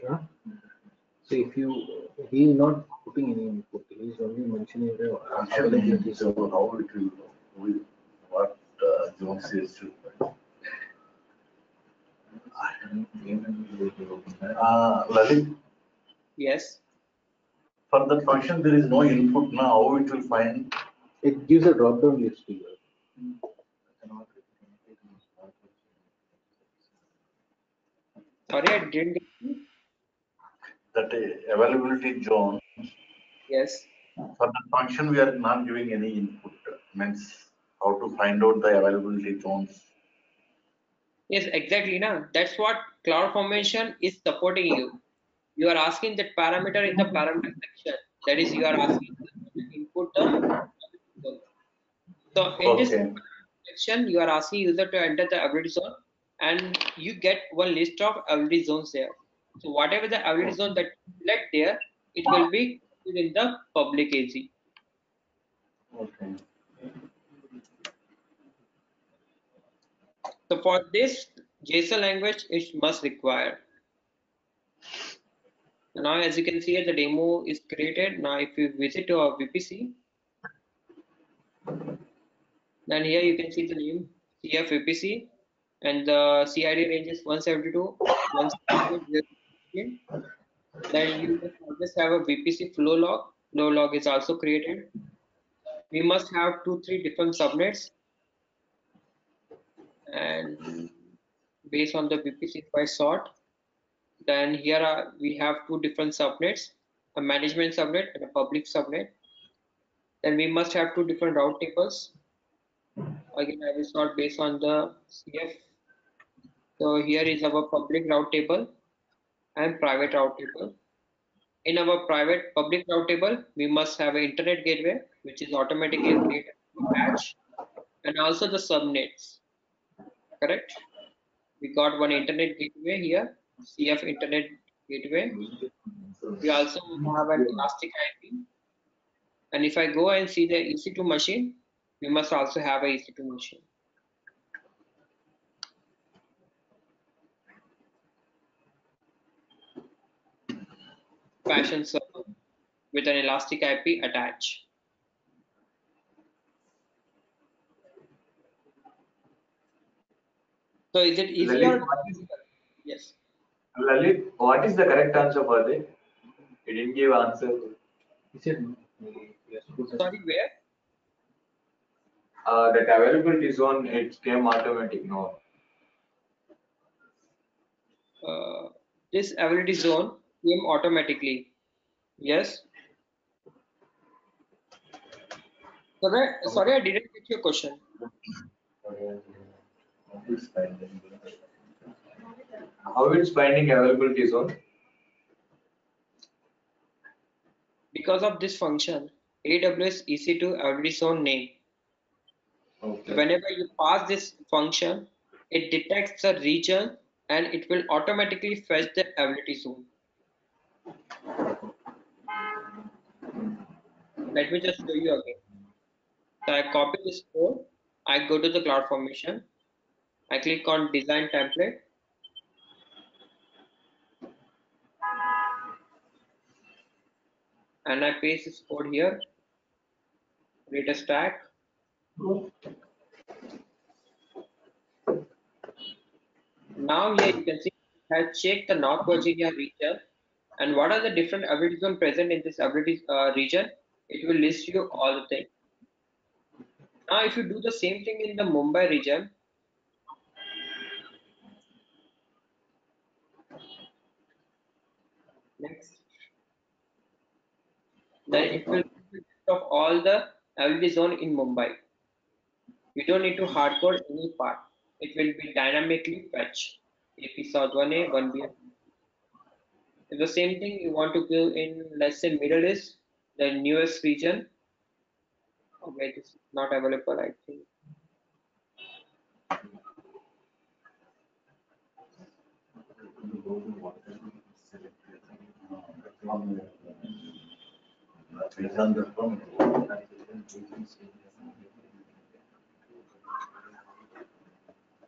Yeah. So if you, he is not putting any input, he is only mentioning the availability zone. So how it will, what zone says to Lalit? Yes. For that function, there is no input now. How it will find? It gives a drop-down list to you. Sorry, I didn't. that availability zone. Yes. For the function, we are not giving any input. Means how to find out the availability zones. Yes, exactly. Now that's what CloudFormation is supporting you. You are asking that parameter in the parameter section. That is, you are asking to input the. So in this section, you are asking user to enter the availability zone, and you get one list of availability zones there. So whatever the availability zone that you select there, it will be in the public AC. Okay. So for this JSON language, it must require. Now, as you can see, the demo is created. Now, if you visit to our VPC, then here you can see the name CF VPC, and the CID range is 172. 172. Then you must always have a VPC flow log. Flow log is also created. We must have 2-3 different subnets, and based on the VPC by sort, then here are, we have 2 different subnets, a management subnet and a public subnet. Then we must have 2 different route tables. Again, I will sort based on the CF. So here is our public route table and private route table. In our private public route table, we must have an internet gateway, which is automatically created to patch, and also the subnets. Correct. We got one internet gateway here, CF internet gateway. We also have an elastic IP. And if I go and see the EC2 machine, we must also have an EC2 machine. Fashion server with an elastic IP attached. So is it easy Lalit, or yes? Lalit, what is the correct answer for this? You didn't give answer. He said sorry, where? That availability zone, it came automatic. No. This availability zone came automatically. Yes. Sorry, sorry, I didn't get your question. How it's finding availability zone? Because of this function, AWS EC2 availability zone name. Okay. Whenever you pass this function, it detects the region and it will automatically fetch the availability zone. Let me just show you again. So I copy this code. I go to the CloudFormation. I click on Design Template. And I paste this code here. Create a stack. Now here you can see I have checked the North Virginia region. And what are the different availability zones present in this availability region? It will list you all the things. Now, if you do the same thing in the Mumbai region, next, then it will list of all the availability zone in Mumbai. You don't need to hardcode any part. It will be dynamically fetched. If you saw 1A, 1B. If the same thing you want to go in, let's say Middle East, the newest region. Oh wait, it's not available, I think.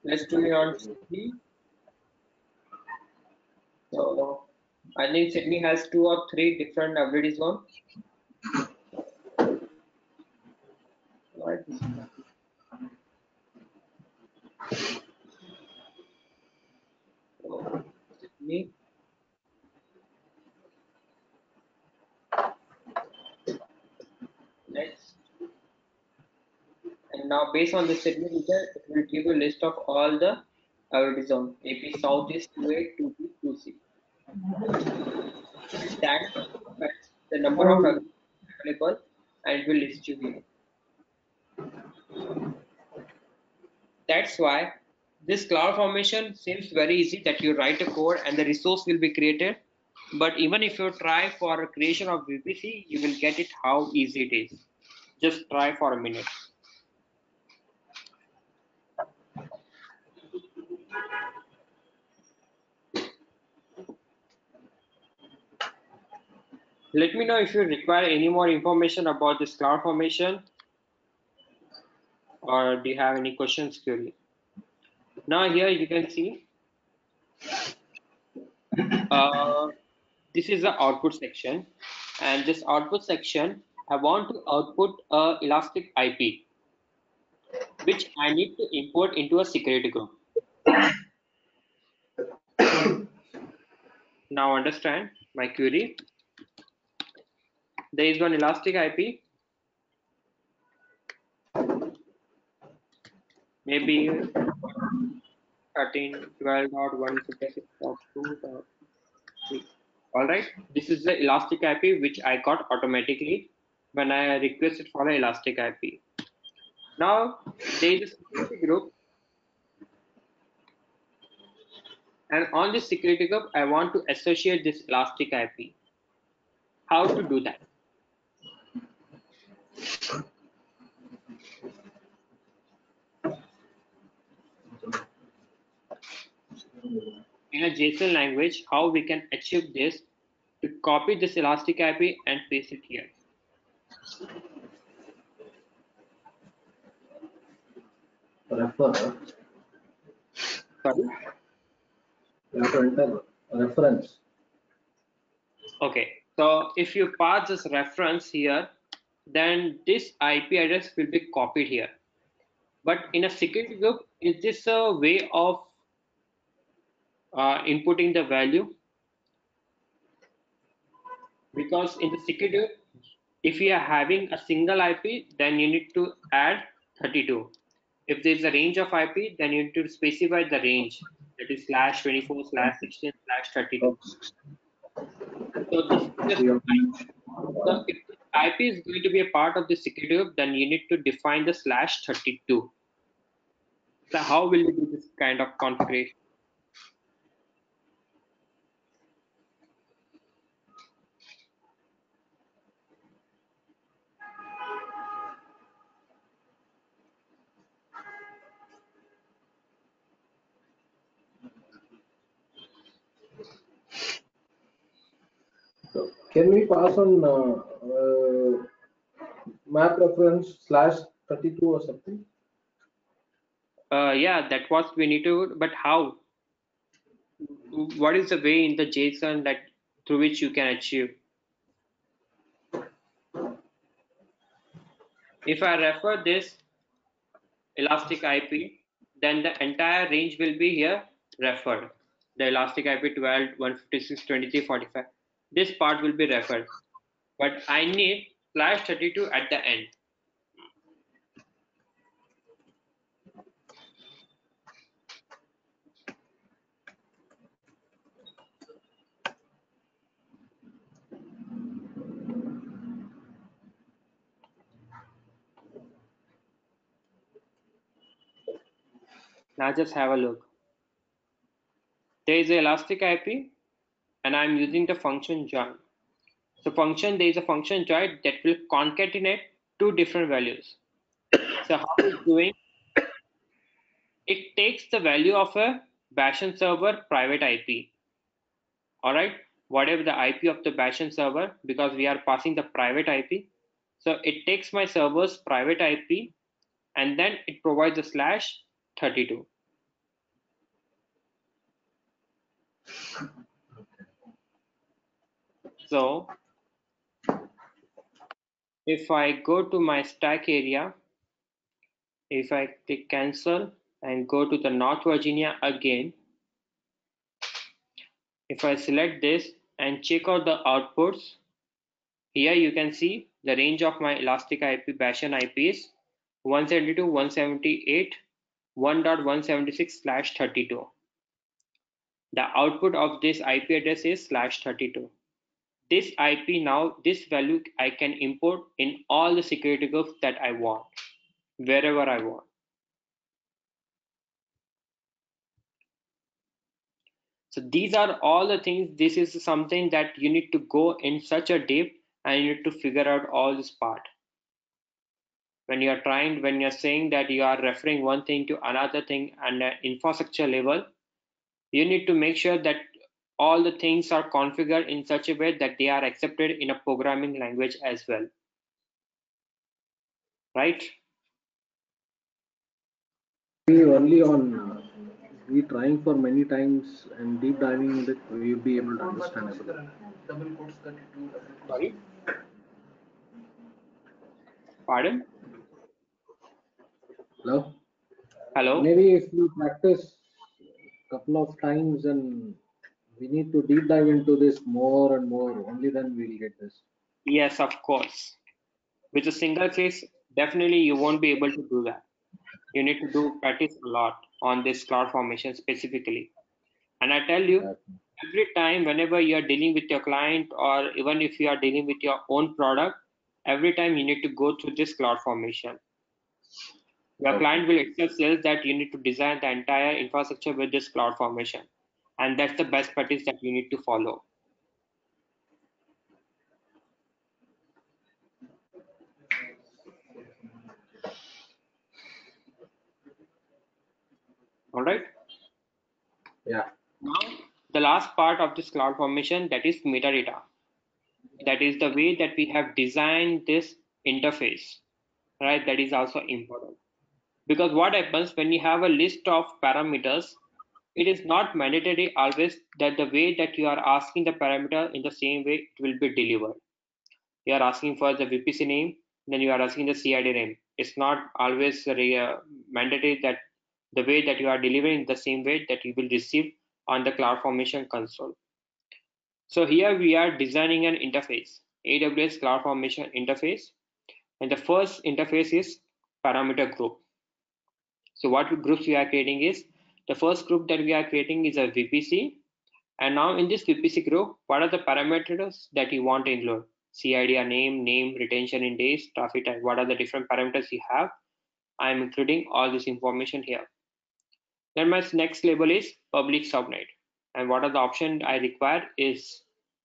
Let's do it on Sydney. So I think Sydney has 2 or 3 different availability zones. So, Sydney. Next. And now, based on the Sydney region, it will give you a list of all the availability zones: AP Southeast, 2A, 2B, 2C. actually tag the number of available and it will list you here. That's why this CloudFormation seems very easy, that you write a code and the resource will be created. But even if you try for creation of VPC, you will get it how easy it is. Just try for a minute. Let me know if you require any more information about this CloudFormation, or do you have any questions, query? Now here you can see this is the output section, and this output section I want to output a elastic IP, which I need to import into a security group. Now understand my query. There is one elastic IP, maybe 13.12.156.2.3. All right, this is the elastic IP which I got automatically when I requested for an elastic IP. Now there is a security group, and on this security group I want to associate this elastic IP. How to do that? In a JSON language, how we can achieve this? To copy this elastic IP and paste it here. Reference. Okay, so if you pass this reference here, then this IP address will be copied here. But in a security group, is this a way of inputting the value? Because in the security group, if you are having a single IP, then you need to add 32. If there is a range of IP, then you need to specify the range, that is /24/16/32. So this if IP is going to be a part of the security group, then you need to define the /32. So how will you do this kind of configuration? Can we pass on map reference /32 or something? Yeah, that was we need to. But how? What is the way in the JSON that through which you can achieve? If I refer this elastic IP, then the entire range will be here referred. The elastic IP 12.156.23.45. This part will be referred, but I need /32 at the end. Now just have a look. There is an elastic IP, and I'm using the function join. So function, there is a function join that will concatenate two different values. So how it's doing? It takes the value of a bastion server private IP. All right, whatever the IP of the bastion server, because we are passing the private IP. So it takes my server's private IP, and then it provides a /32. So if I go to my stack area, if I click cancel and go to the North Virginia again, if I select this and check out the outputs, here you can see the range of my elastic IP bastion IP is 172.178.1.176/32. The output of this IP address is /32. this IP now, this value I can import in all the security groups that I want, wherever I want. So these are all the things. This is something that you need to go in such a deep, and you need to figure out all this part. When you're saying that you are referring one thing to another thing and infrastructure level, you need to make sure that all the things are configured in such a way that they are accepted in a programming language as well, right? Only on we trying for many times and deep diving in it, we will be able to understand everything. Sorry? Pardon? Hello? Hello? Maybe if you practice a couple of times, and we need to deep dive into this more and more, only then we'll get this. Yes, of course. With a single case, definitely you won't be able to do that. You need to do practice a lot on this CloudFormation specifically. And I tell you, every time whenever you are dealing with your client, or even if you are dealing with your own product, every time you need to go through this CloudFormation. Your client will itself say that you need to design the entire infrastructure with this CloudFormation, and that's the best practice that you need to follow. All right. Yeah. Now the last part of this CloudFormation, that is metadata. That is the way that we have designed this interface, right? That is also important, because what happens when you have a list of parameters, it is not mandatory always that the way that you are asking the parameter in the same way it will be delivered. You are asking for the VPC name, then you are asking the CID name. It's not always mandatory that the way that you are delivering the same way that you will receive on the CloudFormation console. So here we are designing an interface, AWS CloudFormation interface, and the first interface is parameter group. So what groups we are creating is, the first group that we are creating is a VPC, and now in this VPC group, what are the parameters that you want to include? CIDR name, retention in days, traffic type. What are the different parameters you have? I am including all this information here. Then my next label is public subnet, and what are the options I require is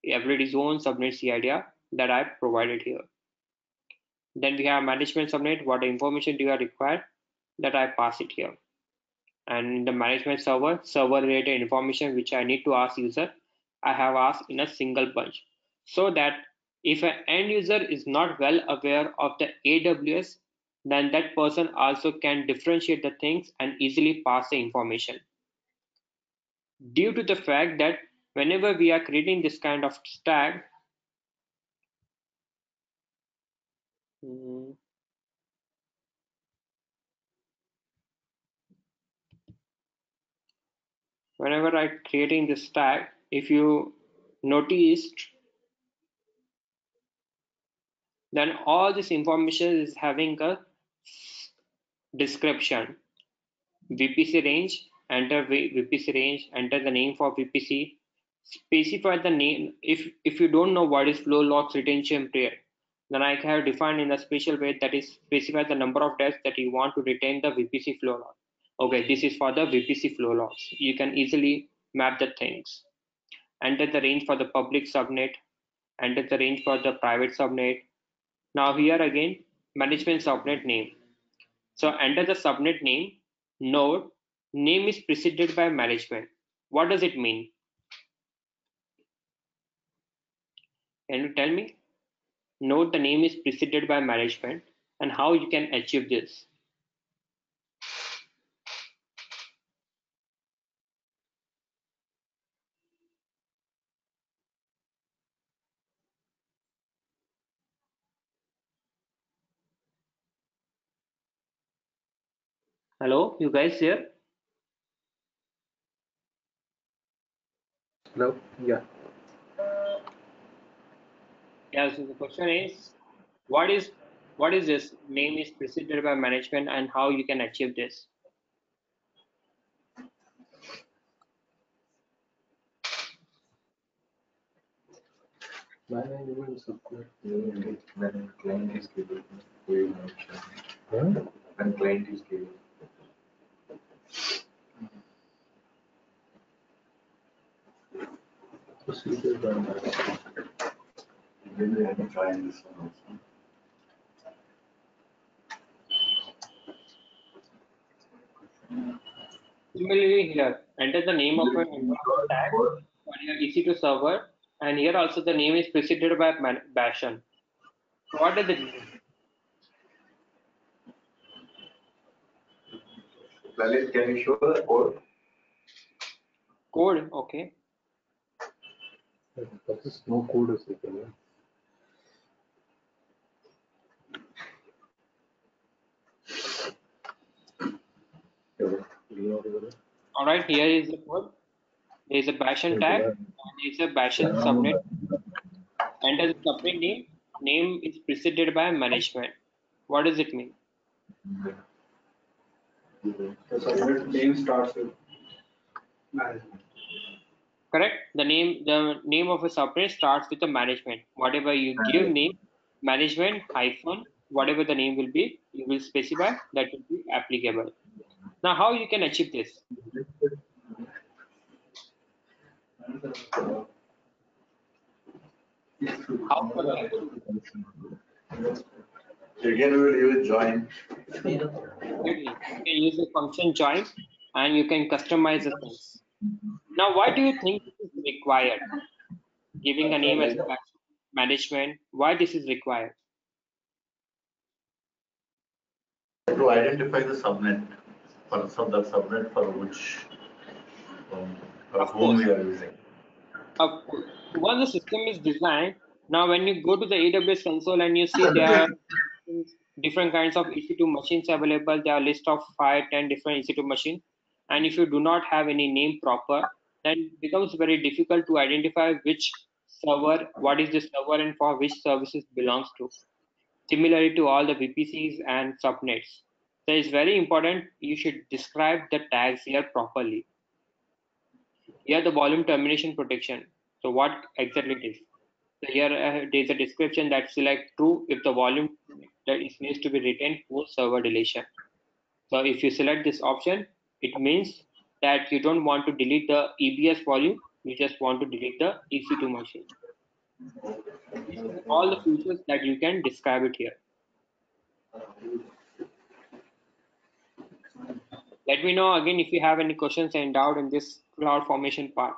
every zone subnet CIDR that I provided here. Then we have management subnet. What information do you require that I pass it here? And in the management server related information which I need to ask user, I have asked in a single bunch, so that if an end user is not well aware of the AWS, then that person also can differentiate the things and easily pass the information. Due to the fact that whenever we are creating this kind of stack, whenever I'm creating this stack, if you noticed, then all this information is having a description, VPC range, enter VPC range, enter the name for VPC, specify the name. If you don't know what is flow logs retention period, then I have defined in a special way, that is specify the number of days that you want to retain the VPC flow log. Okay, this is for the VPC flow logs. You can easily map the things. Enter the range for the public subnet, enter the range for the private subnet. Now here again, management subnet name. So enter the subnet name, node, name is preceded by management. What does it mean? Can you tell me? Node, the name is preceded by management, and how you can achieve this? Hello, you guys here? Hello, yeah. Yeah, so the question is, what is this name is preceded by management, and how you can achieve this? Manageable support. When client is giving, we will not share. When client is giving. Procedure by that. Maybe I can try this one also. Similarly, here enter the name of your tag on your EC2 server, and here also the name is preceded by bastion. So what does it mean? Lalit, can you show the code? Code, okay. That is no code, is it? All right, here is the code. There is a bastion tag and there is a bastion subnet. Enter the subnet name. Name is preceded by management. What does it mean? The subnet name starts with management. Correct. The name of a subnet starts with the management. Whatever you give name, management hyphen, whatever the name will be, you will specify that will be applicable. Now, how you can achieve this? How can I do this? Again, we will use join. You can use the function join, and you can customize the things. Now, why do you think this is required? Giving a name as management. Why this is required? To identify the subnet. For the subnet for which for whom we are using. Of course. Once the system is designed, now when you go to the AWS console and you see there are different kinds of EC2 machines available, there are a list of 5-10 different EC2 machines, and if you do not have any name proper, then it becomes very difficult to identify which server, what is the server and for which services belongs to. Similarly to all the VPCs and subnets. So it's very important you should describe the tags here properly. Here the volume termination protection. So what exactly it is? So here there is a description that select true if the volume that is needs to be retained post server deletion. So if you select this option, it means that you don't want to delete the EBS volume. You just want to delete the EC2 machine. These are all the features that you can describe it here. Let me know again if you have any questions and doubt in this cloud formation part.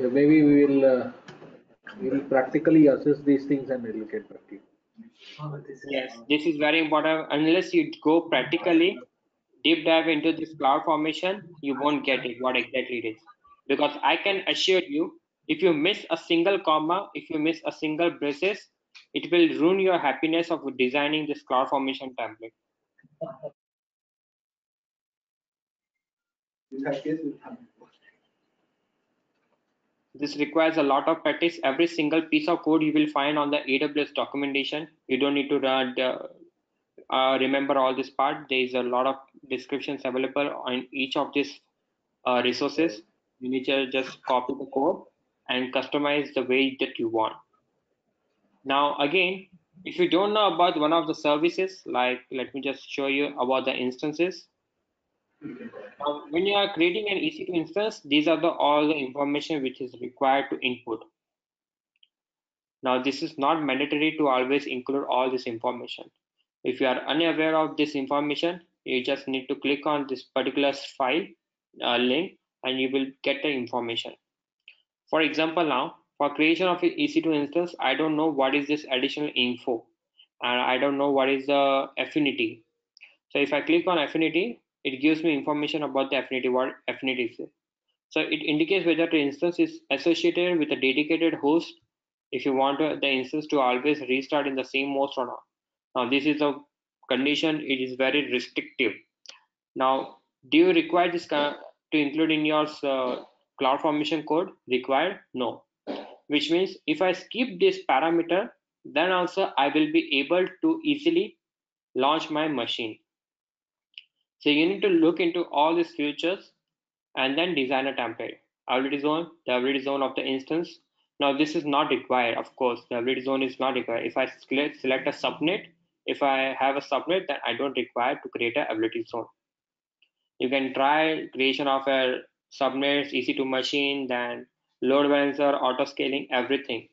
Yeah, maybe we will practically assess these things and we will get back to you. Yes, this is very important. Unless you go practically deep dive into this cloud formation, you won't get it what exactly it is, because I can assure you, if you miss a single comma, if you miss a single braces, it will ruin your happiness of designing this cloud formation template. This requires a lot of practice. Every single piece of code you will find on the AWS documentation. You don't need to remember all this part. There is a lot of descriptions available on each of these resources. You need to just copy the code and customize the way that you want. Now again, if you don't know about one of the services, like let me just show you about the instances. When you are creating an EC2 instance, these are all the information which is required to input. Now this is not mandatory to always include all this information. If you are unaware of this information, you just need to click on this particular file link and you will get the information. For example, now for creation of an EC2 instance, I don't know what is this additional info and I don't know what is the affinity. So if I click on affinity, it gives me information about the affinity, what affinity is. So it indicates whether the instance is associated with a dedicated host, if you want the instance to always restart in the same host or not. Now this is a condition, it is very restrictive. Now, do you require this to include in your CloudFormation code? Required? No. Which means if I skip this parameter, then also I will be able to easily launch my machine. So you need to look into all these features and then design a template. Availability zone, the availability zone of the instance. Now this is not required, of course, the availability zone is not required. If I select a subnet, if I have a subnet, then I don't require to create an availability zone. You can try creation of a subnets, EC2 machine, then load balancer, auto scaling, everything.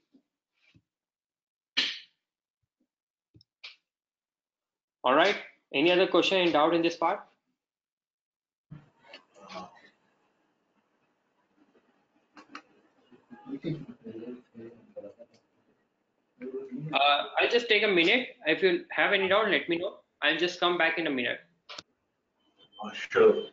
All right, any other question and doubt in this part? I'll just take a minute. If you have any doubt, let me know. I'll just come back in a minute. Sure.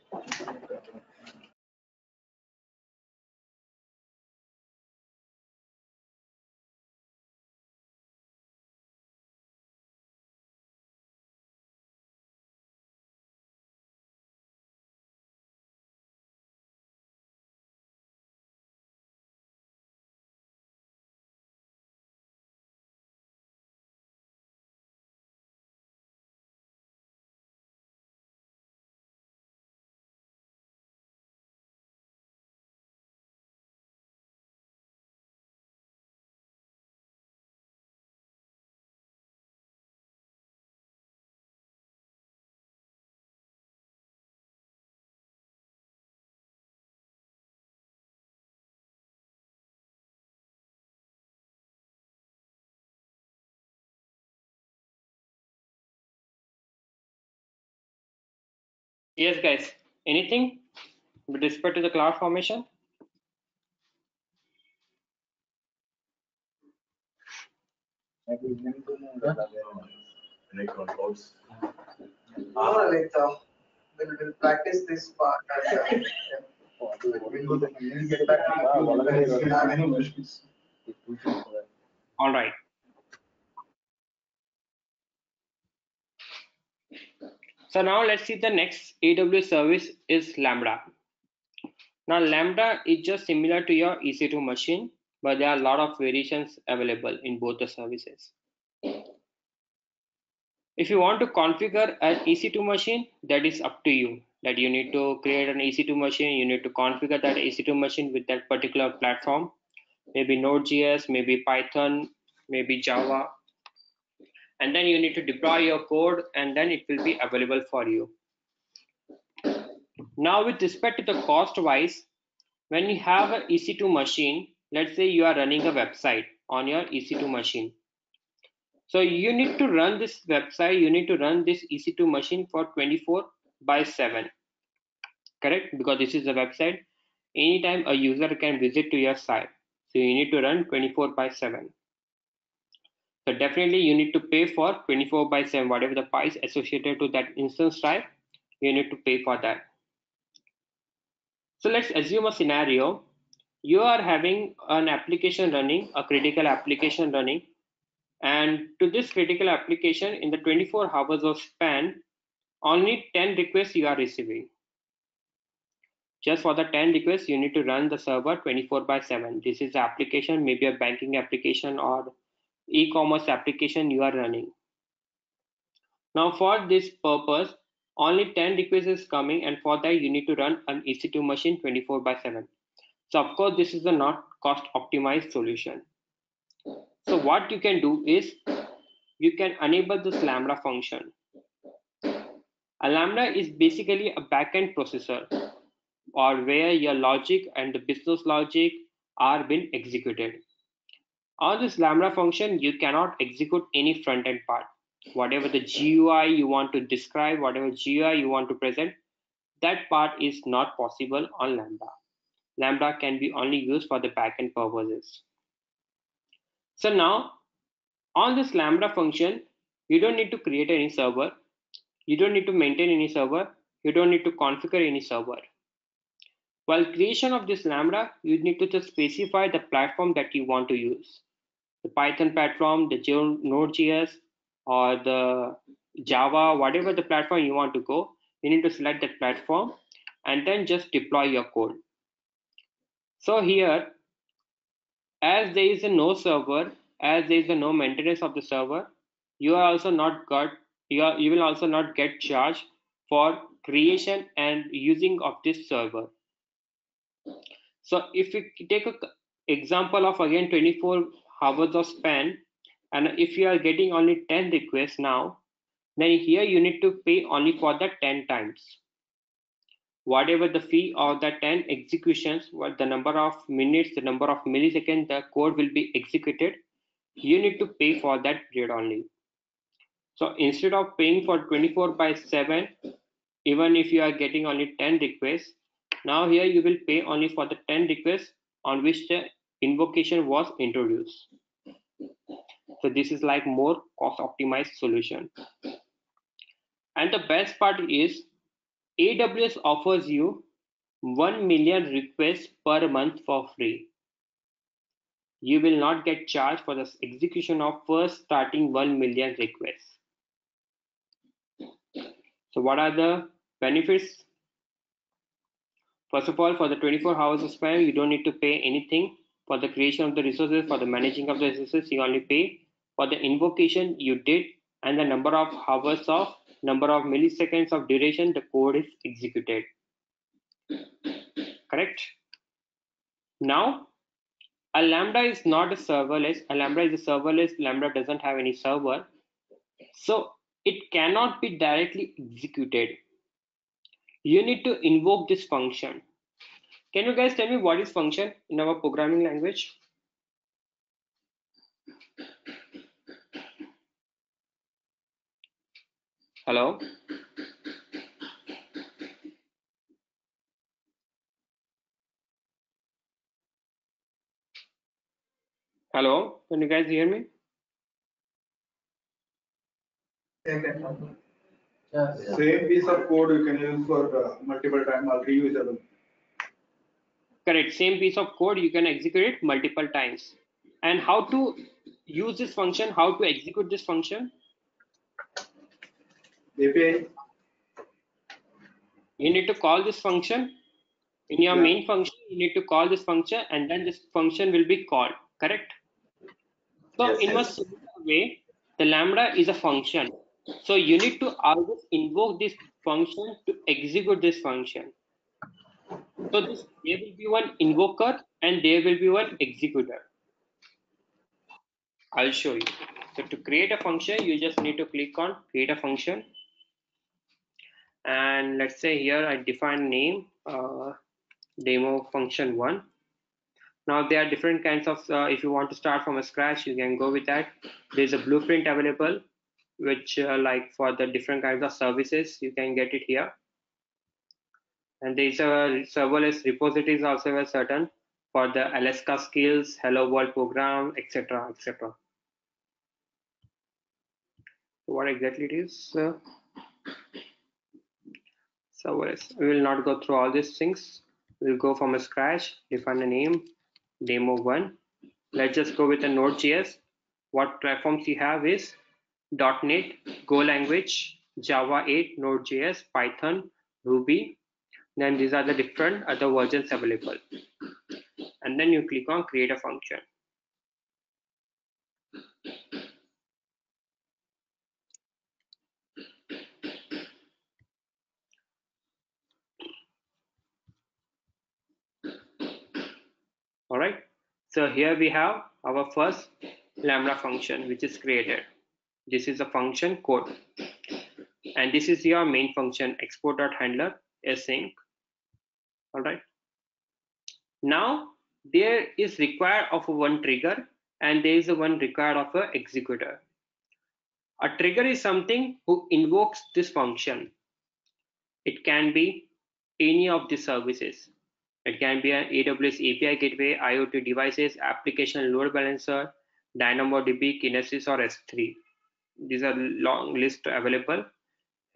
Yes, guys, anything with respect to the CloudFormation? We will practice this part. All right. So now let's see the next AWS service is Lambda. Now Lambda is just similar to your EC2 machine, but there are a lot of variations available in both the services. If you want to configure an EC2 machine, that is up to you, that you need to create an EC2 machine, you need to configure that EC2 machine with that particular platform, maybe Node.js, maybe Python, maybe Java. And then you need to deploy your code and then it will be available for you. Now with respect to the cost wise, when you have an EC2 machine, let's say you are running a website on your EC2 machine. So you need to run this website, you need to run this EC2 machine for 24/7, correct? Because this is a website, anytime a user can visit to your site. So you need to run 24/7. So definitely you need to pay for 24/7, whatever the price associated to that instance type, you need to pay for that. So let's assume a scenario. You are having an application running, a critical application running, and to this critical application in the 24 hours of span, only 10 requests you are receiving. Just for the 10 requests, you need to run the server 24/7. This is the application, maybe a banking application or e-commerce application you are running. Now for this purpose, only 10 requests is coming, and for that you need to run an EC2 machine 24/7. So of course this is a not cost optimized solution. So what you can do is you can enable this Lambda function. A Lambda is basically a backend processor, or where your logic and the business logic are being executed. On this Lambda function, you cannot execute any front end part. Whatever the GUI you want to describe, whatever GUI you want to present, that part is not possible on Lambda. Lambda can be only used for the backend purposes. So now on this Lambda function, you don't need to create any server. You don't need to maintain any server. You don't need to configure any server. While creation of this Lambda, you need to just specify the platform that you want to use. The Python platform, the Node.js, or the Java, whatever the platform you want to go, you need to select that platform and then just deploy your code. So here, as there is a no server, as there is no maintenance of the server, you will also not get charged for creation and using of this server. So if we take an example of again 24 hours of span, and if you are getting only 10 requests now, then here you need to pay only for the 10 times. Whatever the fee or the 10 executions, what the number of minutes, the number of milliseconds the code will be executed, you need to pay for that period only. So instead of paying for 24/7, even if you are getting only 10 requests, now here you will pay only for the 10 requests on which the invocation was introduced. So this is like more cost optimized solution. And the best part is AWS offers you 1 million requests per month for free. You will not get charged for the execution of first starting 1 million requests. So what are the benefits? First of all, for the 24 hours of spam, you don't need to pay anything for the creation of the resources, for the managing of the resources. You only pay for the invocation you did and the number of hours of number of milliseconds of duration the code is executed. Correct? Now, a Lambda is not a serverless. A Lambda is a serverless. Lambda doesn't have any server, so it cannot be directly executed. You need to invoke this function. Can you guys tell me what is function in our programming language? Hello? Hello, can you guys hear me? Same piece of code you can use for multiple times, reusable. Correct, same piece of code you can execute it multiple times. And how to use this function, how to execute this function? API. You need to call this function. In your main function, you need to call this function, and then this function will be called, correct? So yes, in a similar way, the Lambda is a function. So you need to always invoke this function to execute this function. So there will be one invoker and there will be one executor. I'll show you. So to create a function, you just need to click on create a function. And let's say here I define name demo function 1. Now there are different kinds of, if you want to start from a scratch, you can go with that. There's a blueprint available, which like for the different kinds of services, you can get it here. And there's a serverless repositories also a certain for the Alaska skills, hello world program, etc., etc. What exactly it is? Serverless. We will not go through all these things. We'll go from a scratch, define a name, demo1. Let's just go with a Node.js. What platforms you have is .NET, Go language, Java 8, Node.js, Python, Ruby. Then these are the different other versions available. And then you click on create a function. All right, so here we have our first Lambda function, which is created. This is a function code, and this is your main function, export.handler, async. All right, now there is required of one trigger, and there is one required of an executor. A trigger is something who invokes this function. It can be any of the services. It can be an AWS API Gateway, IoT devices, application load balancer, DynamoDB, Kinesis, or S3. These are long list available.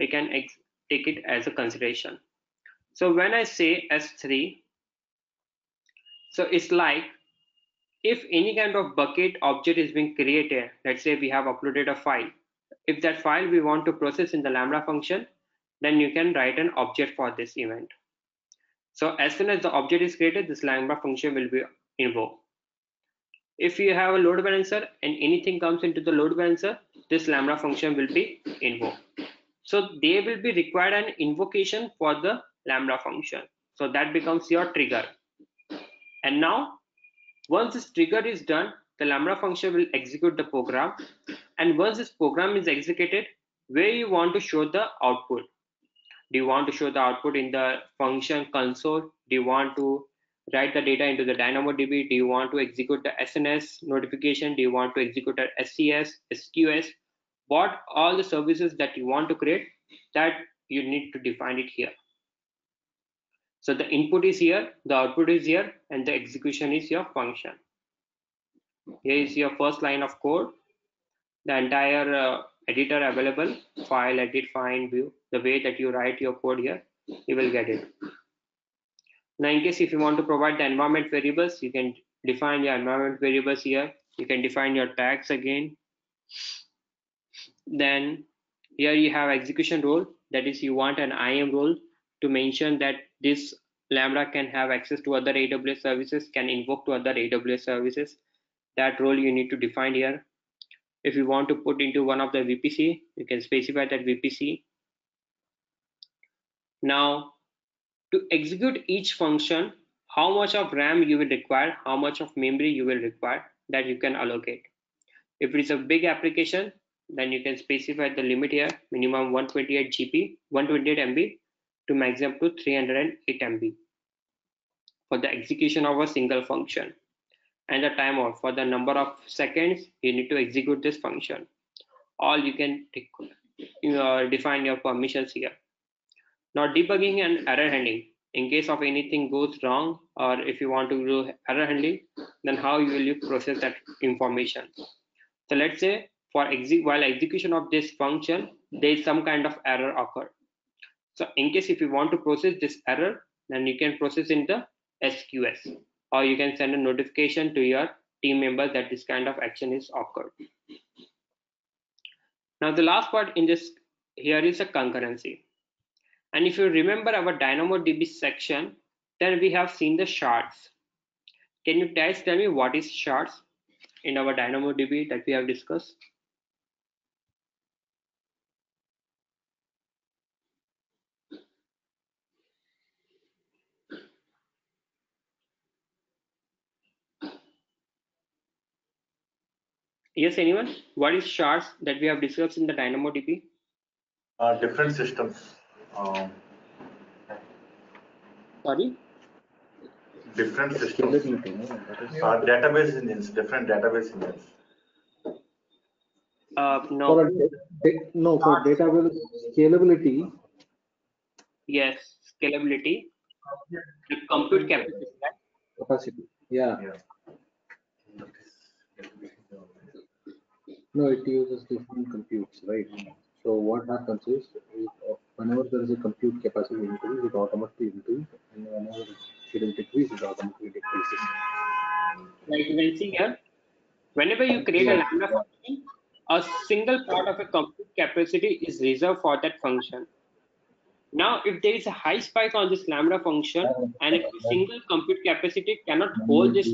I can take it as a consideration. So when I say S3, so it's like if any kind of bucket object is being created, let's say we have uploaded a file. If that file we want to process in the Lambda function, then you can write an object for this event. So as soon as the object is created, this Lambda function will be invoked. if you have a load balancer and anything comes into the load balancer, this lambda function will be invoked. So they will be required an invocation for the lambda function. So that becomes your trigger. And now once this trigger is done, the lambda function will execute the program. And once this program is executed, where you want to show the output? Do you want to show the output in the function console? Do you want to write the data into the DynamoDB? Do you want to execute the SNS notification? Do you want to execute an SES, SQS? What all the services that you want to create, that you need to define it here. So the input is here, the output is here, and the execution is your function. Here is your first line of code, the entire editor available, file, edit, find, view, the way that you write your code here, you will get it. Now, in case if you want to provide the environment variables, you can define your environment variables here. You can define your tags again. Then here you have execution role. That is, you want an IAM role to mention that this Lambda can have access to other AWS services, can invoke to other AWS services. That role you need to define here. If you want to put into one of the VPC, you can specify that VPC. Now, to execute each function, how much of RAM you will require, how much of memory you will require, that you can allocate. If it is a big application, then you can specify the limit here, minimum 128 MB to maximum to 308 MB for the execution of a single function. And the timeout, for the number of seconds you need to execute this function. Or you can define your permissions here. Now, debugging and error handling. In case of anything goes wrong, or if you want to do error handling, then how will you process that information? So let's say for while execution of this function, there is some kind of error occurred. So in case if you want to process this error, then you can process in the SQS, or you can send a notification to your team member that this kind of action is occurred. Now the last part in this here is a concurrency. And if you remember our DynamoDB section, then we have seen the shards. Can you guys tell me what is shards in our DynamoDB that we have discussed? Yes, anyone? What is shards that we have discussed in the DynamoDB? Different systems. Sorry? Different systems. Database engines, different database engines. For database scalability. Yes, scalability. The compute capacity. Capacity. Yeah. No, it uses different computes, right? So what happens is, whenever there is a compute capacity increase, it automatically increases, and whenever it will decrease, it automatically decreases. Like you can see here, whenever you create a lambda function, a single part of a compute capacity is reserved for that function. Now, if there is a high spike on this lambda function, and if a single compute capacity cannot hold this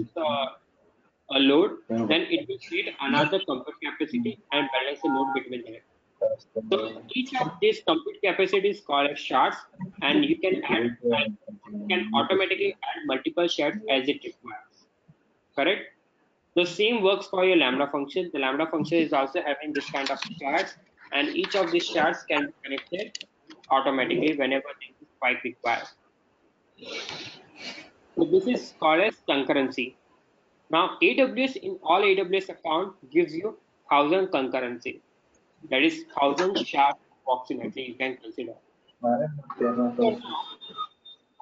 load, then it will create another compute capacity and balance the load between them. So each of these compute capacities called as shards, and you can add, you can automatically add multiple shards as it requires. Correct? The same works for your lambda function. The lambda function is also having this kind of shards, and each of these shards can be connected automatically whenever the spike requires. So this is called as concurrency. Now, AWS in all AWS account gives you 1000 concurrency. That is 1000 shards approximately you can consider.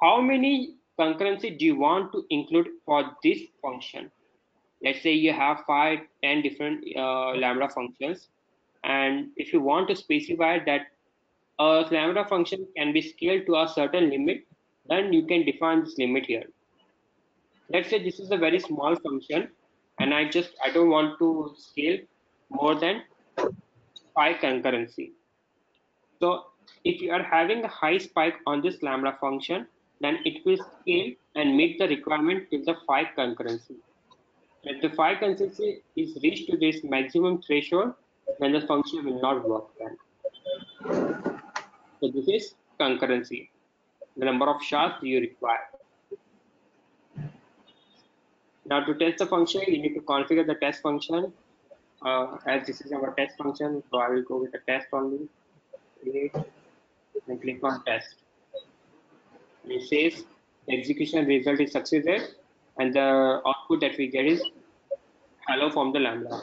How many concurrency do you want to include for this function? Let's say you have 5-10 different lambda functions, and if you want to specify that a lambda function can be scaled to a certain limit, then you can define this limit here. Let's say this is a very small function, and I don't want to scale more than 5 concurrency. So if you are having a high spike on this lambda function, then it will scale and meet the requirement till the 5 concurrency. If the file consistency is reached to this maximum threshold, then the function will not work well. So this is concurrency, the number of shards you require. Now to test the function, you need to configure the test function. As this is our test function, so I will go with the test only. Create and click on test. It says execution result is succeeded, and the output that we get is hello from the Lambda.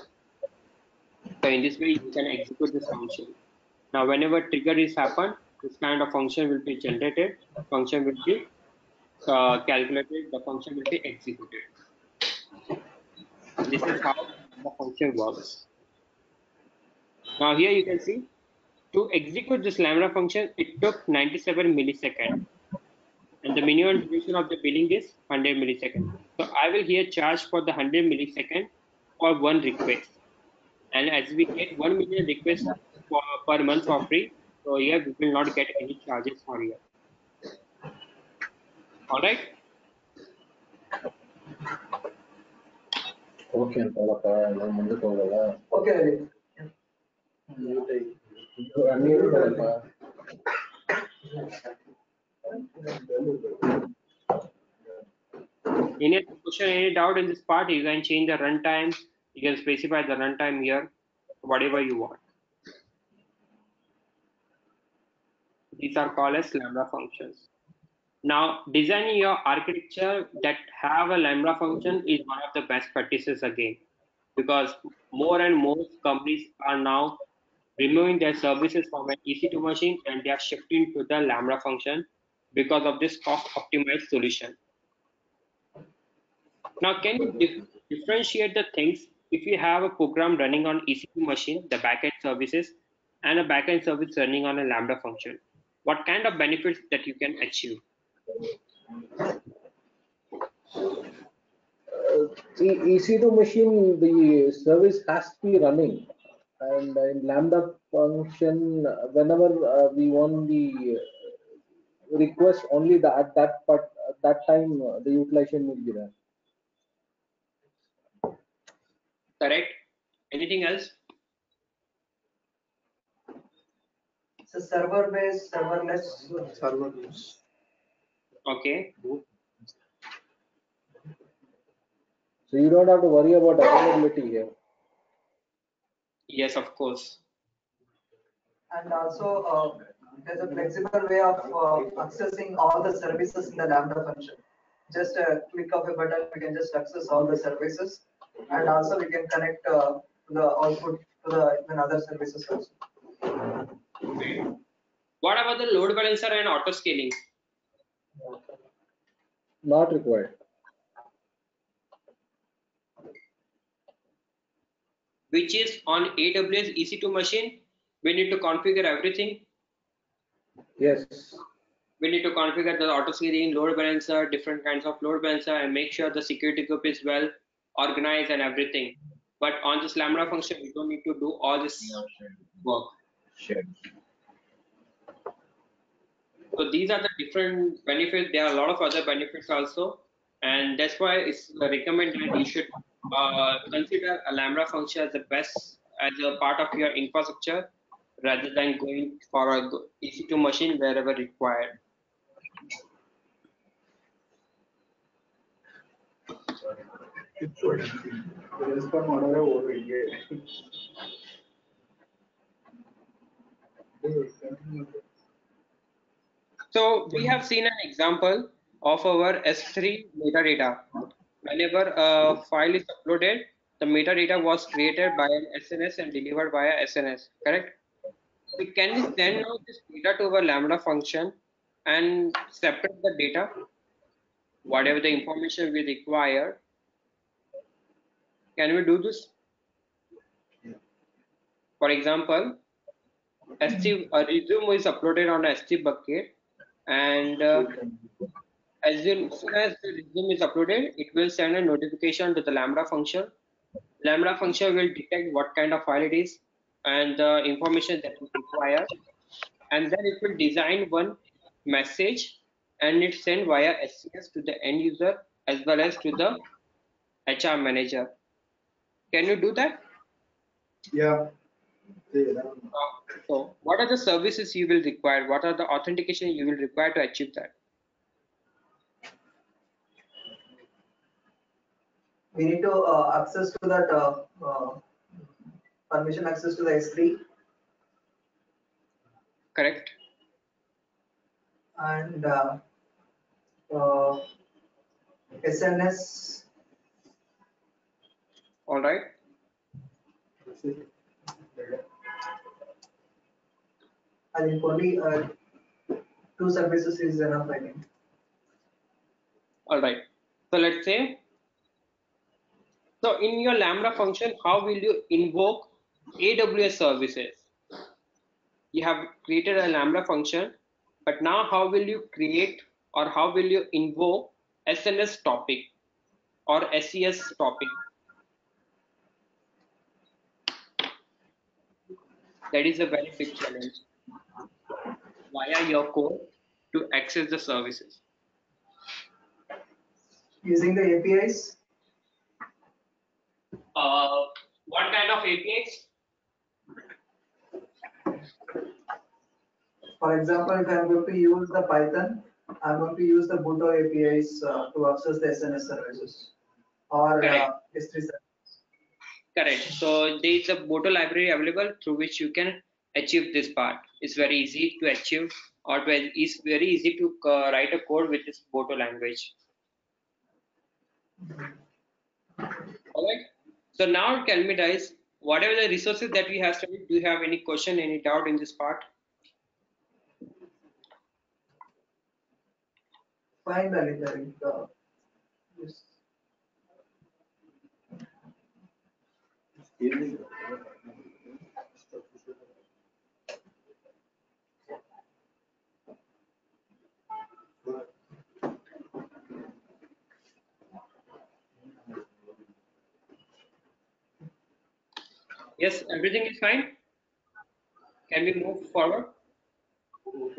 So in this way, you can execute this function. Now, whenever trigger is happened, this kind of function will be generated. Function will be calculated. The function will be executed. This is how the function works. Now here you can see, to execute this Lambda function, it took 97 milliseconds, and the minimum duration of the billing is 100 milliseconds. So I will here charge for the 100 milliseconds for one request, and as we get 1 million requests per month for free, so here we will not get any charges for here. All right. Okay. Okay. Any question, any doubt in this part? You can change the runtime. You can specify the runtime here, whatever you want. These are called as Lambda functions. Now, designing your architecture that have a Lambda function is one of the best practices again, because more and more companies are now removing their services from an EC2 machine and they are shifting to the Lambda function because of this cost-optimized solution. Now, can you differentiate the things? If you have a program running on EC2 machine, the backend services, and a backend service running on a Lambda function, what kind of benefits that you can achieve? EC2 machine, the service has to be running, and in Lambda function, whenever we want the request, only the, at that time the utilization will be done. Correct. Anything else? It's a server-based, serverless. Server-based. Okay. So you don't have to worry about availability here. Yes, of course. And also, there's a flexible way of accessing all the services in the Lambda function. Just a click of a button, we can just access all the services, and also we can connect the output to the even other services also. Okay. What about the load balancer and auto scaling? Not required. Which is on AWS EC2 machine, we need to configure everything. Yes. We need to configure the auto scaling, load balancer, different kinds of load balancer, and make sure the security group is well organized and everything. But on this Lambda function, we don't need to do all this work. Sure. So these are the different benefits. There are a lot of other benefits also, and that's why it's recommended you should consider a Lambda function as the best, as a part of your infrastructure, rather than going for a EC2 machine wherever required. So we have seen an example of our S3 metadata. Whenever a file is uploaded, the metadata was created by an SNS and delivered via SNS, correct? So can we send out this data to our Lambda function and separate the data, whatever the information we require? Can we do this? For example, S3 resume is uploaded on S3 bucket, and as soon as the resume is uploaded, it will send a notification to the Lambda function. Lambda function will detect what kind of file it is and the information that we require, and then it will design one message and it send via SES to the end user as well as to the HR manager. Can you do that? Yeah. So what are the services you will require? What are the authentication you will require to achieve that? We need to access to that permission access to the S3. Correct. And SNS. All right. I think only 2 services is enough, I think. All right. So let's say. So in your Lambda function, how will you invoke AWS services? You have created a Lambda function, but now how will you create or how will you invoke SNS topic or SES topic? That is a very big challenge via your code to access the services. Using the APIs? What kind of APIs? For example, if I'm going to use the Python, I'm going to use the Boto APIs to access the SNS services or S3 services. Correct. So there is a Boto library available through which you can achieve this part. It's very easy to achieve, or it's very easy to write a code with this Boto language. All right. So now tell me, guys, whatever the resources that we have studied, do you have any question, any doubt in this part? Fine, Lalit. Yes. Yes, everything is fine. Can we move forward?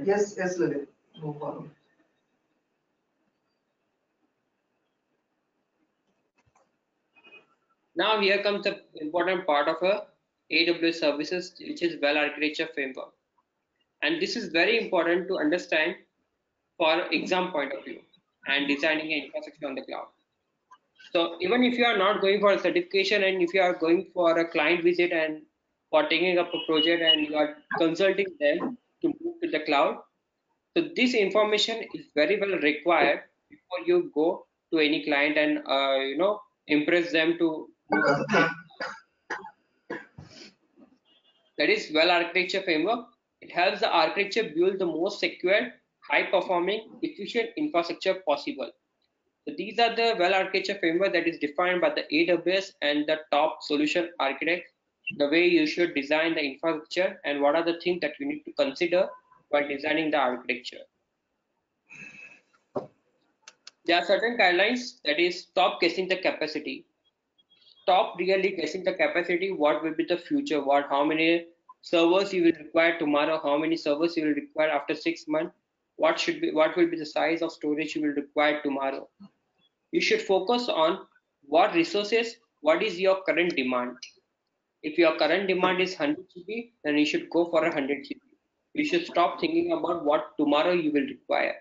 Yes, yes, Lalit. Move forward. Now here comes the important part of a AWS services, which is well architecture framework, and this is very important to understand for exam point of view and designing an infrastructure on the cloud. So even if you are not going for a certification and if you are going for a client visit and for taking up a project and you are consulting them to move to the cloud, so this information is very well required before you go to any client and impress them to. That is well architecture framework. It helps the architecture build the most secure, high performing, efficient infrastructure possible. So these are the well architecture framework that is defined by the AWS and the top solution architect, the way you should design the infrastructure and what are the things that you need to consider while designing the architecture. There are certain guidelines, that is stop guessing the capacity. Stop really guessing the capacity, what will be the future, how many servers you will require tomorrow, how many servers you will require after 6 months, what will be the size of storage you will require tomorrow. You should focus on what resources, what is your current demand. If your current demand is 100 GB, then you should go for 100 GB. You should stop thinking about what tomorrow you will require.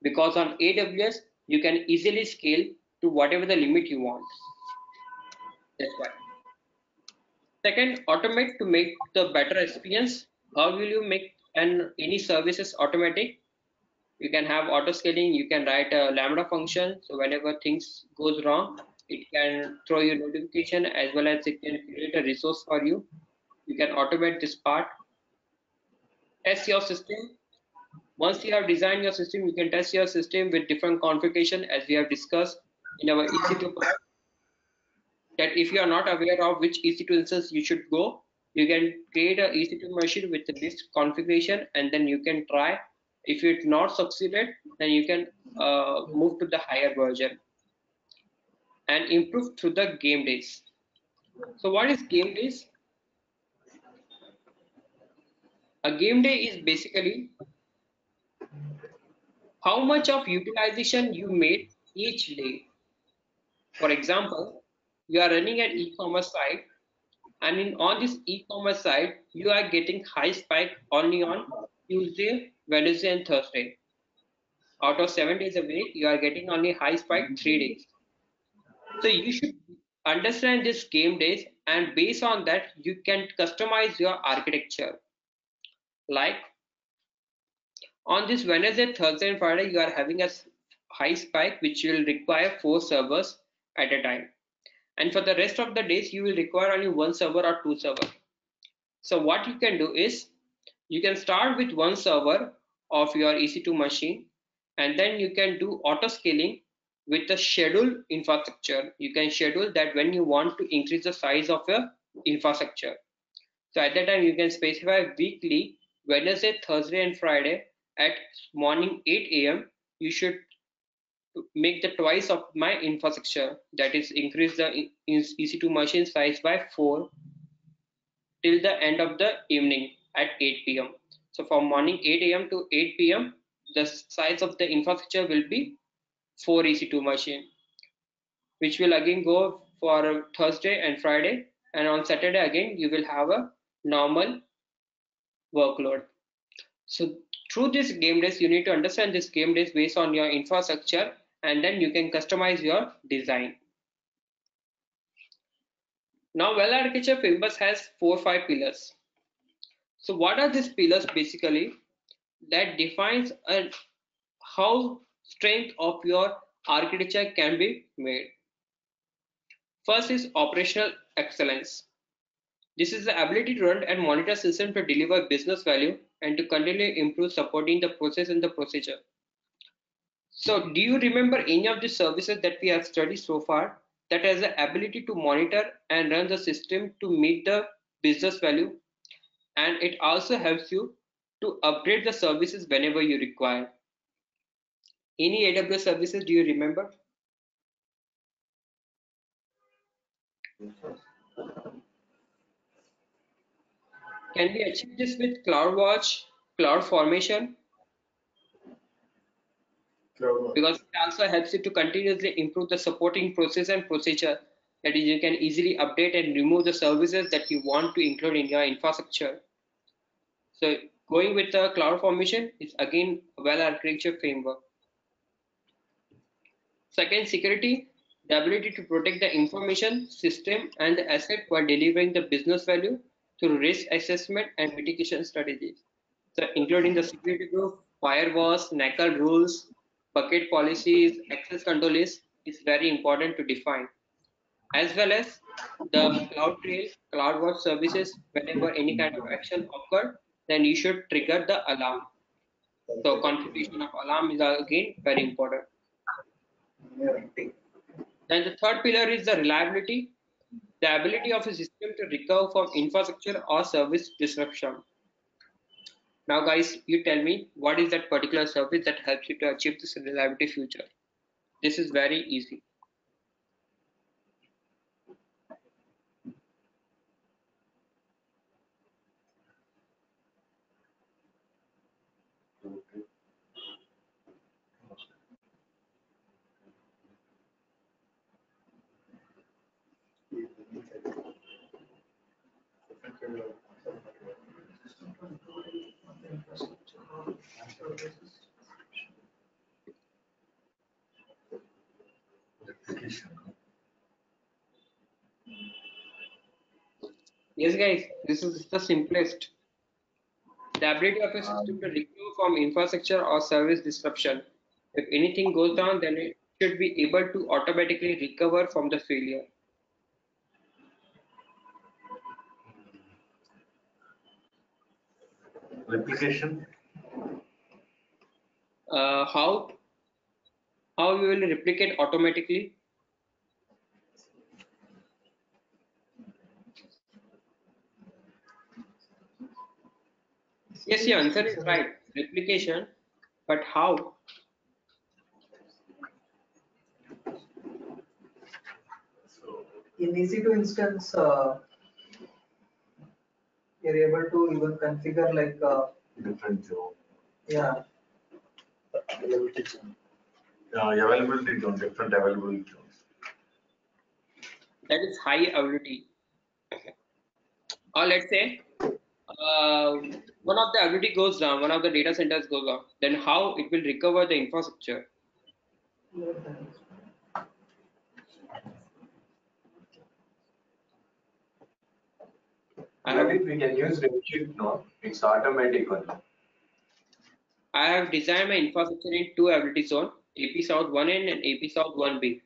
Because on AWS, you can easily scale to whatever the limit you want. That's why. Second, automate to make the better experience. How will you make any services automatic? You can have auto scaling. You can write a Lambda function. So whenever things goes wrong, it can throw you notification as well as it can create a resource for you. You can automate this part. Test your system. Once you have designed your system, you can test your system with different configuration, as we have discussed in our EC2 part. That if you are not aware of which EC2 instance you should go, you can create an EC2 machine with this configuration and then you can try. If it not succeeded, then you can move to the higher version and improve through the game days. So what is game days? A game day is basically how much of utilization you made each day. For example, you are running an e-commerce site, and on this e-commerce site, you are getting high spike only on Tuesday, Wednesday, and Thursday. Out of 7 days a week, you are getting only high spike 3 days. So you should understand this game days, and based on that, you can customize your architecture. Like on this Wednesday, Thursday, and Friday, you are having a high spike, which will require 4 servers at a time. And for the rest of the days, you will require only 1 server or 2 servers. So what you can do is, you can start with 1 server of your EC2 machine, and then you can do auto scaling with the scheduled infrastructure. You can schedule that when you want to increase the size of your infrastructure. So at that time, you can specify weekly, Wednesday, Thursday, and Friday at morning 8 a.m. You should make the twice of my infrastructure, that is increase the EC2 machine size by 4 till the end of the evening at 8 p.m. So from morning 8 a.m. to 8 p.m. the size of the infrastructure will be 4 EC2 machine, which will again go for Thursday and Friday, and on Saturday again you will have a normal workload. So through this game days, you need to understand this game days based on your infrastructure, and then you can customize your design. Now, well architecture framework has 4 or 5 pillars. So what are these pillars? Basically, that defines how strength of your architecture can be made. First is operational excellence. This is the ability to run and monitor system to deliver business value and to continually improve supporting the process and the procedure. So do you remember any of the services that we have studied so far that has the ability to monitor and run the system to meet the business value? And it also helps you to upgrade the services whenever you require. Any AWS services do you remember? Can we achieve this with CloudWatch, CloudFormation? Because it also helps you to continuously improve the supporting process and procedure. That is, you can easily update and remove the services that you want to include in your infrastructure. So going with the CloudFormation is again a well architecture framework. Second, security, the ability to protect the information, system, and the asset while delivering the business value through risk assessment and mitigation strategies. So including the security group, firewalls, NACL rules, bucket policies, access control list is very important to define. As well as the CloudTrail, CloudWatch services, whenever any kind of action occurred, then you should trigger the alarm. So configuration of alarm is again very important. Then the third pillar is the reliability, the ability of a system to recover from infrastructure or service disruption. Now guys, you tell me, what is that particular service that helps you to achieve this reliability feature? This is very easy. Yes guys, this is the simplest. The ability of a system to recover from infrastructure or service disruption. If anything goes down, then it should be able to automatically recover from the failure. Replication. How we will replicate automatically? Yes, the answer is right, replication, but how? In EC2 instance, you're able to even configure like different job. Yeah. Availability zone. Yeah, availability zone, different availability zones. that is high avidity, or let's say one of the avidity goes down, one of the data centers goes off, then how it will recover the infrastructure? We can use redshift now. It's automatic one. I have designed my infrastructure in two avidity zones, AP South 1N and AP South 1B.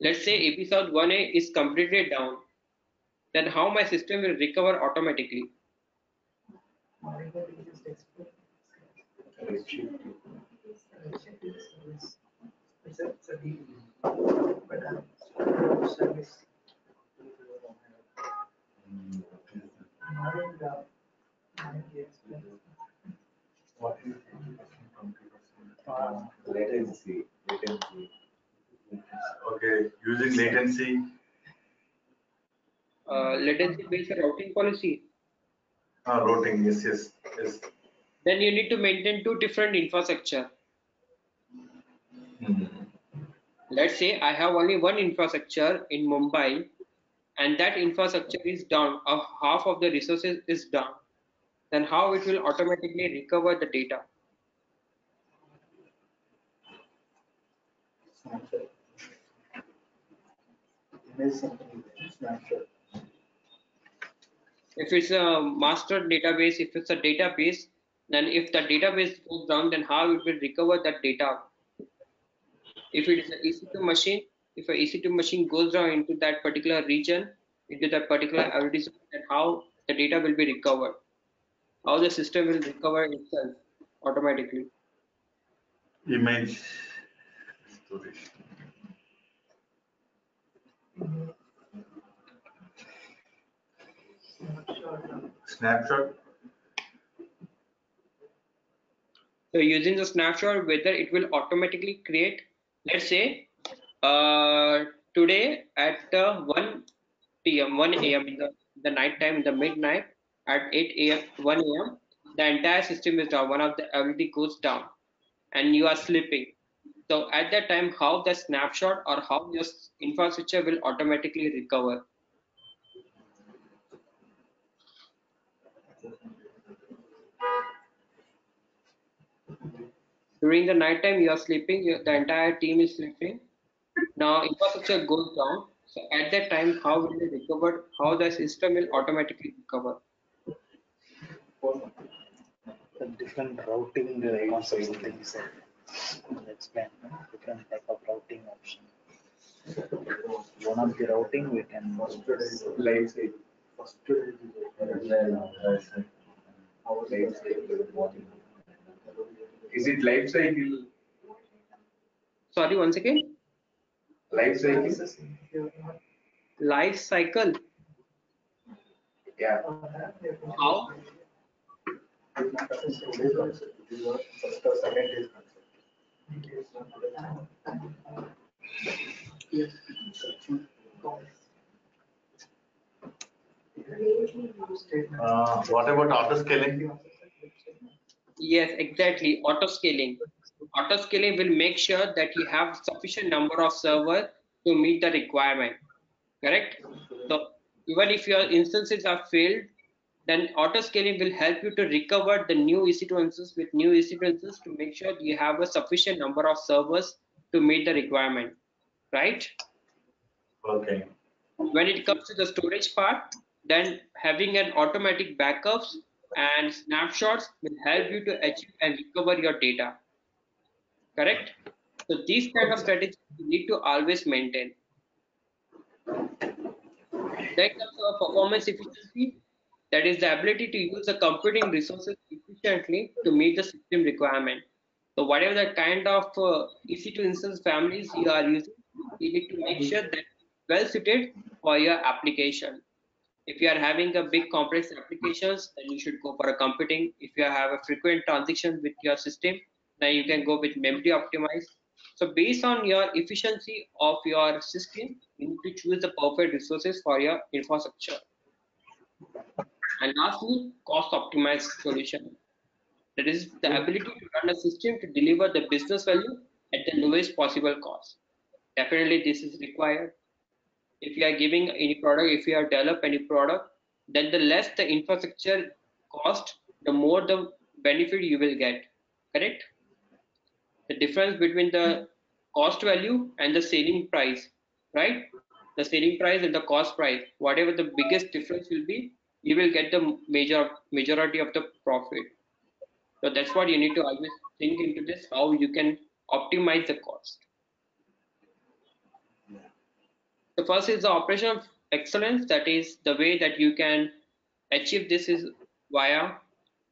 Let's say AP South 1A is completely down. Then how my system will recover automatically? Latency. Okay, using latency. Latency based routing policy. Routing, yes. Then you need to maintain two different infrastructure. Let's say I have only one infrastructure in Mumbai, and that infrastructure is down, or half of the resources is down. Then how it will automatically recover the data? If it's a master database, if it's a database, then if the database goes down, then how it will recover that data? If it is an EC2 machine, if an EC2 machine goes down into that particular region, into that particular avidity zone, then how the data will be recovered? How the system will recover itself automatically? Image storage. Snapshot. So using the snapshot, whether it will automatically create, let's say today at 1 a.m. in the night time, in the midnight, at 1 a.m. the entire system is down, one of the avidity goes down and you are sleeping. So at that time, how the snapshot or how your infrastructure will automatically recover? During the night time, you are sleeping, the entire team is sleeping. Now infrastructure goes down. So at that time, how will it recover? How the system will automatically recover? The different routing possibilities. Let's plan different type of routing option. One of the routing we can life cycle. Is it life cycle? Sorry, once again. Life cycle. Life cycle. Yeah. How? What about auto scaling? Yes, exactly. Auto scaling. Auto scaling will make sure that you have sufficient number of servers to meet the requirement. Correct? So even if your instances are filled, then auto scaling will help you to recover the new EC2 instance with new EC2 instance to make sure you have a sufficient number of servers to meet the requirement. Right? Okay. When it comes to the storage part, then having an automatic backups and snapshots will help you to achieve and recover your data. Correct? So these kind of strategies you need to always maintain. Then comes our performance efficiency. That is the ability to use the computing resources efficiently to meet the system requirement. So whatever the kind of EC2 instance families you are using, you need to make sure that it's well suited for your application. If you are having a big complex applications, then you should go for a computing. If you have a frequent transition with your system, then you can go with memory optimized. So based on your efficiency of your system, you need to choose the perfect resources for your infrastructure. And lastly, cost optimized solution. That is the ability to run a system to deliver the business value at the lowest possible cost. Definitely this is required. if you are giving any product, if you have developed any product, then the less the infrastructure cost, the more the benefit you will get. Correct? The difference between the cost value and the selling price, right? The selling price and the cost price, whatever the biggest difference will be, you will get the majority of the profit. So that's what you need to always think into this, how you can optimize the cost. The first is the operational excellence. That is the way that you can achieve this is via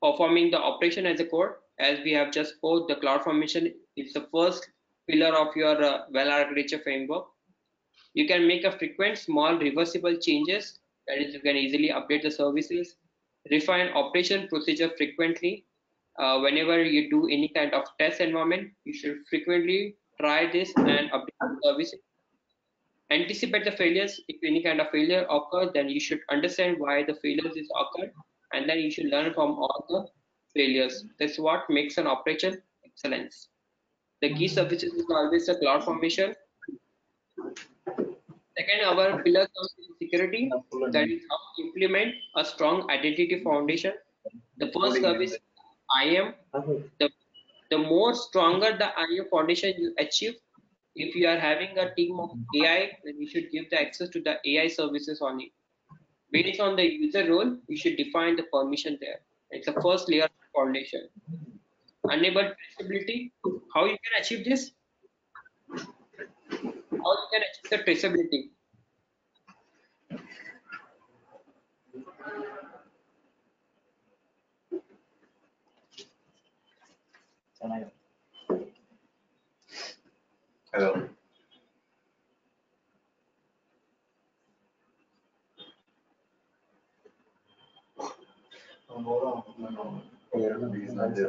performing the operation as a core. As we have just spoke, the CloudFormation is the first pillar of your well architecture framework. You can make a frequent small reversible changes. That is, you can easily update the services, refine operation procedure frequently. Whenever you do any kind of test environment, you should frequently try this and update the services. Anticipate the failures. If any kind of failure occurs, then you should understand why the failures is occurred, and then you should learn from all the failures. That's what makes an operation excellence. The key services is always the CloudFormation. Second, our pillar comes in security. That is how to implement a strong identity foundation. The first service, IAM. The more stronger the IAM foundation you achieve. If you are having a team of AI, then you should give the access to the AI services on it. Based on the user role, you should define the permission there. It's the first layer of foundation. Enable traceability. How you can achieve this? How you can achieve the traceability? Hello. ಇಲ್ಲಿಂದ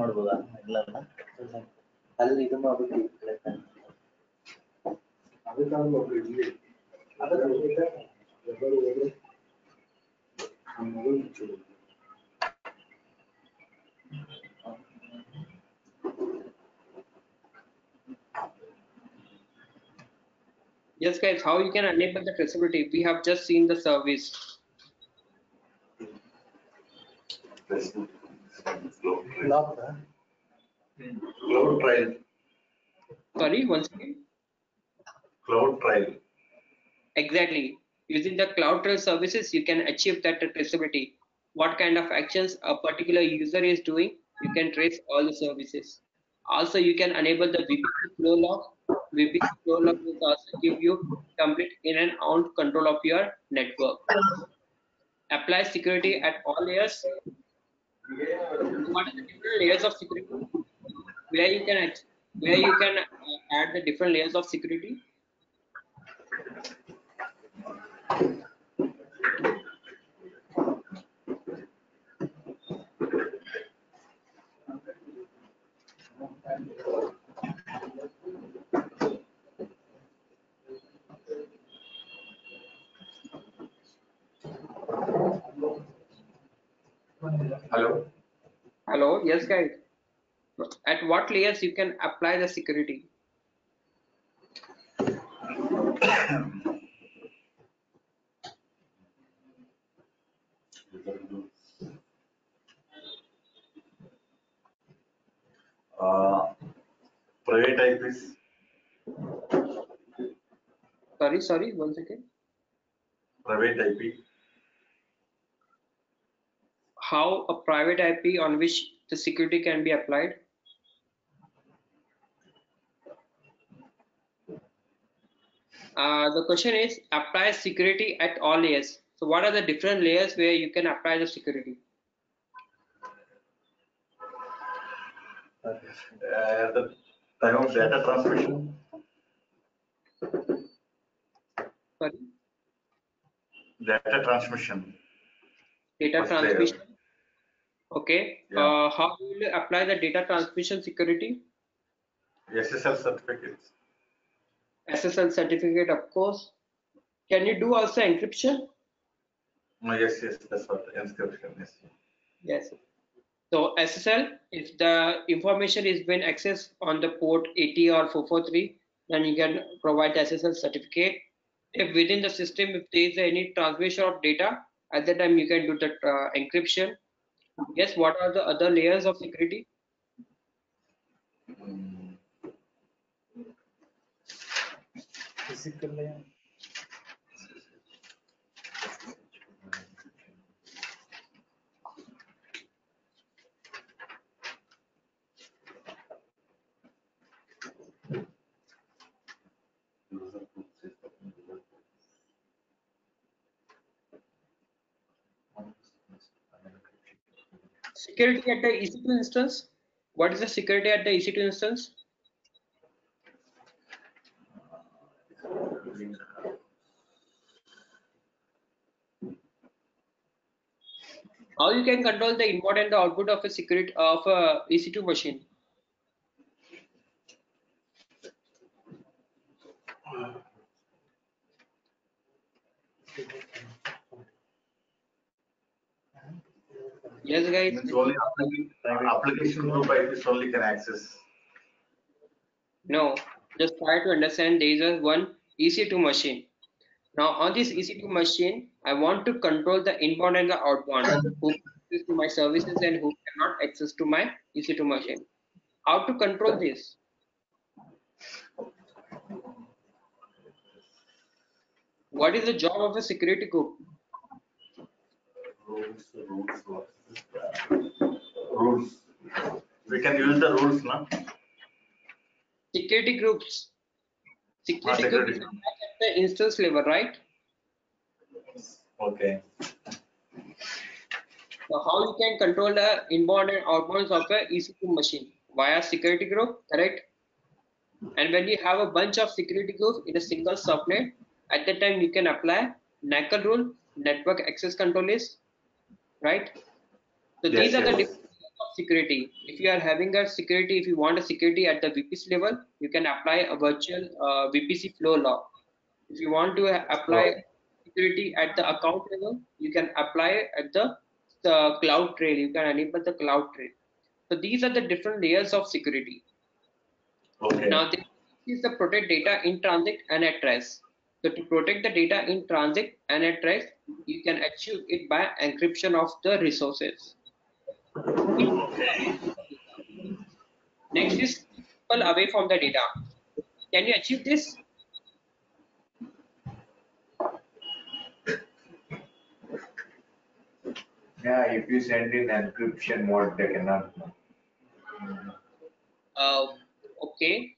ಮಾಡ್ಬೋದಾ? ಇಲ್ಲ ಅಲ್ಲಿ ಇದು ಮಾಡ್ಬೇಕು. I'm going to yes guys, how you can enable the traceability? We have just seen the service. CloudTrail. Sorry, once again. CloudTrail. Exactly. Using the CloudTrail services, you can achieve that traceability. What kind of actions a particular user is doing, you can trace all the services. Also, you can enable the VPC flow log. VPC flow log will also give you complete in and out control of your network. Apply security at all layers. What are the different layers of security? Where you can add the different layers of security. Hello. Hello. Yes, guys. At what layers you can apply the security? Private IPs. Sorry. One second. Private IP. How a private IP on which the security can be applied? The question is apply security at all layers. So what are the different layers where you can apply the security? The time of data transmission. Sorry? Data transmission. Data transmission. Okay. Yeah. How will you apply the data transmission security? SSL certificates. SSL certificate, of course. Can you do also encryption? Yes, that's what encryption is. Yes. So SSL, if the information is being accessed on the port 80 or 443, then you can provide the SSL certificate. If within the system, if there is any transmission of data, at that time you can do the encryption. Yes, what are the other layers of security? Physical layer. Security at the EC2 instance. What is the security at the EC2 instance? How you can control the input and the output of a security of a EC2 machine? Yes, guys. It's only application group IP only can access. No, just try to understand. There is a one EC2 machine. Now on this EC2 machine, I want to control the inbound and the outbound. Who access to my services and who cannot access to my EC2 machine? How to control this? What is the job of a security group? Rules. We can use the rules, na? Security groups. Security groups at the instance level, right? Okay. So how you can control the inbound and outbound of a EC2 machine via security group, correct? And when you have a bunch of security groups in a single subnet, at that time you can apply NACL rule, network access control list, right? So yes, these are the different types of security. If you are having a security, if you want a security at the VPC level, you can apply a virtual VPC flow log. If you want to apply security at the account level, you can apply at the CloudTrail. You can enable the CloudTrail. So these are the different layers of security. Okay. Now this is the protect data in transit and at rest. So to protect the data in transit and at rest, you can achieve it by encryption of the resources. Next is people away from the data. Can you achieve this? Yeah, if you send in encryption mode, they cannot. Okay.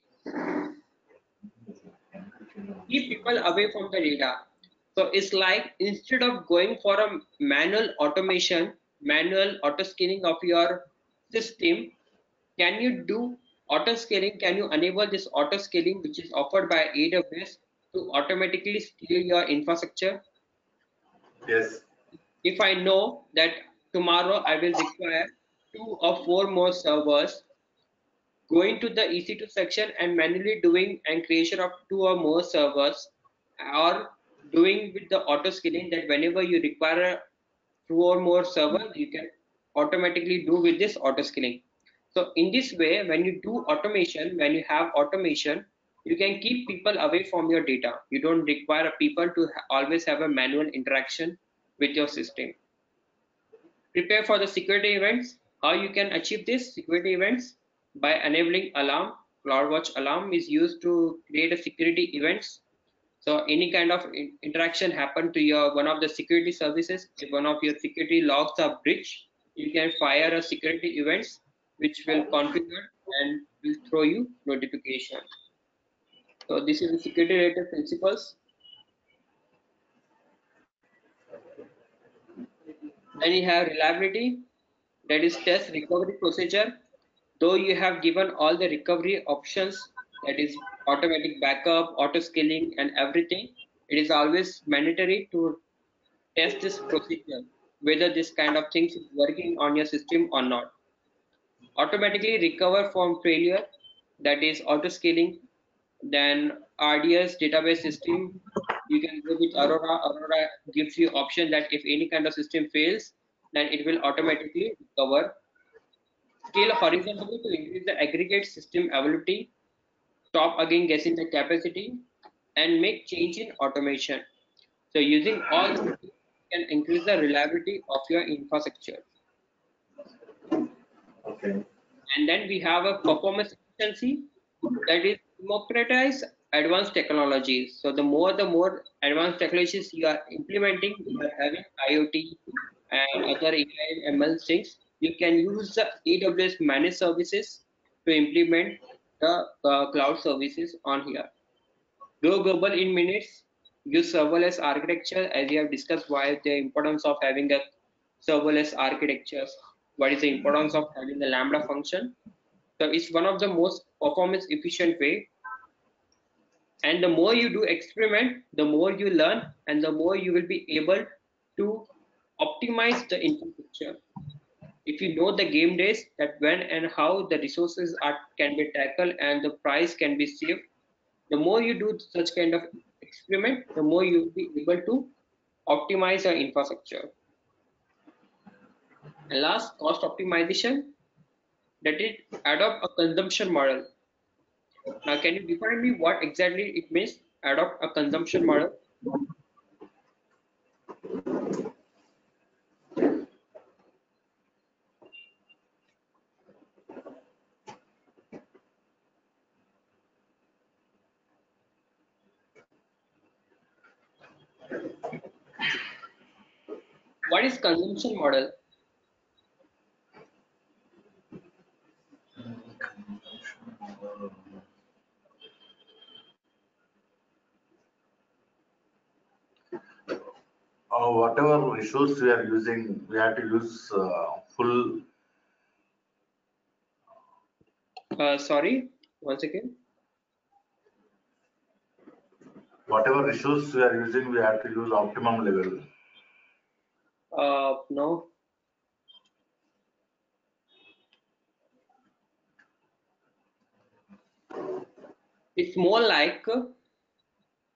Keep people away from the data. So it's like instead of going for a manual automation, manual auto scaling of your system, can you do auto scaling? Can you enable this auto scaling which is offered by AWS to automatically scale your infrastructure? Yes. If I know that tomorrow I will require 2 or 4 more servers, going to the EC2 section and manually doing and creation of 2 or more servers, or doing with the auto scaling that whenever you require 2 or more servers, you can automatically do with this auto scaling. So in this way, when you do automation, when you have automation, you can keep people away from your data. You don't require people to always have a manual interaction with your system. Prepare for the security events. How you can achieve this security events? By enabling alarm. CloudWatch alarm is used to create a security events. So any kind of interaction happen to your one of the security services, if one of your security logs are breached, you can fire a security events which will configure and will throw you notification. So this is the security related principles. Then you have reliability, that is test recovery procedure. Though you have given all the recovery options, that is automatic backup, auto scaling and everything, it is always mandatory to test this procedure, whether this kind of things is working on your system or not. Automatically recover from failure, that is auto scaling. Then RDS database system, you can go with Aurora. Aurora gives you option that if any kind of system fails, then it will automatically recover scale horizontally to increase the aggregate system availability, stop again guessing the capacity, and make change in automation. So using all these can increase the reliability of your infrastructure. Okay. And then we have a performance efficiency, that is democratize advanced technologies. So the more advanced technologies you are implementing, you are having IoT and other API ML things. You can use the AWS managed services to implement the cloud services on here. Go global in minutes. Use serverless architecture, as we have discussed, why the importance of having a serverless architecture, what is the importance of having the Lambda function. So it's one of the most performance efficient way. And the more you do experiment, the more you learn, and the more you will be able to optimize the infrastructure. If you know the game days, that when and how the resources can be tackled and the price can be saved, the more you do such kind of experiment, the more you will be able to optimize your infrastructure. And last, cost optimization, that is adopt a consumption model. Now, can you define me what exactly it means, adopt a consumption model? What is consumption model? Whatever resource we are using, we have to use full. Sorry, once again. Whatever resource we are using, we have to use optimum level. No. It's more like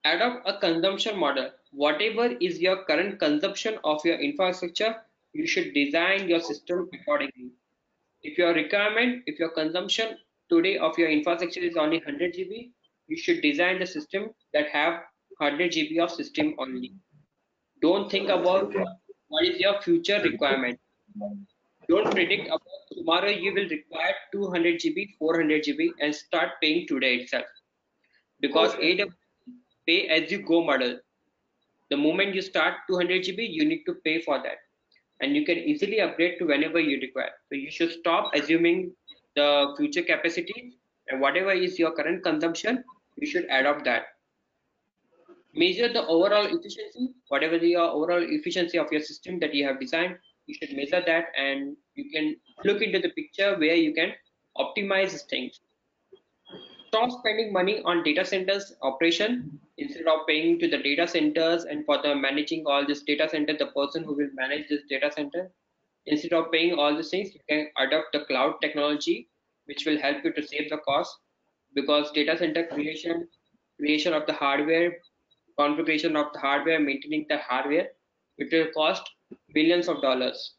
adopt a consumption model. Whatever is your current consumption of your infrastructure, you should design your system accordingly. If your requirement, if your consumption today of your infrastructure is only 100 GB, you should design the system that have 100 GB of system only. Don't think about what is your future requirement. Don't predict about tomorrow you will require 200 GB, 400 GB and start paying today itself. Because AWS pay as you go model. The moment you start 200 GB, you need to pay for that. And you can easily upgrade to whenever you require. So you should stop assuming the future capacity, and whatever is your current consumption, you should adopt that. Measure the overall efficiency, whatever your overall efficiency of your system that you have designed, you should measure that, and you can look into the picture where you can optimize things. Stop spending money on data centers operation. Instead of paying to the data centers and for the managing all this data center, the person who will manage this data center, instead of paying all these things, you can adopt the cloud technology, which will help you to save the cost, because data center creation of the hardware, configuration of the hardware, maintaining the hardware, it will cost billions of dollars.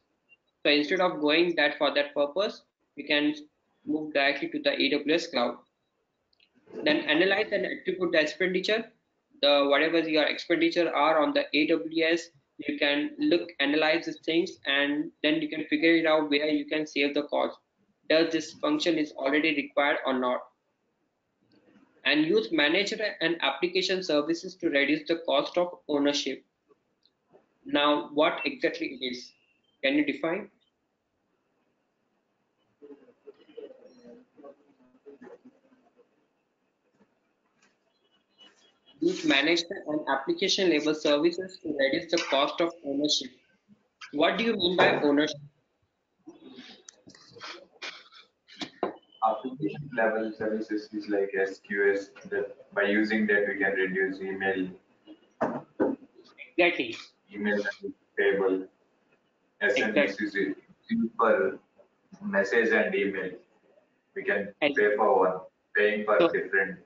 So instead of going that for that purpose, you can move directly to the AWS cloud. Then analyze and attribute the expenditure. Whatever your expenditure are on the AWS, you can analyze these things, and then you can figure it out where you can save the cost. Does this function is already required or not? And use manager and application services to reduce the cost of ownership. Now, what exactly it is? Can you define? Use management and application level services to reduce the cost of ownership. What do you mean by ownership? Application level services is like SQS, that by using that we can reduce email. Exactly. Email table. SNS is used for message and email. We can pay for one, paying for different.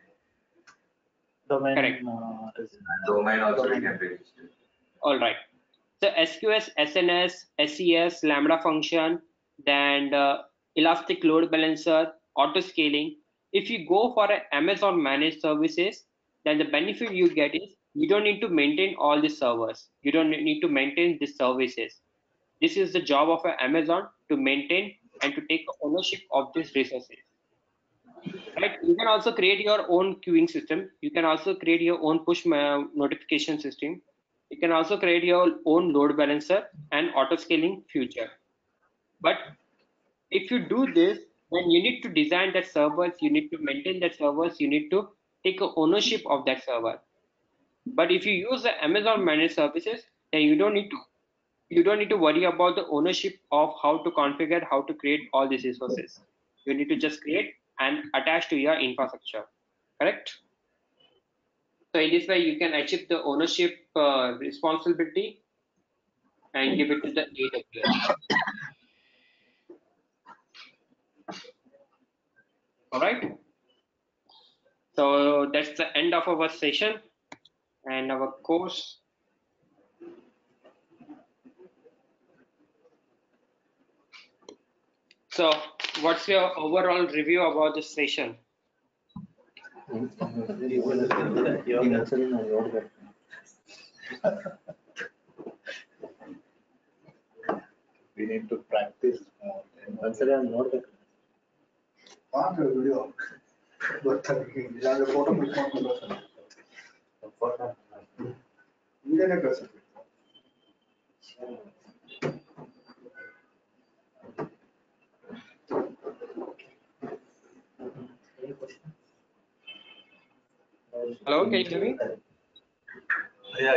Domain also we can register. All right. So SQS, SNS, SES, Lambda function, then elastic load balancer, auto scaling. If you go for an Amazon managed services, then the benefit you get is you don't need to maintain all the servers. You don't need to maintain the services. This is the job of Amazon to maintain and to take ownership of these resources. Right? You can also create your own queuing system. You can also create your own push notification system. You can also create your own load balancer and auto scaling feature. But if you do this, then you need to design that servers, you need to maintain that servers, you need to take ownership of that server. But if you use the Amazon managed services, then you don't need to worry about the ownership of how to configure, how to create all these resources. You need to just create and attach to your infrastructure, correct? So in this way, you can achieve the ownership responsibility and give it to the AWS. All right. So that's the end of our session and our course. So what's your overall review about this session? We need to practice more. Hello, can you hear me? Yeah,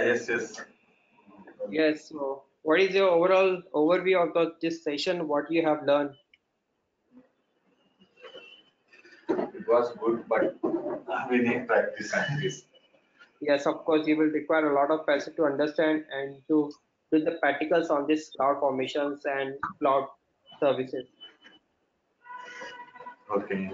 yes. So what is your overall overview of this session, what you have learned? It was good, but we need practice on this. Yes, of course, you will require a lot of practice to understand and to do the practicals on this cloud formations and cloud services. Okay.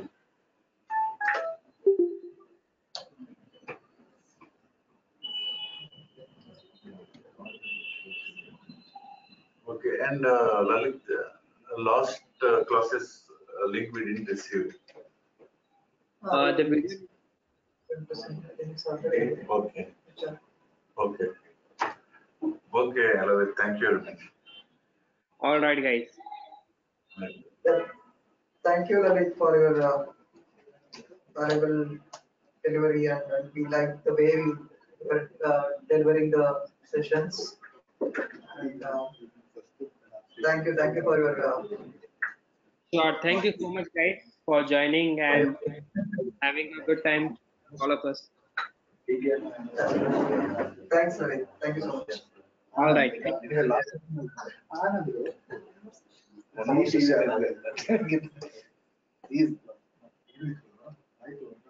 Okay, and Lalit, last classes link we didn't receive. The video. Okay, Lalit, thank you. All right, guys. Thank you, Lalit, for your valuable delivery, and we like the way we were delivering the sessions. And, thank you for your sure. Thank you so much, guys, for joining and having a good time, all of us. Thanks, Lalit. Thank you so much. All right. Thank you.